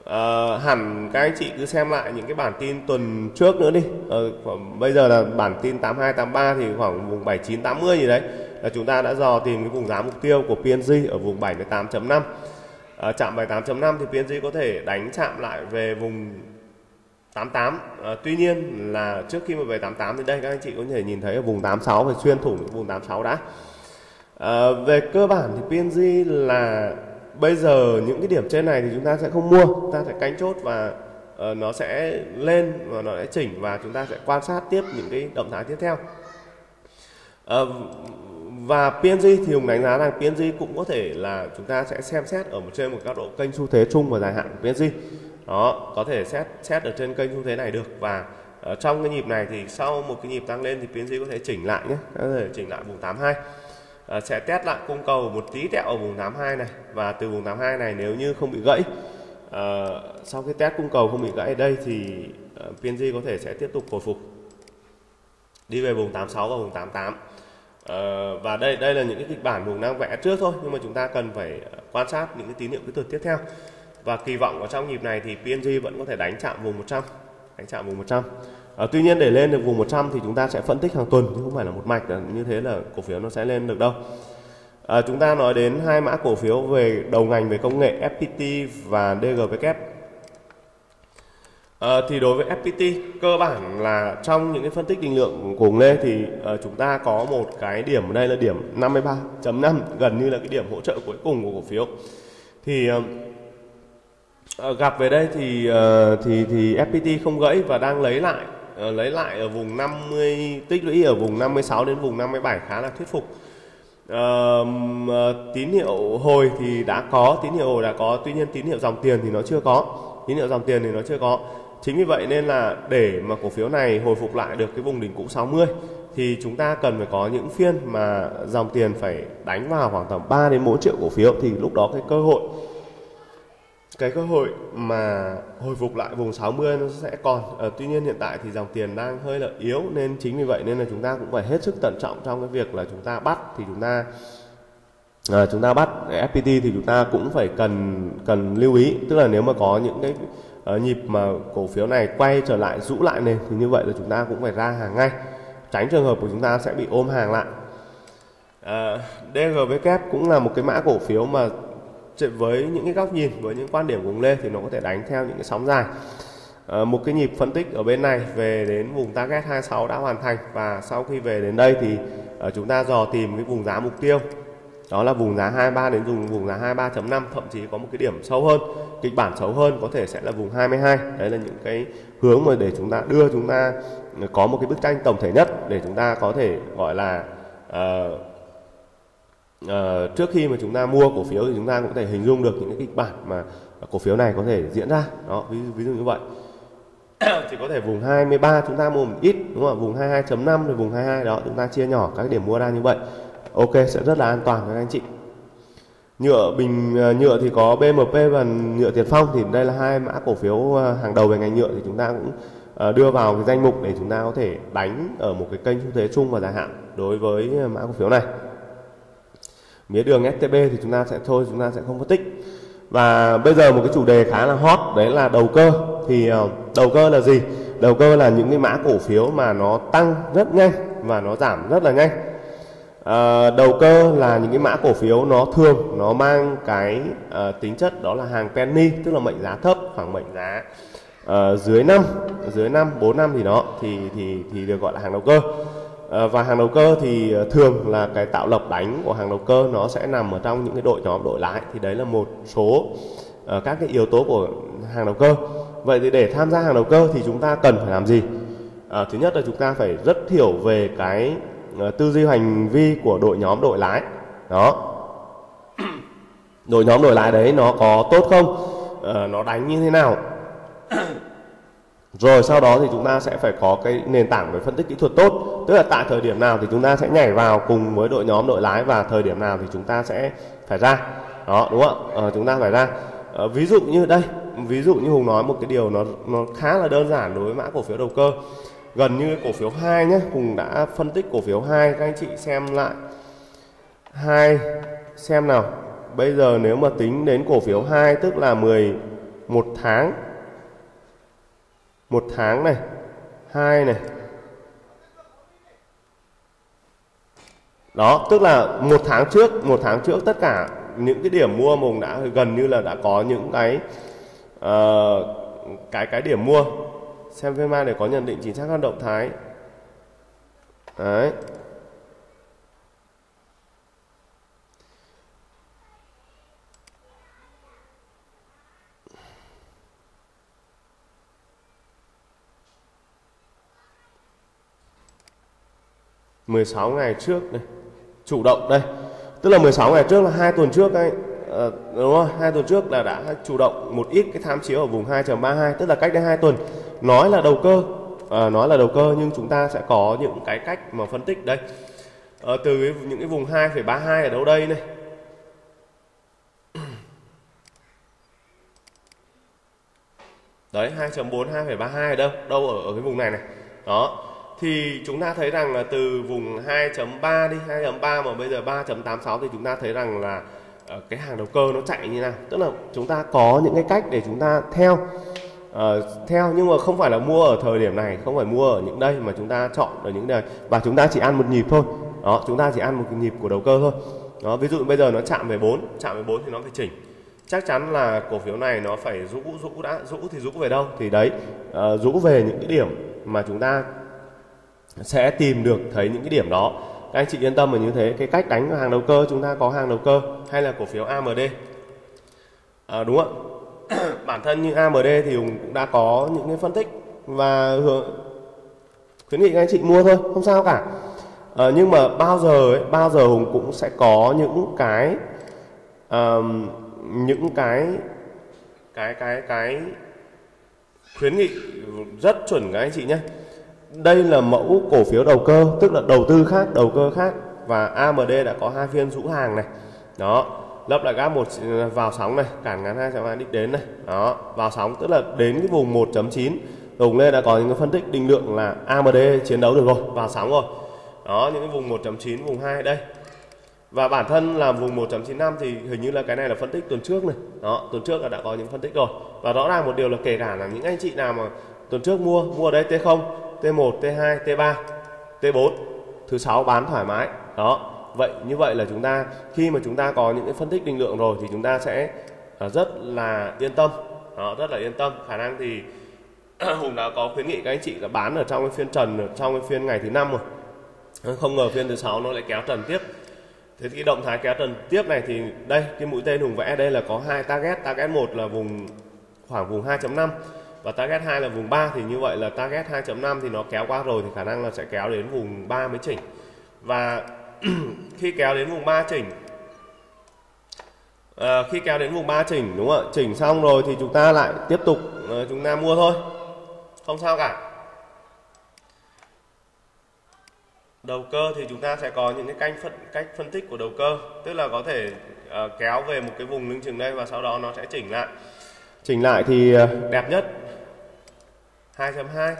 Uh, hẳn các anh chị cứ xem lại những cái bản tin tuần trước nữa đi. uh, khoảng, Bây giờ là bản tin tám hai tám ba thì khoảng vùng bảy chín tám mươi gì đấy, là chúng ta đã dò tìm cái vùng giá mục tiêu của pê en giê ở vùng bảy mươi tám chấm năm. uh, Chạm bảy mươi tám chấm năm thì pê en giê có thể đánh chạm lại về vùng tám mươi tám. uh, Tuy nhiên là trước khi mà về tám mươi tám thì đây các anh chị có thể nhìn thấy ở vùng tám mươi sáu phải xuyên thủng vùng tám mươi sáu đã. uh, Về cơ bản thì pê en giê là bây giờ những cái điểm trên này thì chúng ta sẽ không mua, chúng ta sẽ canh chốt, và uh, nó sẽ lên và nó sẽ chỉnh, và chúng ta sẽ quan sát tiếp những cái động thái tiếp theo. Uh, và pê en giê thì Hùng đánh giá rằng pê en giê cũng có thể là chúng ta sẽ xem xét ở một trên một góc độ kênh xu thế chung và dài hạn của pê en giê. Đó, có thể xét xét ở trên kênh xu thế này được, và uh, trong cái nhịp này thì sau một cái nhịp tăng lên thì pê en giê có thể chỉnh lại nhé, có thể chỉnh lại vùng tám mươi hai. À, sẽ test lại cung cầu một tí tẹo ở vùng tám mươi hai này, và từ vùng tám mươi hai này nếu như không bị gãy, à, sau khi test cung cầu không bị gãy ở đây thì à, pê en giê có thể sẽ tiếp tục hồi phục đi về vùng tám mươi sáu và vùng tám mươi tám. À, và đây đây là những cái kịch bản Hùng đang vẽ trước thôi, nhưng mà chúng ta cần phải quan sát những cái tín hiệu kỹ thuật tiếp theo, và kỳ vọng ở trong nhịp này thì pê en giê vẫn có thể đánh chạm vùng một trăm, đánh chạm vùng một trăm. À, tuy nhiên để lên được vùng một trăm thì chúng ta sẽ phân tích hàng tuần, chứ không phải là một mạch là như thế là cổ phiếu nó sẽ lên được đâu. À, chúng ta nói đến hai mã cổ phiếu về đầu ngành về công nghệ ép pê tê và đê giê vê. À, thì đối với ép pê tê cơ bản là trong những cái phân tích định lượng của Hùng Lê thì à, chúng ta có một cái điểm ở đây là điểm năm mươi ba chấm năm, gần như là cái điểm hỗ trợ cuối cùng của cổ phiếu. Thì à, à, gặp về đây thì à, thì thì ép pê tê không gãy và đang lấy lại lấy lại ở vùng năm mươi, tích lũy ở vùng năm mươi sáu đến vùng năm mươi bảy khá là thuyết phục. Uh, tín hiệu hồi thì đã có, tín hiệu hồi đã có, tuy nhiên tín hiệu dòng tiền thì nó chưa có. Tín hiệu dòng tiền thì nó chưa có. Chính vì vậy nên là để mà cổ phiếu này hồi phục lại được cái vùng đỉnh cũ sáu mươi thì chúng ta cần phải có những phiên mà dòng tiền phải đánh vào khoảng tầm ba đến bốn triệu cổ phiếu, thì lúc đó cái cơ hội cái cơ hội mà hồi phục lại vùng sáu mươi nó sẽ còn. À, tuy nhiên hiện tại thì dòng tiền đang hơi là yếu, nên chính vì vậy nên là chúng ta cũng phải hết sức cẩn trọng trong cái việc là chúng ta bắt thì chúng ta à, chúng ta bắt ép pê tê thì chúng ta cũng phải cần cần lưu ý, tức là nếu mà có những cái uh, nhịp mà cổ phiếu này quay trở lại rũ lại nền thì như vậy là chúng ta cũng phải ra hàng ngay, tránh trường hợp của chúng ta sẽ bị ôm hàng lại. À, đê giê vê cũng là một cái mã cổ phiếu mà với những cái góc nhìn, với những quan điểm của Hùng Lê thì nó có thể đánh theo những cái sóng dài. À, một cái nhịp phân tích ở bên này về đến vùng target hai mươi sáu đã hoàn thành, và sau khi về đến đây thì uh, chúng ta dò tìm cái vùng giá mục tiêu, đó là vùng giá hai mươi ba đến vùng vùng giá hai mươi ba chấm năm, thậm chí có một cái điểm sâu hơn, kịch bản xấu hơn có thể sẽ là vùng hai mươi hai. Đấy là những cái hướng mà để chúng ta đưa chúng ta có một cái bức tranh tổng thể nhất để chúng ta có thể gọi là uh, À, trước khi mà chúng ta mua cổ phiếu thì chúng ta cũng có thể hình dung được những cái kịch bản mà cổ phiếu này có thể diễn ra. Đó, ví, ví dụ như vậy. Thì có thể vùng hai mươi ba chúng ta mua một ít, đúng không? Vùng hai mươi hai chấm năm rồi vùng hai mươi hai đó chúng ta chia nhỏ các điểm mua ra như vậy. Ok, sẽ rất là an toàn các anh chị. Nhựa bình nhựa thì có bê em pê và nhựa Tiền Phong, thì đây là hai mã cổ phiếu hàng đầu về ngành nhựa thì chúng ta cũng đưa vào cái danh mục để chúng ta có thể đánh ở một cái kênh xu thế chung và dài hạn đối với mã cổ phiếu này. Mía đường ét tê bê thì chúng ta sẽ thôi chúng ta sẽ không phân tích. Và bây giờ một cái chủ đề khá là hot đấy là đầu cơ. Thì đầu cơ là gì? Đầu cơ là những cái mã cổ phiếu mà nó tăng rất nhanh và nó giảm rất là nhanh. À, đầu cơ là những cái mã cổ phiếu nó thường nó mang cái à, tính chất đó là hàng penny, tức là mệnh giá thấp, khoảng mệnh giá à, dưới năm, dưới năm bốn năm thì đó thì thì thì được gọi là hàng đầu cơ. Và hàng đầu cơ thì thường là cái tạo lập đánh của hàng đầu cơ nó sẽ nằm ở trong những cái đội nhóm đội lái, thì đấy là một số các cái yếu tố của hàng đầu cơ. Vậy thì để tham gia hàng đầu cơ thì chúng ta cần phải làm gì? À, thứ nhất là chúng ta phải rất hiểu về cái tư duy hành vi của đội nhóm đội lái đó. Đội nhóm đội lái đấy nó có tốt không? À, nó đánh như thế nào? Rồi sau đó thì chúng ta sẽ phải có cái nền tảng về phân tích kỹ thuật tốt, tức là tại thời điểm nào thì chúng ta sẽ nhảy vào cùng với đội nhóm đội lái và thời điểm nào thì chúng ta sẽ phải ra đó, đúng không ạ? À, chúng ta phải ra. À, ví dụ như đây, ví dụ như Hùng nói một cái điều nó nó khá là đơn giản đối với mã cổ phiếu đầu cơ, gần như cổ phiếu hai nhé. Hùng đã phân tích cổ phiếu hai, các anh chị xem lại hai xem nào. Bây giờ nếu mà tính đến cổ phiếu hai tức là mười một tháng, một tháng này, hai này. Đó, tức là một tháng trước, một tháng trước tất cả những cái điểm mua mình đã gần như là đã có những cái uh, cái cái điểm mua. Xem phim mai để có nhận định chính xác các động thái. Đấy. mười sáu ngày trước này, chủ động đây, tức là mười sáu ngày trước là hai tuần trước anh, à, đúng không? Hai tuần trước là đã chủ động một ít cái tham chiếu ở vùng hai chấm ba hai, tức là cách đây hai tuần. Nói là đầu cơ, à, nói là đầu cơ nhưng chúng ta sẽ có những cái cách mà phân tích đây. À, từ những cái vùng hai phẩy ba hai ở đâu đây này. Đấy, hai chấm bốn, hai phẩy ba hai ở đâu? Đâu ở, ở cái vùng này này. Đó. Thì chúng ta thấy rằng là từ vùng hai chấm ba đi, hai chấm ba mà bây giờ ba chấm tám sáu thì chúng ta thấy rằng là cái hàng đầu cơ nó chạy như nào. Tức là chúng ta có những cái cách để chúng ta theo uh, theo nhưng mà không phải là mua ở thời điểm này, không phải mua ở những đây mà chúng ta chọn ở những nơi và chúng ta chỉ ăn một nhịp thôi. Đó, chúng ta chỉ ăn một cái nhịp của đầu cơ thôi. Đó, ví dụ bây giờ nó chạm về bốn, chạm về bốn thì nó phải chỉnh. Chắc chắn là cổ phiếu này nó phải rũ rũ đã, rũ thì rũ về đâu? Thì đấy, uh, rũ về những cái điểm mà chúng ta sẽ tìm được thấy những cái điểm đó. Các anh chị yên tâm là như thế. Cái cách đánh hàng đầu cơ, chúng ta có hàng đầu cơ hay là cổ phiếu a em đê, à, đúng không ạ? Bản thân như a em đê thì Hùng cũng đã có những cái phân tích và khuyến nghị các anh chị mua thôi, không sao cả. à, nhưng mà bao giờ ấy, bao giờ Hùng cũng sẽ có những cái uh, những cái cái cái cái khuyến nghị rất chuẩn các anh chị nhé. Đây là mẫu cổ phiếu đầu cơ, tức là đầu tư khác, đầu cơ khác, và a em đê đã có hai phiên rũ hàng này đó, lấp lại gap một vào sóng này, cản ngắn hai trăm hai đích đến này đó, vào sóng tức là đến cái vùng một chấm chín. Hùng Lê đã có những cái phân tích định lượng là a em đê chiến đấu được rồi, vào sóng rồi đó, những cái vùng một chấm chín, vùng hai đây, và bản thân là vùng một chấm chín lăm thì hình như là cái này là phân tích tuần trước này đó, tuần trước là đã có những phân tích rồi. Và rõ ràng một điều là kể cả là những anh chị nào mà tuần trước mua mua ở đây T không, T một, T hai, T ba, T bốn, thứ sáu bán thoải mái đó. Vậy như vậy là chúng ta khi mà chúng ta có những cái phân tích định lượng rồi thì chúng ta sẽ rất là yên tâm đó, rất là yên tâm. Khả năng thì Hùng đã có khuyến nghị các anh chị là bán ở trong cái phiên trần, ở trong cái phiên ngày thứ năm rồi, không ngờ phiên thứ sáu nó lại kéo trần tiếp. Thế thì động thái kéo trần tiếp này thì đây, cái mũi tên Hùng vẽ đây là có hai target, target một là vùng khoảng vùng hai chấm năm và target hai là vùng ba. Thì như vậy là target hai chấm năm thì nó kéo qua rồi, thì khả năng là sẽ kéo đến vùng ba mới chỉnh. Và khi kéo đến vùng ba chỉnh, à, khi kéo đến vùng ba chỉnh đúng không ạ, chỉnh xong rồi thì chúng ta lại tiếp tục à, chúng ta mua thôi, không sao cả. Đầu cơ thì chúng ta sẽ có những cái canh phân, cách phân tích của đầu cơ, tức là có thể à, kéo về một cái vùng lưng chừng đây và sau đó nó sẽ chỉnh lại. Chỉnh lại thì đẹp nhất hai chấm hai.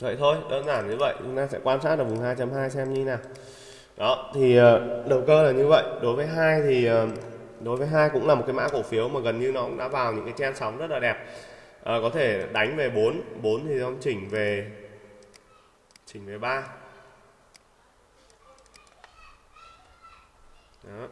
Vậy thôi, đơn giản như vậy, chúng ta sẽ quan sát ở vùng hai chấm hai xem như nào. Đó, thì đầu cơ là như vậy. Đối với hai thì đối với hai cũng là một cái mã cổ phiếu mà gần như nó cũng đã vào những cái chen sóng rất là đẹp. À, có thể đánh về bốn, bốn thì nó chỉnh về chỉnh về ba. Đó.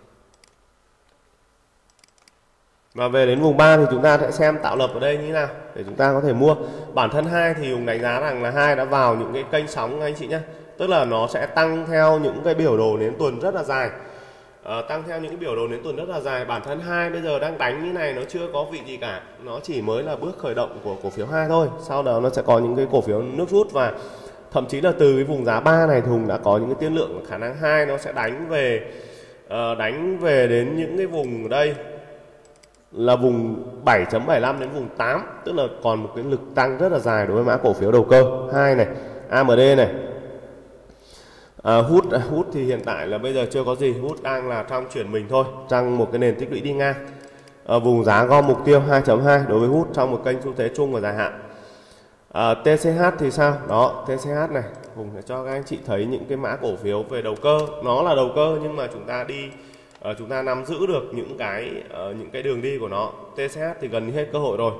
Và về đến vùng ba thì chúng ta sẽ xem tạo lập ở đây như thế nào để chúng ta có thể mua. Bản thân hai thì Hùng đánh giá rằng là hai đã vào những cái kênh sóng anh chị nhé. Tức là nó sẽ tăng theo những cái biểu đồ đến tuần rất là dài. À, tăng theo những cái biểu đồ đến tuần rất là dài. Bản thân hai bây giờ đang đánh như này, nó chưa có vị gì cả. Nó chỉ mới là bước khởi động của cổ phiếu hai thôi. Sau đó nó sẽ có những cái cổ phiếu nước rút, và thậm chí là từ cái vùng giá ba này Hùng đã có những cái tiên lượng khả năng hai nó sẽ đánh về đánh về đến những cái vùng đây là vùng bảy chấm bảy lăm đến vùng tám, tức là còn một cái lực tăng rất là dài đối với mã cổ phiếu đầu cơ hai này, a em đê này. À, hút hút thì hiện tại là bây giờ chưa có gì, hút đang là trong chuyển mình thôi, trong một cái nền tích lũy đi ngang. À, vùng giá gom mục tiêu hai chấm hai đối với hút trong một kênh xu thế chung và dài hạn. À, tê xê hát thì sao? Đó, tê xê hát này, Hùng sẽ cho các anh chị thấy những cái mã cổ phiếu về đầu cơ, nó là đầu cơ nhưng mà chúng ta đi chúng ta nắm giữ được những cái những cái đường đi của nó. tê xê hát thì gần như hết cơ hội rồi.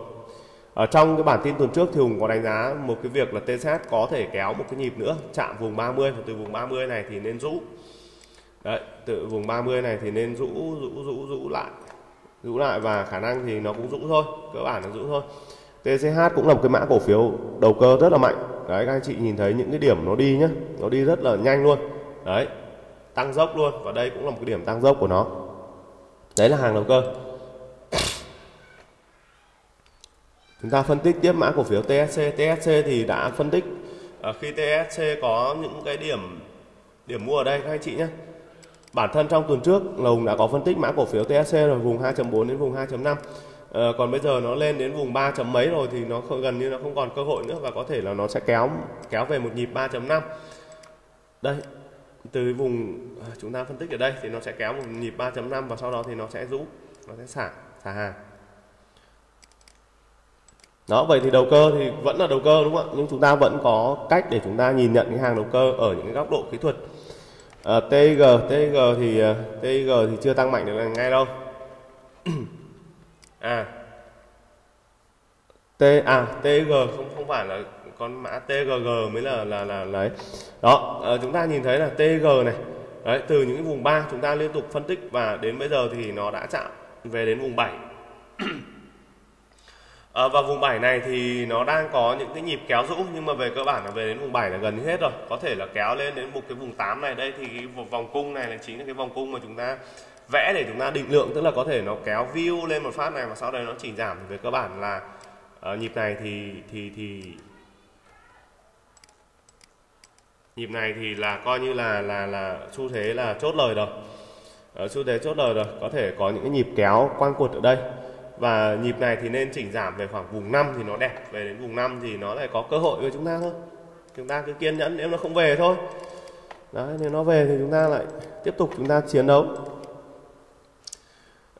Ở trong cái bản tin tuần trước thì Hùng có đánh giá một cái việc là tê xê hát có thể kéo một cái nhịp nữa, chạm vùng ba mươi, và từ vùng ba mươi này thì nên rũ. Đấy, từ vùng ba mươi này thì nên rũ rũ rũ rũ lại. Rũ lại và khả năng thì nó cũng rũ thôi, cơ bản là rũ thôi. tê xê hát cũng là một cái mã cổ phiếu đầu cơ rất là mạnh. Đấy, các anh chị nhìn thấy những cái điểm nó đi nhá, nó đi rất là nhanh luôn. Đấy, tăng dốc luôn, và đây cũng là một cái điểm tăng dốc của nó. Đấy là hàng đầu cơ. Chúng ta phân tích tiếp mã cổ phiếu tê ét xê. tê ét xê thì đã phân tích à, khi tê ét xê có những cái điểm điểm mua ở đây các anh chị nhé. Bản thân trong tuần trước là Hùng đã có phân tích mã cổ phiếu tê ét xê rồi, vùng hai chấm bốn đến vùng hai chấm năm. À, còn bây giờ nó lên đến vùng ba chấm mấy rồi thì nó gần như nó không còn cơ hội nữa, và có thể là nó sẽ kéo kéo về một nhịp ba chấm năm. Đây, từ vùng chúng ta phân tích ở đây thì nó sẽ kéo một nhịp ba chấm năm và sau đó thì nó sẽ rũ, nó sẽ xả xả hàng. Đó, vậy thì đầu cơ thì vẫn là đầu cơ đúng không ạ? Nhưng chúng ta vẫn có cách để chúng ta nhìn nhận cái hàng đầu cơ ở những cái góc độ kỹ thuật. À, tê i giê, tê i giê thì tê i giê thì chưa tăng mạnh được ngay đâu. À. T à tê i giê không không phải là con mã tê giê giê mới là là là đấy. Đó, à, chúng ta nhìn thấy là tê giê này. Đấy, từ những cái vùng ba chúng ta liên tục phân tích và đến bây giờ thì nó đã chạm về đến vùng bảy. À, và vùng bảy này thì nó đang có những cái nhịp kéo rũ, nhưng mà về cơ bản là về đến vùng bảy là gần như hết rồi. Có thể là kéo lên đến một cái vùng tám này, đây thì cái vòng cung này là chính là cái vòng cung mà chúng ta vẽ để chúng ta định lượng, tức là có thể nó kéo view lên một phát này và sau đây nó chỉ giảm. Về cơ bản là à, nhịp này thì thì thì Nhịp này thì là coi như là là là xu thế là chốt lời rồi. Ở xu thế chốt lời rồi, có thể có những cái nhịp kéo quanh cột ở đây. Và nhịp này thì nên chỉnh giảm về khoảng vùng năm thì nó đẹp, về đến vùng năm thì nó lại có cơ hội với chúng ta thôi. Chúng ta cứ kiên nhẫn, nếu nó không về thôi. Đấy, nếu nó về thì chúng ta lại tiếp tục chúng ta chiến đấu.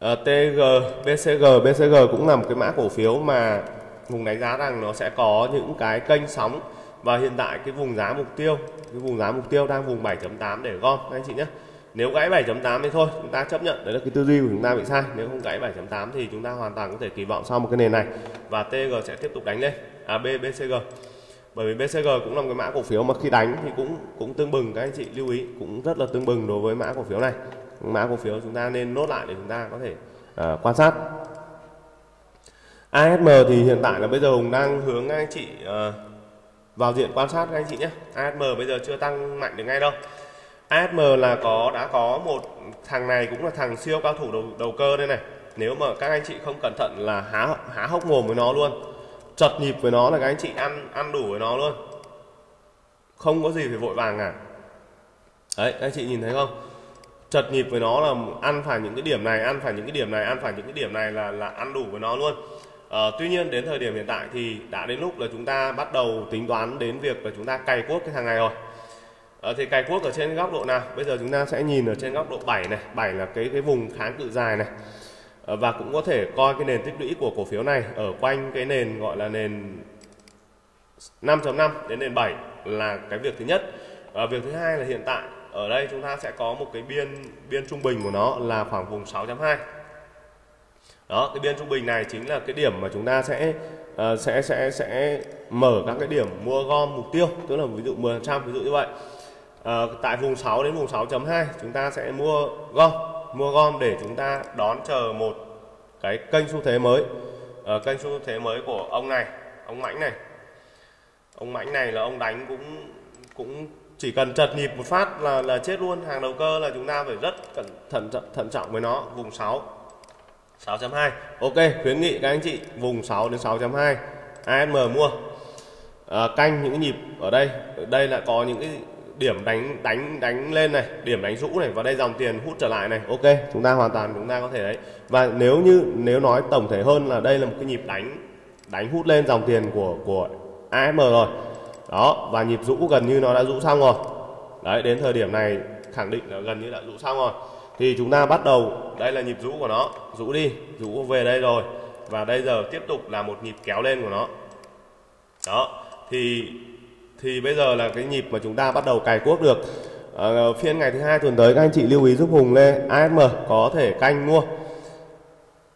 À, tê giê, bê xê giê, bê xê giê cũng là một cái mã cổ phiếu mà Hùng đánh giá rằng nó sẽ có những cái kênh sóng. Và hiện tại cái vùng giá mục tiêu, cái vùng giá mục tiêu đang vùng bảy chấm tám để gom anh chị nhé. Nếu gãy bảy chấm tám thì thôi, chúng ta chấp nhận, đấy là cái tư duy của chúng ta bị sai. Nếu không gãy bảy chấm tám thì chúng ta hoàn toàn có thể kỳ vọng sau một cái nền này và tê giê sẽ tiếp tục đánh lên, à bê xê giê. Bởi vì bê xê giê cũng là một cái mã cổ phiếu mà khi đánh thì cũng cũng tương bừng, các anh chị lưu ý cũng rất là tương bừng đối với mã cổ phiếu này. Mã cổ phiếu chúng ta nên nốt lại để chúng ta có thể uh, quan sát. a ét em thì hiện tại là bây giờ Hùng đang hướng các anh chị uh, vào diện quan sát các anh chị nhé. a ét em bây giờ chưa tăng mạnh được ngay đâu. a ét em là có đã có một thằng này cũng là thằng siêu cao thủ đầu, đầu cơ đây này. Nếu mà các anh chị không cẩn thận là há há hốc mồm với nó luôn, trật nhịp với nó là các anh chị ăn ăn đủ với nó luôn, không có gì phải vội vàng cả. Đấy, các anh chị nhìn thấy không? Trật nhịp với nó là ăn phải những cái điểm này, ăn phải những cái điểm này, ăn phải những cái điểm này là là ăn đủ với nó luôn. À, tuy nhiên đến thời điểm hiện tại thì đã đến lúc là chúng ta bắt đầu tính toán đến việc là chúng ta cày cuốc cái thằng này rồi. À, thì cày cuốc ở trên góc độ nào? Bây giờ chúng ta sẽ nhìn ở trên góc độ bảy này, bảy là cái cái vùng kháng cự dài này. À, và cũng có thể coi cái nền tích lũy của cổ phiếu này ở quanh cái nền gọi là nền năm chấm năm đến nền bảy là cái việc thứ nhất. À, việc thứ hai là hiện tại ở đây chúng ta sẽ có một cái biên biên trung bình của nó là khoảng vùng sáu chấm hai. Đó, cái biên trung bình này chính là cái điểm mà chúng ta sẽ uh, sẽ sẽ sẽ mở các cái điểm mua gom mục tiêu, tức là ví dụ mười phần trăm ví dụ như vậy. Uh, tại vùng sáu đến vùng sáu chấm hai chúng ta sẽ mua gom, mua gom để chúng ta đón chờ một cái kênh xu thế mới. Uh, kênh xu thế mới của ông này, ông Mãnh này. Ông Mãnh này là ông đánh cũng cũng chỉ cần trật nhịp một phát là là chết luôn, hàng đầu cơ là chúng ta phải rất cẩn thận thận, thận trọng với nó. Vùng sáu sáu chấm hai. Ok, khuyến nghị các anh chị vùng sáu đến sáu chấm hai a ét em mua. À, canh những nhịp ở đây, ở đây là có những cái điểm đánh đánh đánh lên này, điểm đánh rũ này và đây dòng tiền hút trở lại này. Ok, chúng ta hoàn toàn chúng ta có thể đấy. Và nếu như nếu nói tổng thể hơn là đây là một cái nhịp đánh đánh hút lên dòng tiền của của a ét em rồi. Đó, và nhịp rũ gần như nó đã rũ xong rồi. Đấy, đến thời điểm này khẳng định là gần như đã rũ xong rồi. Thì chúng ta bắt đầu, đây là nhịp rũ của nó, rũ đi, rũ về đây rồi. Và bây giờ tiếp tục là một nhịp kéo lên của nó. Đó, thì thì bây giờ là cái nhịp mà chúng ta bắt đầu cày cuốc được. Ờ, phiên ngày thứ hai tuần tới các anh chị lưu ý giúp Hùng Lê, a ét em có thể canh mua.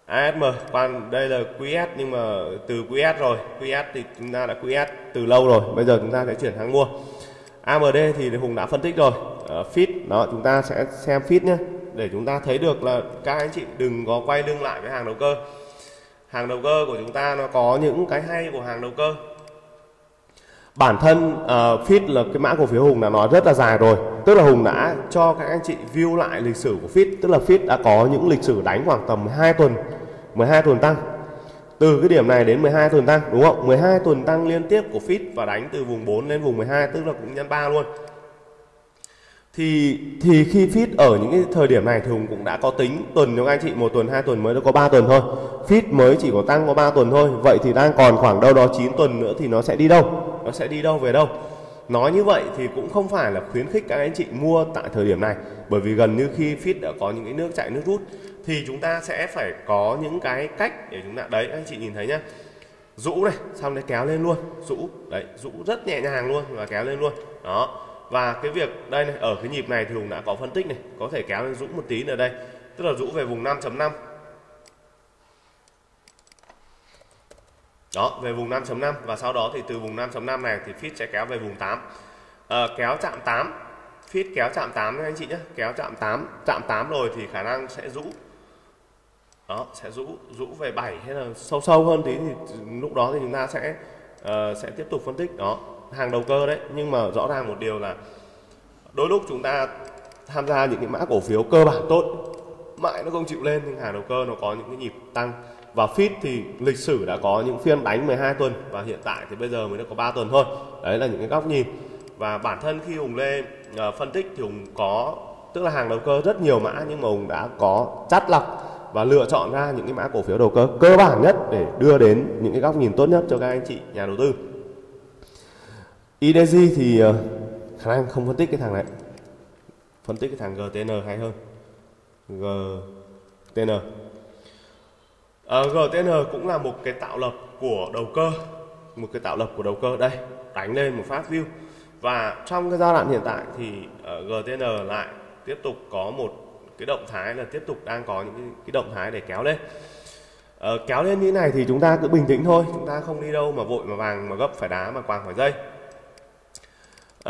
a ét em, còn đây là quy ét nhưng mà từ quy ét rồi, quy ét thì chúng ta đã quy ét từ lâu rồi, bây giờ chúng ta sẽ chuyển sang mua. a em đê thì Hùng đã phân tích rồi, uh, fit, đó, chúng ta sẽ xem fit nhé. Để chúng ta thấy được là các anh chị đừng có quay lưng lại với hàng đầu cơ. Hàng đầu cơ của chúng ta nó có những cái hay của hàng đầu cơ. Bản thân uh, fit là cái mã cổ phiếu Hùng đã nói rất là dài rồi. Tức là Hùng đã cho các anh chị view lại lịch sử của fit. Tức là fit đã có những lịch sử đánh khoảng tầm hai tuần, mười hai tuần tăng. Từ cái điểm này đến mười hai tuần tăng, đúng không? mười hai tuần tăng liên tiếp của fit và đánh từ vùng bốn lên vùng mười hai, tức là cũng nhân ba luôn. Thì thì khi fit ở những cái thời điểm này thì Hùng cũng đã có tính tuần cho các anh chị, một tuần, hai tuần mới nó có ba tuần thôi. Fit mới chỉ có tăng có ba tuần thôi. Vậy thì đang còn khoảng đâu đó chín tuần nữa thì nó sẽ đi đâu? Nó sẽ đi đâu về đâu? Nói như vậy thì cũng không phải là khuyến khích các anh chị mua tại thời điểm này, bởi vì gần như khi fit đã có những cái nước chạy nước rút thì chúng ta sẽ phải có những cái cách để chúng ta đấy, anh chị nhìn thấy nhá. Rũ này, xong đấy kéo lên luôn, rũ, đấy, rũ rất nhẹ nhàng luôn và kéo lên luôn. Đó. Và cái việc đây này, ở cái nhịp này thì Hùng đã có phân tích này, có thể kéo lên rũ một tí nữa đây, tức là rũ về vùng năm chấm năm. Đó, về vùng năm chấm năm và sau đó thì từ vùng năm chấm năm này thì fit sẽ kéo về vùng tám. À, kéo chạm tám, fit kéo chạm tám đấy anh chị nhé, kéo chạm tám, chạm tám rồi thì khả năng sẽ rũ. Đó, sẽ rũ, rũ về bảy hay là sâu sâu hơn tí thì lúc đó thì chúng ta sẽ uh, sẽ tiếp tục phân tích đó. Hàng đầu cơ đấy, nhưng mà rõ ràng một điều là đôi lúc chúng ta tham gia những cái mã cổ phiếu cơ bản tốt mãi nó không chịu lên, nhưng hàng đầu cơ nó có những cái nhịp tăng. Và fit thì lịch sử đã có những phiên đánh mười hai tuần và hiện tại thì bây giờ mới được có ba tuần thôi. Đấy là những cái góc nhìn. Và bản thân khi Hùng Lê uh, phân tích thì Hùng có, tức là hàng đầu cơ rất nhiều mã, nhưng mà Hùng đã có chắt lọc và lựa chọn ra những cái mã cổ phiếu đầu cơ cơ bản nhất để đưa đến những cái góc nhìn tốt nhất cho các anh chị nhà đầu tư. i đê giê thì uh, khả năng không phân tích cái thằng này, phân tích cái thằng giê tê en hay hơn. giê tê en uh, giê tê en cũng là một cái tạo lập của đầu cơ, một cái tạo lập của đầu cơ đây, đánh lên một phát view. Và trong cái giai đoạn hiện tại thì uh, giê tê en lại tiếp tục có một cái động thái là tiếp tục đang có những cái, cái động thái để kéo lên. Uh, kéo lên như thế này thì chúng ta cứ bình tĩnh thôi, chúng ta không đi đâu mà vội mà vàng mà gấp phải đá mà quàng phải dây.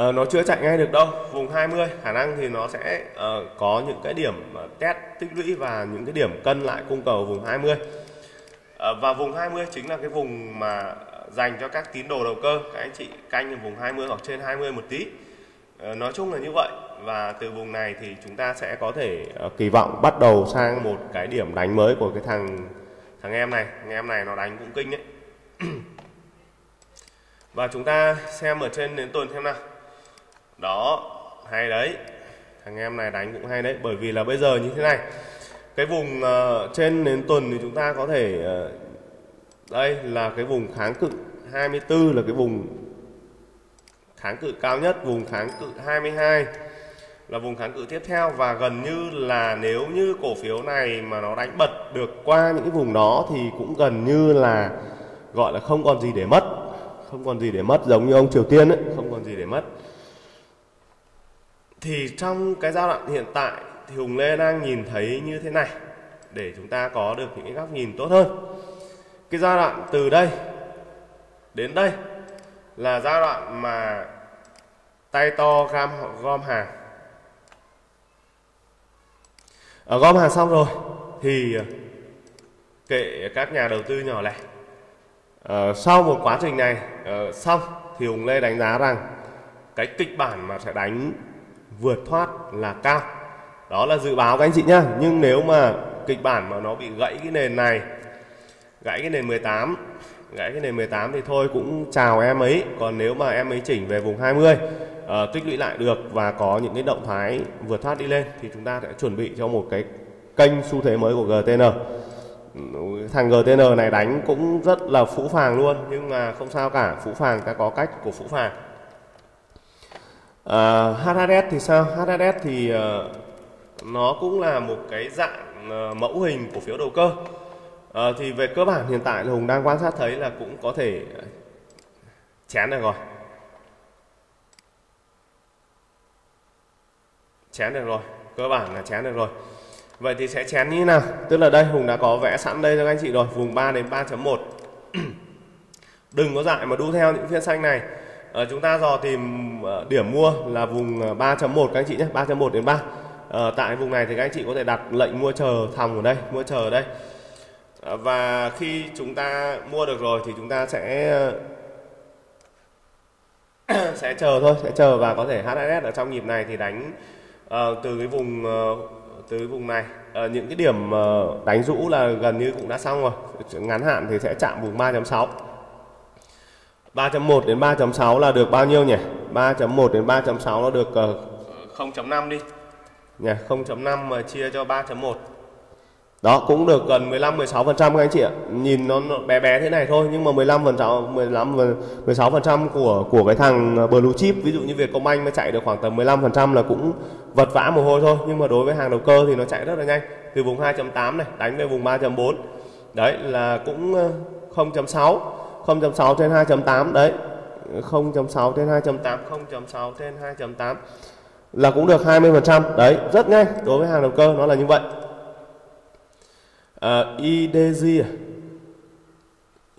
Uh, nó chưa chạy ngay được đâu. Vùng hai mươi khả năng thì nó sẽ uh, có những cái điểm test tích lũy và những cái điểm cân lại cung cầu vùng hai mươi. Uh, và vùng hai mươi chính là cái vùng mà dành cho các tín đồ đầu cơ, các anh chị canh ở vùng hai mươi hoặc trên hai mươi một tí. Ờ, nói chung là như vậy. Và từ vùng này thì chúng ta sẽ có thể uh, kỳ vọng bắt đầu sang một cái điểm đánh mới của cái thằng thằng em này. Thằng em này nó đánh cũng kinh đấy. Và chúng ta xem ở trên đến tuần xem nào. Đó, hay đấy. Thằng em này đánh cũng hay đấy, bởi vì là bây giờ như thế này. Cái vùng uh, trên đến tuần thì chúng ta có thể uh, đây là cái vùng kháng cự hai mươi tư, là cái vùng kháng cự cao nhất. Vùng kháng cự hai mươi hai là vùng kháng cự tiếp theo. Và gần như là nếu như cổ phiếu này mà nó đánh bật được qua những cái vùng đó thì cũng gần như là gọi là không còn gì để mất. Không còn gì để mất, giống như ông Triều Tiên ấy, không còn gì để mất. Thì trong cái giai đoạn hiện tại thì Hùng Lê đang nhìn thấy như thế này để chúng ta có được những cái góc nhìn tốt hơn. Cái giai đoạn từ đây đến đây là giai đoạn mà tay to gom, gom hàng. Ở gom hàng xong rồi thì kệ các nhà đầu tư nhỏ lẻ. Ờ, sau một quá trình này uh, xong thì Hùng Lê đánh giá rằng cái kịch bản mà sẽ đánh vượt thoát là cao. Đó là dự báo các anh chị nhá. Nhưng nếu mà kịch bản mà nó bị gãy cái nền này, gãy cái nền mười tám, gãy cái nền mười tám thì thôi cũng chào em ấy. Còn nếu mà em ấy chỉnh về vùng hai mươi, uh, tích lũy lại được và có những cái động thái vượt thoát đi lên thì chúng ta sẽ chuẩn bị cho một cái kênh xu thế mới của giê tê en. Thằng giê tê en này đánh cũng rất là phũ phàng luôn, nhưng mà không sao cả, phũ phàng ta có cách của phũ phàng. uh, hát hát ét thì sao? hát hát ét thì uh, nó cũng là một cái dạng uh, mẫu hình cổ phiếu đầu cơ. Ờ, thì về cơ bản hiện tại là Hùng đang quan sát thấy là cũng có thể chén được rồi. Chén được rồi, cơ bản là chén được rồi. Vậy thì sẽ chén như thế nào? Tức là đây Hùng đã có vẽ sẵn đây cho các anh chị rồi, vùng ba đến ba chấm một. Đừng có dại mà đu theo những phiên xanh này. Ờ, chúng ta dò tìm điểm mua là vùng ba chấm một các anh chị nhé, ba chấm một đến ba. Ờ, tại vùng này thì các anh chị có thể đặt lệnh mua chờ thòng ở đây, mua chờ ở đây. Và khi chúng ta mua được rồi thì chúng ta sẽ sẽ chờ thôi, sẽ chờ và có thể hát hát ét ở trong nhịp này thì đánh uh, từ cái vùng uh, từ cái vùng này. Uh, những cái điểm uh, đánh rũ là gần như cũng đã xong rồi. Ngắn hạn thì sẽ chạm vùng ba chấm sáu. ba chấm một đến ba chấm sáu là được bao nhiêu nhỉ? ba chấm một đến ba chấm sáu nó được uh, không chấm năm đi. Nhỉ, không chấm năm mà chia cho ba chấm một. Đó cũng được gần mười lăm mười sáu phần trăm các anh chị ạ. Nhìn nó, nó bé bé thế này thôi nhưng mà mười lăm phần trăm mười lăm mười sáu phần trăm của của cái thằng blue chip, ví dụ như Vietcombank mới chạy được khoảng tầm mười lăm phần trăm là cũng vật vã mồ hôi thôi, nhưng mà đối với hàng đầu cơ thì nó chạy rất là nhanh. Từ vùng hai chấm tám này đánh về vùng ba chấm bốn. Đấy là cũng không chấm sáu, không chấm sáu trên hai chấm tám đấy. không chấm sáu trên hai chấm tám, không chấm sáu trên hai chấm tám là cũng được hai mươi phần trăm. Đấy, rất nhanh. Đối với hàng đầu cơ nó là như vậy. Uh, i đê giê à?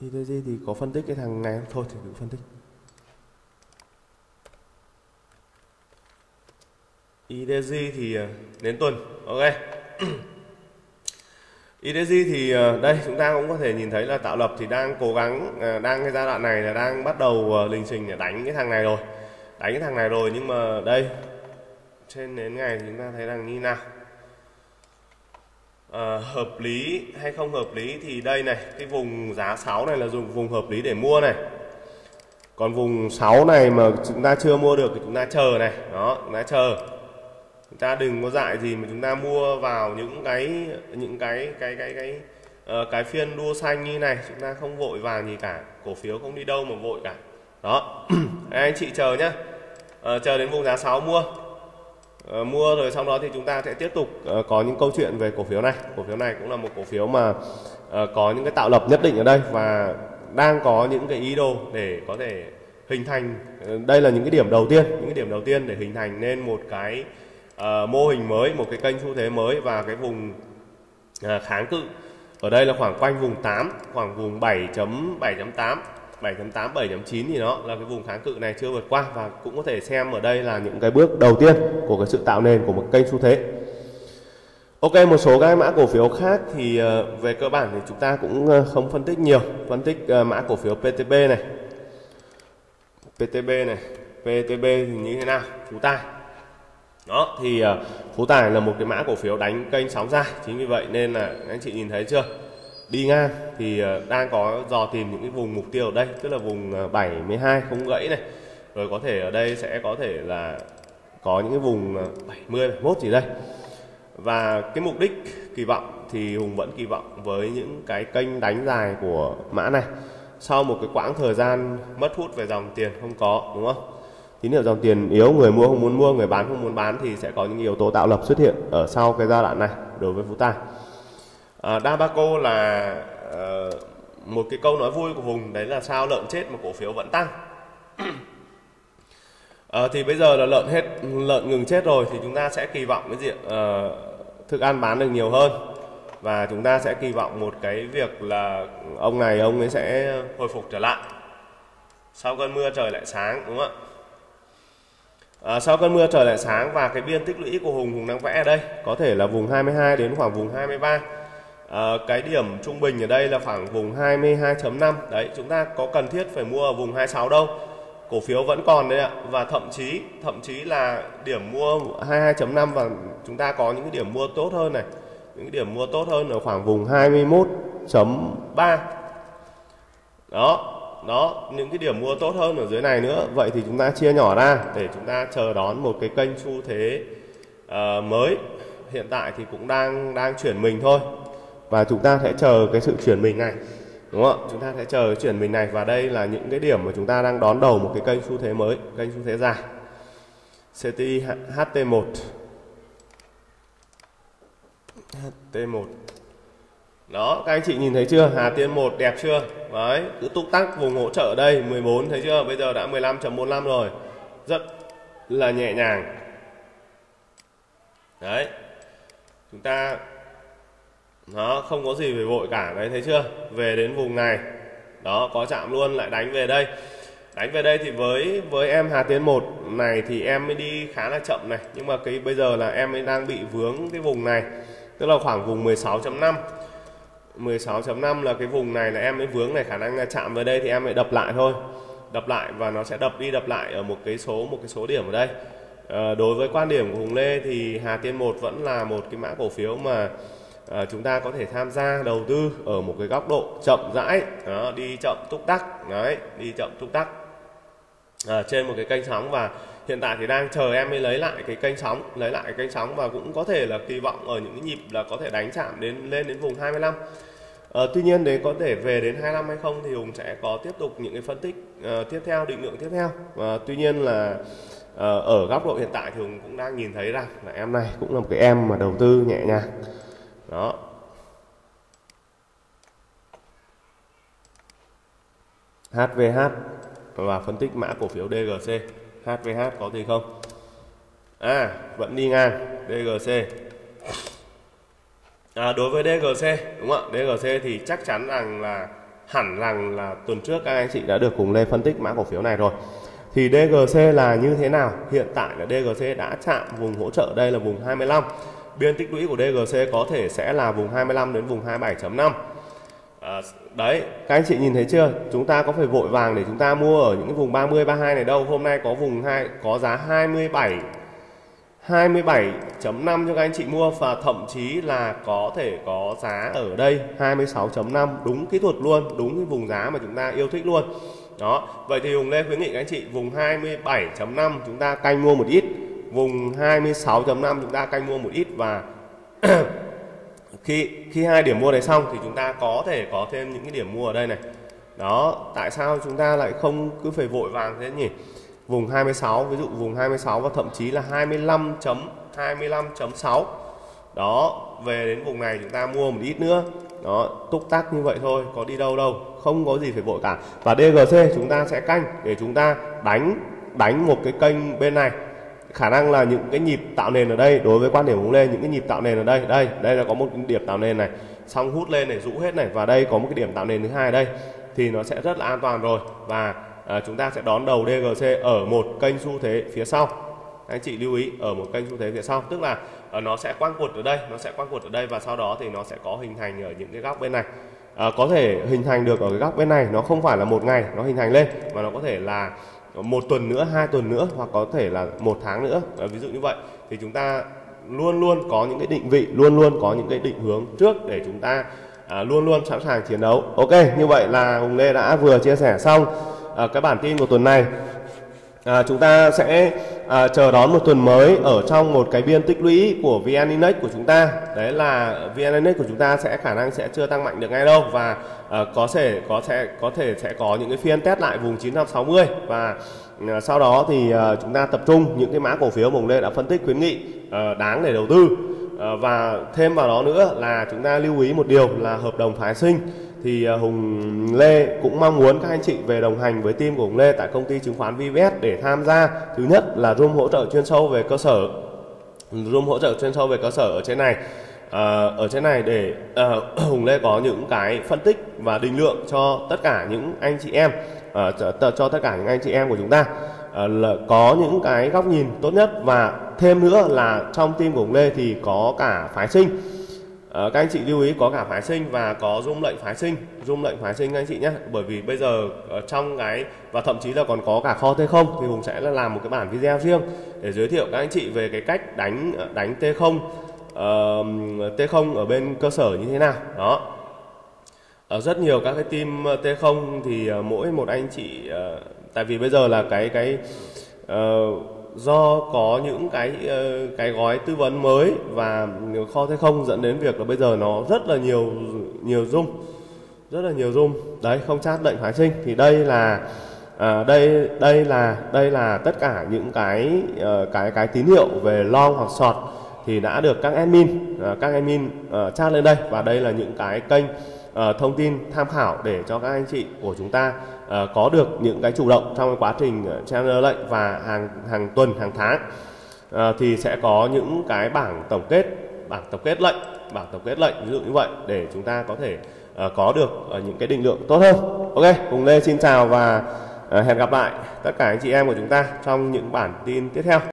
i đê giê thì có phân tích cái thằng này không? Thôi thì đừng phân tích. i đê giê thì uh, đến tuần. Ok. i đê giê thì uh, đây chúng ta cũng có thể nhìn thấy là tạo lập thì đang cố gắng, uh, đang cái giai đoạn này là đang bắt đầu uh, lình xình để đánh cái thằng này rồi. Đánh cái thằng này rồi nhưng mà đây trên đến ngày thì chúng ta thấy rằng như nào? À, hợp lý hay không hợp lý thì đây này, cái vùng giá sáu này là dùng vùng hợp lý để mua này. Còn vùng sáu này mà chúng ta chưa mua được thì chúng ta chờ này, đó, chúng ta chờ. Chúng ta đừng có dại gì mà chúng ta mua vào những cái những cái cái cái cái cái, cái phiên đua xanh như này, chúng ta không vội vàng gì cả, cổ phiếu không đi đâu mà vội cả. Đó. Anh chị chờ nhá. À, chờ đến vùng giá sáu mua. À, mua rồi sau đó thì chúng ta sẽ tiếp tục à, có những câu chuyện về cổ phiếu này. Cổ phiếu này cũng là một cổ phiếu mà à, có những cái tạo lập nhất định ở đây và đang có những cái ý đồ để có thể hình thành. Đây là những cái điểm đầu tiên, những cái điểm đầu tiên để hình thành nên một cái à, mô hình mới, một cái kênh xu thế mới, và cái vùng à, kháng cự ở đây là khoảng quanh vùng tám, khoảng vùng bảy chấm bảy chấm tám. bảy chấm tám, bảy chấm chín thì nó là cái vùng kháng cự này chưa vượt qua, và cũng có thể xem ở đây là những cái bước đầu tiên của cái sự tạo nền của một kênh xu thế. Ok, một số các mã cổ phiếu khác thì về cơ bản thì chúng ta cũng không phân tích nhiều. Phân tích mã cổ phiếu pê tê bê này, pê tê bê này, pê tê bê thì như thế nào? Phú Tài. Đó, thì Phú Tài là một cái mã cổ phiếu đánh kênh sóng dài, chính vì vậy nên là anh chị nhìn thấy chưa? Đi ngang thì đang có dò tìm những cái vùng mục tiêu ở đây, tức là vùng bảy mươi hai không gãy này, rồi có thể ở đây sẽ có thể là có những cái vùng bảy mươi, bảy mươi mốt gì đây. Và cái mục đích kỳ vọng thì Hùng vẫn kỳ vọng với những cái kênh đánh dài của mã này. Sau một cái quãng thời gian mất hút về dòng tiền không có, đúng không? Tín hiệu dòng tiền yếu, người mua không muốn mua, người bán không muốn bán, thì sẽ có những yếu tố tạo lập xuất hiện ở sau cái giai đoạn này đối với Phú Tài. À, Dabaco là à, một cái câu nói vui của Hùng, đấy là sao lợn chết mà cổ phiếu vẫn tăng. à, Thì bây giờ là lợn hết, lợn ngừng chết rồi, thì chúng ta sẽ kỳ vọng cái diện à, thức ăn bán được nhiều hơn. Và chúng ta sẽ kỳ vọng một cái việc là ông này ông ấy sẽ hồi phục trở lại sau cơn mưa trời lại sáng, đúng không ạ? À, sau cơn mưa trời lại sáng, và cái biên tích lũy của Hùng, Hùng đang vẽ ở đây có thể là vùng hai mươi hai đến khoảng vùng hai mươi ba. À, cái điểm trung bình ở đây là khoảng vùng hai mươi hai chấm năm. Đấy, chúng ta có cần thiết phải mua ở vùng hai mươi sáu đâu. Cổ phiếu vẫn còn đấy ạ. Và thậm chí thậm chí là điểm mua hai mươi hai chấm năm, và chúng ta có những cái điểm mua tốt hơn này. Những cái điểm mua tốt hơn ở khoảng vùng hai mươi mốt chấm ba. Đó, đó, những cái điểm mua tốt hơn ở dưới này nữa. Vậy thì chúng ta chia nhỏ ra để chúng ta chờ đón một cái kênh xu thế uh, mới. Hiện tại thì cũng đang đang chuyển mình thôi. Và chúng ta sẽ chờ cái sự chuyển mình này, đúng không ạ? Chúng ta sẽ chờ cái chuyển mình này, và đây là những cái điểm mà chúng ta đang đón đầu một cái kênh xu thế mới, kênh xu thế dài. xê tê i hát tê một, hát tê một. Đó, các anh chị nhìn thấy chưa? Hà Tiên một đẹp chưa? Đấy, cứ túc tắc vùng hỗ trợ đây mười bốn, thấy chưa? Bây giờ đã mười lăm chấm bốn mươi lăm rồi, rất là nhẹ nhàng. Đấy, chúng ta nó không có gì phải vội cả, đấy, thấy chưa? Về đến vùng này, đó, có chạm luôn, lại đánh về đây. Đánh về đây thì với với em Hà Tiến một này thì em mới đi khá là chậm này. Nhưng mà cái bây giờ là em mới đang bị vướng cái vùng này, tức là khoảng vùng mười sáu chấm năm. mười sáu chấm năm là cái vùng này là em mới vướng này, khả năng là chạm về đây thì em lại đập lại thôi. Đập lại và nó sẽ đập đi đập lại ở một cái số một cái số điểm ở đây. À, đối với quan điểm của Hùng Lê thì Hà Tiến một vẫn là một cái mã cổ phiếu mà À, chúng ta có thể tham gia đầu tư ở một cái góc độ chậm rãi, đó, đi chậm túc tắc, đấy, đi chậm túc tắc à, trên một cái kênh sóng, và hiện tại thì đang chờ em mới lấy lại cái kênh sóng, lấy lại cái kênh sóng và cũng có thể là kỳ vọng ở những cái nhịp là có thể đánh chạm đến lên đến vùng hai mươi lăm. À, tuy nhiên đấy có thể về đến hai mươi lăm hay không thì Hùng sẽ có tiếp tục những cái phân tích uh, tiếp theo, định lượng tiếp theo. À, tuy nhiên là uh, ở góc độ hiện tại thì Hùng cũng đang nhìn thấy rằng là em này cũng là một cái em mà đầu tư nhẹ nhàng. Đó. hát vê hát và phân tích mã cổ phiếu đê giê xê. hát vê hát có gì không? À, vẫn đi ngang đê giê xê. À, đối với đê giê xê, đúng không ạ? đê giê xê thì chắc chắn rằng là hẳn rằng là tuần trước các anh chị đã được cùng Lê phân tích mã cổ phiếu này rồi. Thì đê giê xê là như thế nào? Hiện tại là đê giê xê đã chạm vùng hỗ trợ, đây là vùng hai mươi lăm. Biên tích lũy của đê giê xê có thể sẽ là vùng hai mươi lăm đến vùng hai mươi bảy chấm năm. à, Đấy, các anh chị nhìn thấy chưa? Chúng ta có phải vội vàng để chúng ta mua ở những cái vùng ba mươi, ba mươi hai này đâu. Hôm nay có vùng hai, có giá 27 hai mươi bảy chấm năm cho các anh chị mua, và thậm chí là có thể có giá ở đây hai mươi sáu chấm năm, đúng kỹ thuật luôn, đúng cái vùng giá mà chúng ta yêu thích luôn. Đó, vậy thì Hùng Lê khuyến nghị các anh chị vùng hai mươi bảy chấm năm chúng ta canh mua một ít, vùng hai mươi sáu chấm năm chúng ta canh mua một ít, và khi khi hai điểm mua này xong thì chúng ta có thể có thêm những cái điểm mua ở đây này. Đó, tại sao chúng ta lại không cứ phải vội vàng thế nhỉ? Vùng hai mươi sáu, ví dụ vùng hai mươi sáu và thậm chí là hai mươi lăm chấm hai mươi lăm chấm sáu. Đó, về đến vùng này chúng ta mua một ít nữa. Đó, túc tắc như vậy thôi, có đi đâu đâu, không có gì phải vội cả. Và đê giê xê chúng ta sẽ canh để chúng ta đánh đánh một cái kênh bên này. Khả năng là những cái nhịp tạo nền ở đây, đối với quan điểm Hùng Lê, những cái nhịp tạo nền ở đây, đây, đây là có một điểm tạo nền này, xong hút lên này, rũ hết này, và đây có một cái điểm tạo nền thứ hai ở đây, thì nó sẽ rất là an toàn rồi. Và à, chúng ta sẽ đón đầu đê giê xê ở một kênh xu thế phía sau. Anh chị lưu ý, ở một kênh xu thế phía sau, tức là à, nó sẽ quăng cột ở đây, nó sẽ quăng cột ở đây, và sau đó thì nó sẽ có hình thành ở những cái góc bên này. À, có thể hình thành được ở cái góc bên này, nó không phải là một ngày nó hình thành lên, mà nó có thể là một tuần nữa, hai tuần nữa, hoặc có thể là một tháng nữa, à, ví dụ như vậy. Thì chúng ta luôn luôn có những cái định vị, luôn luôn có những cái định hướng trước để chúng ta à, luôn luôn sẵn sàng chiến đấu. Ok, như vậy là Hùng Lê đã vừa chia sẻ xong à, cái bản tin của tuần này. À, chúng ta sẽ à, chờ đón một tuần mới ở trong một cái biên tích lũy của vê en-Index của chúng ta. Đấy là vê en-Index của chúng ta sẽ khả năng sẽ chưa tăng mạnh được ngay đâu, và à, có thể có sẽ có thể sẽ có những cái phiên test lại vùng chín trăm sáu mươi, và à, sau đó thì à, chúng ta tập trung những cái mã cổ phiếu mà Hùng Lê đã phân tích khuyến nghị à, đáng để đầu tư. À, và thêm vào đó nữa là chúng ta lưu ý một điều là hợp đồng phái sinh. Thì Hùng Lê cũng mong muốn các anh chị về đồng hành với team của Hùng Lê tại công ty chứng khoán vê vê hát để tham gia. Thứ nhất là room hỗ trợ chuyên sâu về cơ sở, room hỗ trợ chuyên sâu về cơ sở ở trên này, à, ở trên này để à, Hùng Lê có những cái phân tích và định lượng cho tất cả những anh chị em, à, cho, cho tất cả những anh chị em của chúng ta à, là có những cái góc nhìn tốt nhất. Và thêm nữa là trong team của Hùng Lê thì có cả phái sinh. À, các anh chị lưu ý, có cả phái sinh và có room lệnh phái sinh, room lệnh phái sinh các anh chị nhé. Bởi vì bây giờ trong cái, và thậm chí là còn có cả kho tê không, thì Hùng sẽ là làm một cái bản video riêng để giới thiệu các anh chị về cái cách đánh đánh tê không uh, tê không ở bên cơ sở như thế nào. Đó, ở rất nhiều các cái team tê không thì mỗi một anh chị uh, tại vì bây giờ là cái cái uh, do có những cái cái gói tư vấn mới và kho thế không, dẫn đến việc là bây giờ nó rất là nhiều nhiều zoom, rất là nhiều zoom đấy, không chat lệnh phái sinh. Thì đây là à, đây đây là đây là tất cả những cái cái cái tín hiệu về long hoặc short thì đã được các admin các admin uh, chat lên đây, và đây là những cái kênh Uh, thông tin tham khảo để cho các anh chị của chúng ta uh, có được những cái chủ động trong cái quá trình uh, channel lệnh. Và hàng hàng tuần, hàng tháng uh, thì sẽ có những cái bảng tổng kết, bảng tổng kết lệnh, bảng tổng kết lệnh ví dụ như vậy, để chúng ta có thể uh, có được uh, những cái định lượng tốt hơn. Ok, Hùng Lê xin chào và uh, hẹn gặp lại tất cả anh chị em của chúng ta trong những bản tin tiếp theo.